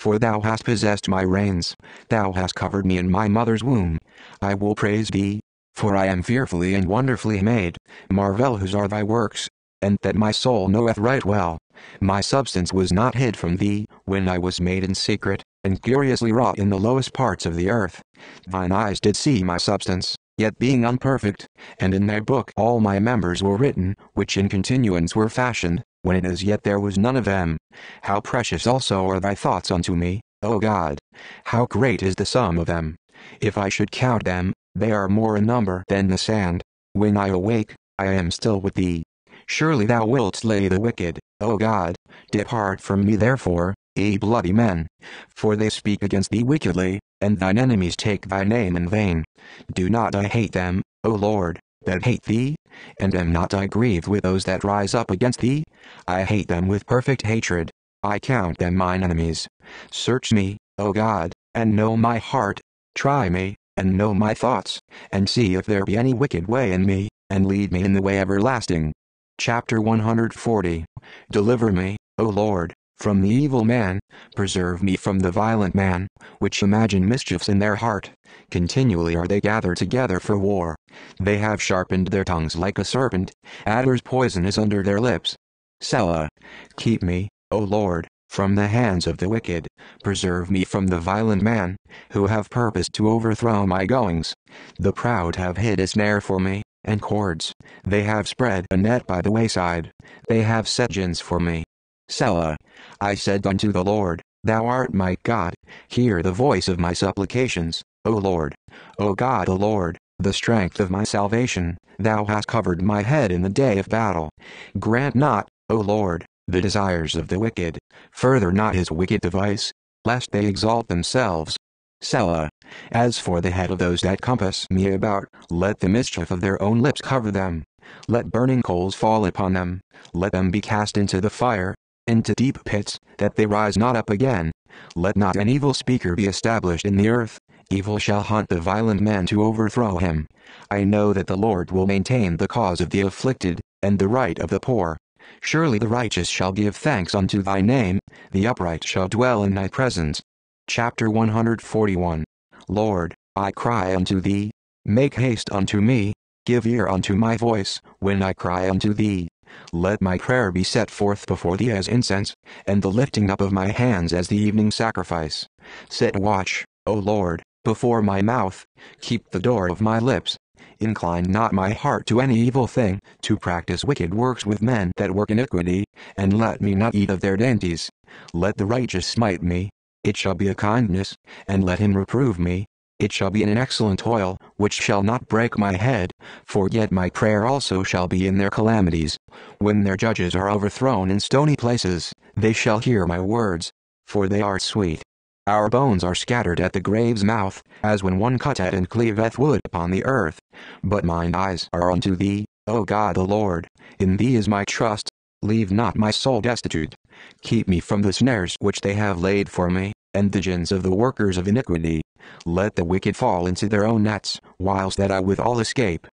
For thou hast possessed my reins, thou hast covered me in my mother's womb. I will praise thee, for I am fearfully and wonderfully made. Marvellous are thy works, and that my soul knoweth right well. My substance was not hid from thee, when I was made in secret, and curiously wrought in the lowest parts of the earth. Thine eyes did see my substance, yet being unperfect, and in thy book all my members were written, which in continuance were fashioned, when as yet there was none of them. How precious also are thy thoughts unto me, O God! How great is the sum of them! If I should count them, they are more in number than the sand. When I awake, I am still with thee. Surely thou wilt slay the wicked, O God! Depart from me therefore, ye bloody men, for they speak against thee wickedly, and thine enemies take thy name in vain. Do not I hate them, O Lord, that hate thee? And am not I grieved with those that rise up against thee? I hate them with perfect hatred. I count them mine enemies. Search me, O God, and know my heart. Try me, and know my thoughts, and see if there be any wicked way in me, and lead me in the way everlasting. Chapter one hundred forty. Deliver me, O Lord, from the evil man. Preserve me from the violent man, which imagine mischiefs in their heart. Continually are they gathered together for war. They have sharpened their tongues like a serpent. Adder's poison is under their lips. Selah. Keep me, O Lord, from the hands of the wicked. Preserve me from the violent man, who have purposed to overthrow my goings. The proud have hid a snare for me, and cords. They have spread a net by the wayside. They have set gins for me. Selah. I said unto the Lord, thou art my God. Hear the voice of my supplications, O Lord. O God, O Lord, the strength of my salvation, thou hast covered my head in the day of battle. Grant not, O Lord, the desires of the wicked. Further not his wicked device, lest they exalt themselves. Selah. As for the head of those that compass me about, let the mischief of their own lips cover them. Let burning coals fall upon them. Let them be cast into the fire, into deep pits, that they rise not up again. Let not an evil speaker be established in the earth. Evil shall hunt the violent man to overthrow him. I know that the Lord will maintain the cause of the afflicted, and the right of the poor. Surely the righteous shall give thanks unto thy name, the upright shall dwell in thy presence. Chapter one hundred forty-one. Lord, I cry unto thee. Make haste unto me. Give ear unto my voice, when I cry unto thee. Let my prayer be set forth before thee as incense, and the lifting up of my hands as the evening sacrifice. Set watch, O Lord, before my mouth. Keep the door of my lips. Incline not my heart to any evil thing, to practice wicked works with men that work iniquity, and let me not eat of their dainties. Let the righteous smite me. It shall be a kindness, and let him reprove me. It shall be an excellent oil, which shall not break my head, for yet my prayer also shall be in their calamities. When their judges are overthrown in stony places, they shall hear my words, for they are sweet. Our bones are scattered at the grave's mouth, as when one cut at and cleaveth wood upon the earth. But mine eyes are unto thee, O God the Lord, in thee is my trust. Leave not my soul destitute. Keep me from the snares which they have laid for me, and the gins of the workers of iniquity. Let the wicked fall into their own nets, whilst that I withal escape.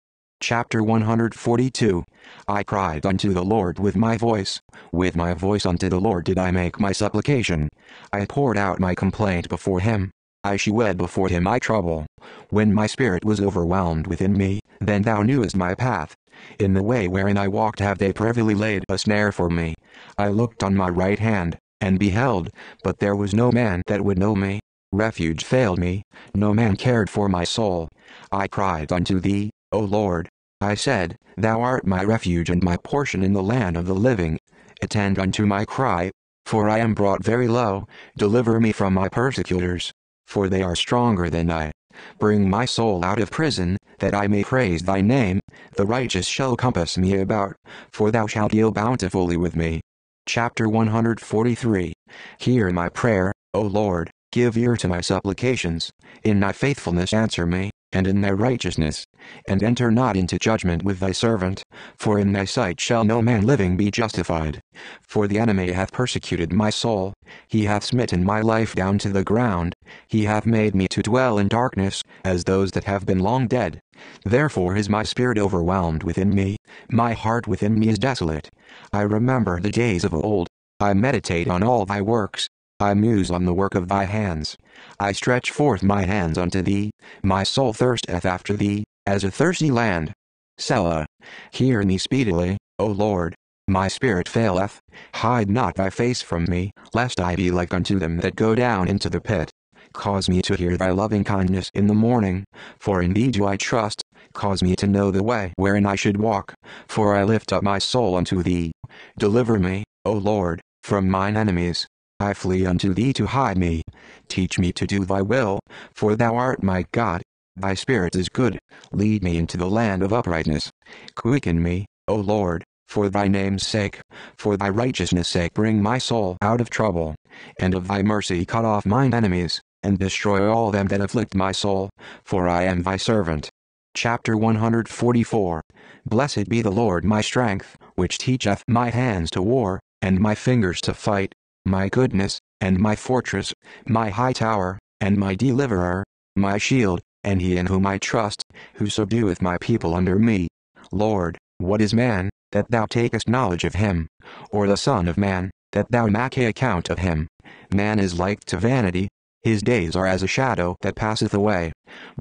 Chapter one hundred forty-two. I cried unto the Lord with my voice, with my voice unto the Lord did I make my supplication. I poured out my complaint before him. I shewed before him my trouble. When my spirit was overwhelmed within me, then thou knewest my path. In the way wherein I walked have they privily laid a snare for me. I looked on my right hand, and beheld, but there was no man that would know me. Refuge failed me, no man cared for my soul. I cried unto thee, O Lord. I said, Thou art my refuge and my portion in the land of the living. Attend unto my cry, for I am brought very low. Deliver me from my persecutors, for they are stronger than I. Bring my soul out of prison, that I may praise thy name. The righteous shall compass me about, for thou shalt deal bountifully with me. Chapter one hundred forty-three. Hear my prayer, O Lord, give ear to my supplications. In thy faithfulness answer me, and in thy righteousness. And enter not into judgment with thy servant, for in thy sight shall no man living be justified. For the enemy hath persecuted my soul, he hath smitten my life down to the ground, he hath made me to dwell in darkness, as those that have been long dead. Therefore is my spirit overwhelmed within me, my heart within me is desolate. I remember the days of old, I meditate on all thy works. I muse on the work of thy hands. I stretch forth my hands unto thee, my soul thirsteth after thee, as a thirsty land. Selah. Hear me speedily, O Lord. My spirit faileth. Hide not thy face from me, lest I be like unto them that go down into the pit. Cause me to hear thy loving kindness in the morning, for in thee do I trust. Cause me to know the way wherein I should walk, for I lift up my soul unto thee. Deliver me, O Lord, from mine enemies. I flee unto thee to hide me. Teach me to do thy will, for thou art my God. Thy spirit is good. Lead me into the land of uprightness. Quicken me, O Lord, for thy name's sake. For thy righteousness' sake bring my soul out of trouble. And of thy mercy cut off mine enemies, and destroy all them that afflict my soul, for I am thy servant. Chapter one hundred forty-four. Blessed be the Lord my strength, which teacheth my hands to war, and my fingers to fight. My goodness, and my fortress, my high tower, and my deliverer, my shield, and he in whom I trust, who subdueth my people under me. Lord, what is man, that thou takest knowledge of him? Or the son of man, that thou make account of him? Man is like to vanity, his days are as a shadow that passeth away.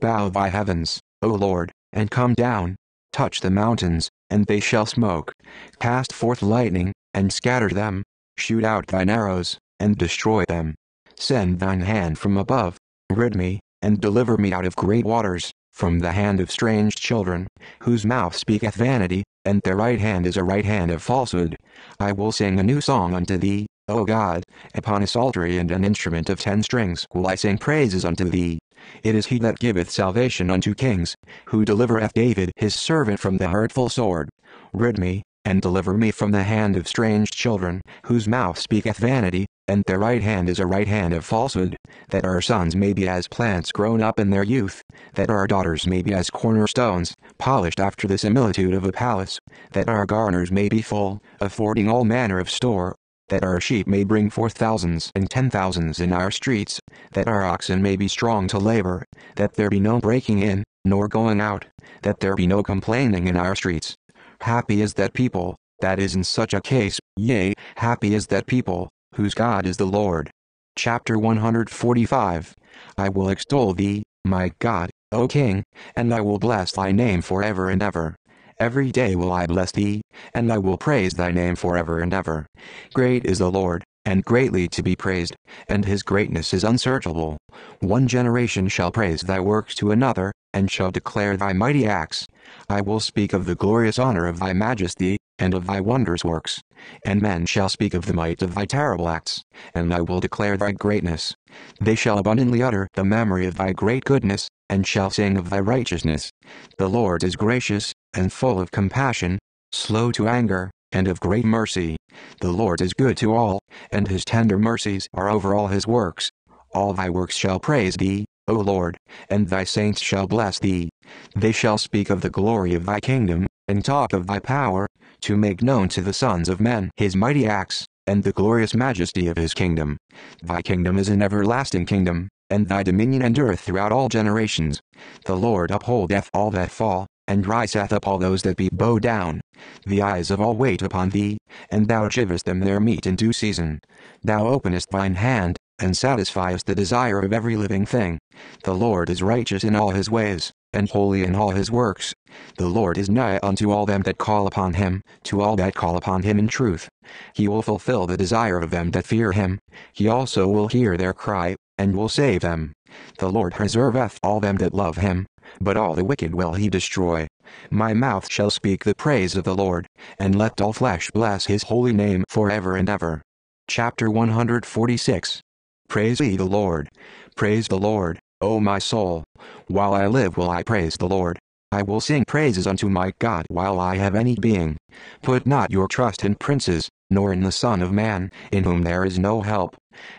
Bow thy heavens, O Lord, and come down. Touch the mountains, and they shall smoke. Cast forth lightning, and scatter them. Shoot out thine arrows, and destroy them. Send thine hand from above. Rid me, and deliver me out of great waters, from the hand of strange children, whose mouth speaketh vanity, and their right hand is a right hand of falsehood. I will sing a new song unto thee, O God. Upon a psaltery and an instrument of ten strings will I sing praises unto thee. It is he that giveth salvation unto kings, who delivereth David his servant from the hurtful sword. Rid me, and deliver me from the hand of strange children, whose mouth speaketh vanity, and their right hand is a right hand of falsehood, that our sons may be as plants grown up in their youth, that our daughters may be as cornerstones, polished after the similitude of a palace, that our garners may be full, affording all manner of store, that our sheep may bring forth thousands and ten thousands in our streets, that our oxen may be strong to labor, that there be no breaking in, nor going out, that there be no complaining in our streets. Happy is that people, that is in such a case, yea, happy is that people, whose God is the Lord. Chapter one hundred forty-five. I will extol thee, my God, O King, and I will bless thy name forever and ever. Every day will I bless thee, and I will praise thy name forever and ever. Great is the Lord, and greatly to be praised, and his greatness is unsearchable. One generation shall praise thy works to another, and shall declare thy mighty acts. I will speak of the glorious honor of thy majesty, and of thy wondrous works. And men shall speak of the might of thy terrible acts, and I will declare thy greatness. They shall abundantly utter the memory of thy great goodness, and shall sing of thy righteousness. The Lord is gracious, and full of compassion, slow to anger, and of great mercy. The Lord is good to all, and his tender mercies are over all his works. All thy works shall praise thee, O Lord, and thy saints shall bless thee. They shall speak of the glory of thy kingdom, and talk of thy power, to make known to the sons of men his mighty acts, and the glorious majesty of his kingdom. Thy kingdom is an everlasting kingdom, and thy dominion endureth throughout all generations. The Lord upholdeth all that fall, and riseth up all those that be bowed down. The eyes of all wait upon thee, and thou givest them their meat in due season. Thou openest thine hand, and satisfies the desire of every living thing. The Lord is righteous in all his ways, and holy in all his works. The Lord is nigh unto all them that call upon him, to all that call upon him in truth. He will fulfill the desire of them that fear him. He also will hear their cry, and will save them. The Lord preserveth all them that love him, but all the wicked will he destroy. My mouth shall speak the praise of the Lord, and let all flesh bless his holy name forever and ever. Chapter one hundred forty-six. Praise ye the Lord. Praise the Lord, O my soul. While I live will I praise the Lord. I will sing praises unto my God while I have any being. Put not your trust in princes, nor in the Son of Man, in whom there is no help.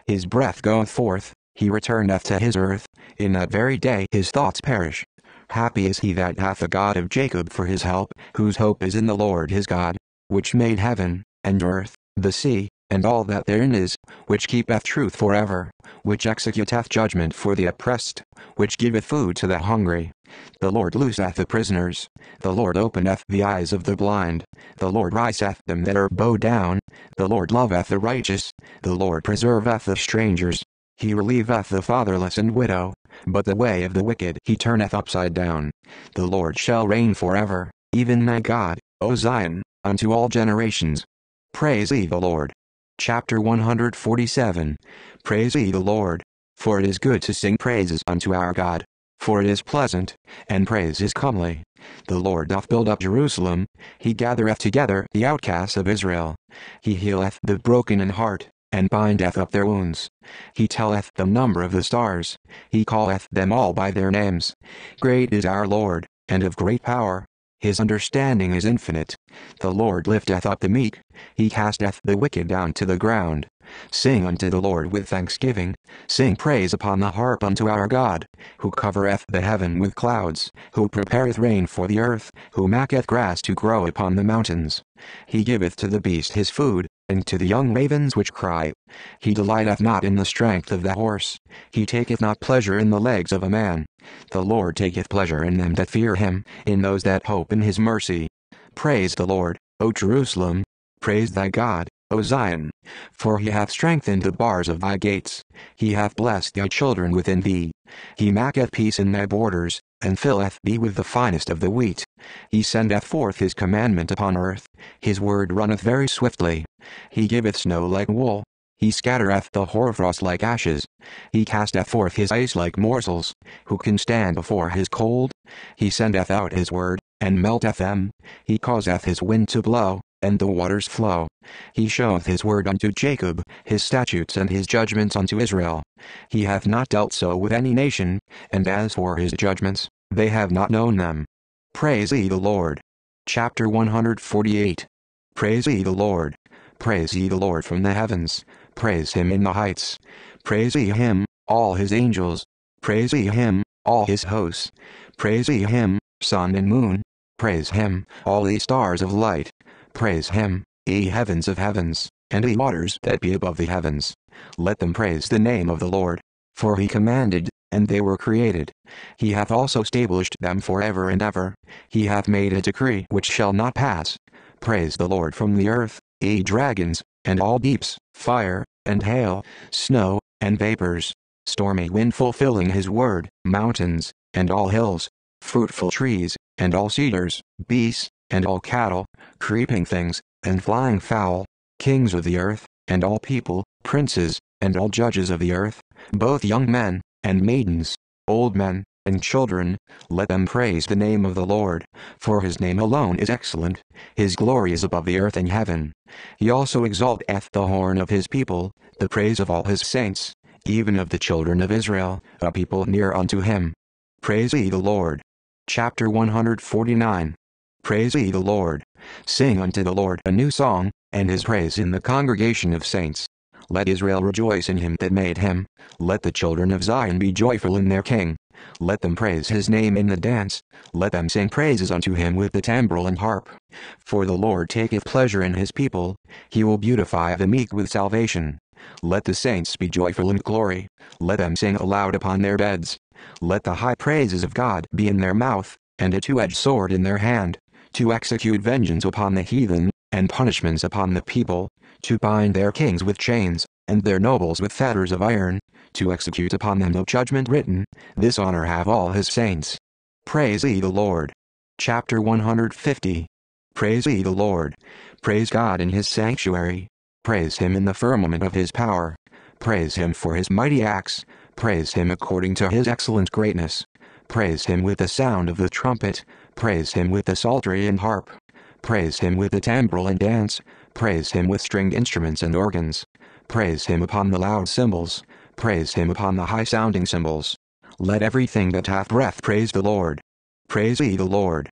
His breath goeth forth, he returneth to his earth, in that very day his thoughts perish. Happy is he that hath the God of Jacob for his help, whose hope is in the Lord his God, which made heaven, and earth, the sea, and all that therein is, which keepeth truth forever, which executeth judgment for the oppressed, which giveth food to the hungry. The Lord looseth the prisoners, the Lord openeth the eyes of the blind, the Lord riseth them that are bowed down, the Lord loveth the righteous, the Lord preserveth the strangers. He relieveth the fatherless and widow, but the way of the wicked he turneth upside down. The Lord shall reign forever, even thy God, O Zion, unto all generations. Praise ye the Lord. Chapter one hundred forty-seven. Praise ye the Lord. For it is good to sing praises unto our God. For it is pleasant, and praise is comely. The Lord doth build up Jerusalem, he gathereth together the outcasts of Israel. He healeth the broken in heart, and bindeth up their wounds. He telleth the number of the stars, he calleth them all by their names. Great is our Lord, and of great power. His understanding is infinite. The Lord lifteth up the meek, he casteth the wicked down to the ground. Sing unto the Lord with thanksgiving, sing praise upon the harp unto our God, who covereth the heaven with clouds, who prepareth rain for the earth, who maketh grass to grow upon the mountains. He giveth to the beast his food, and to the young ravens which cry. He delighteth not in the strength of the horse, he taketh not pleasure in the legs of a man. The Lord taketh pleasure in them that fear him, in those that hope in his mercy. Praise the Lord, O Jerusalem. Praise thy God, O Zion. For he hath strengthened the bars of thy gates, he hath blessed thy children within thee. He maketh peace in thy borders, and filleth thee with the finest of the wheat. He sendeth forth his commandment upon earth, his word runneth very swiftly. He giveth snow like wool, he scattereth the hoarfrost like ashes. He casteth forth his ice like morsels, who can stand before his cold? He sendeth out his word, and melteth them, he causeth his wind to blow, and the waters flow. He showeth his word unto Jacob, his statutes and his judgments unto Israel. He hath not dealt so with any nation, and as for his judgments, they have not known them. Praise ye the Lord. Chapter one hundred forty-eight. Praise ye the Lord. Praise ye the Lord from the heavens. Praise him in the heights. Praise ye him, all his angels. Praise ye him, all his hosts. Praise ye him, sun and moon. Praise him, all ye stars of light. Praise him, ye heavens of heavens, and ye waters that be above the heavens. Let them praise the name of the Lord. For he commanded, and they were created. He hath also established them forever and ever. He hath made a decree which shall not pass. Praise the Lord from the earth, ye dragons, and all deeps, fire, and hail, snow, and vapors, stormy wind fulfilling his word, mountains, and all hills, fruitful trees, and all cedars, beasts, and all cattle, creeping things, and flying fowl, kings of the earth, and all people, princes, and all judges of the earth, both young men, and maidens, old men, and children. Let them praise the name of the Lord, for his name alone is excellent, his glory is above the earth and heaven. He also exalteth the horn of his people, the praise of all his saints, even of the children of Israel, a people near unto him. Praise ye the Lord. Chapter one hundred forty-nine. Praise ye the Lord. Sing unto the Lord a new song, and his praise in the congregation of saints. Let Israel rejoice in him that made him. Let the children of Zion be joyful in their king. Let them praise his name in the dance. Let them sing praises unto him with the timbrel and harp. For the Lord taketh pleasure in his people. He will beautify the meek with salvation. Let the saints be joyful in glory. Let them sing aloud upon their beds. Let the high praises of God be in their mouth, and a two-edged sword in their hand, to execute vengeance upon the heathen, and punishments upon the people, to bind their kings with chains, and their nobles with fetters of iron, to execute upon them the judgment written. This honor have all his saints. Praise ye the Lord. Chapter one hundred fifty. Praise ye the Lord. Praise God in his sanctuary. Praise him in the firmament of his power. Praise him for his mighty acts. Praise him according to his excellent greatness. Praise him with the sound of the trumpet. Praise him with the psaltery and harp. Praise him with the timbrel and dance. Praise him with stringed instruments and organs. Praise him upon the loud cymbals. Praise him upon the high-sounding cymbals. Let everything that hath breath praise the Lord. Praise ye the Lord.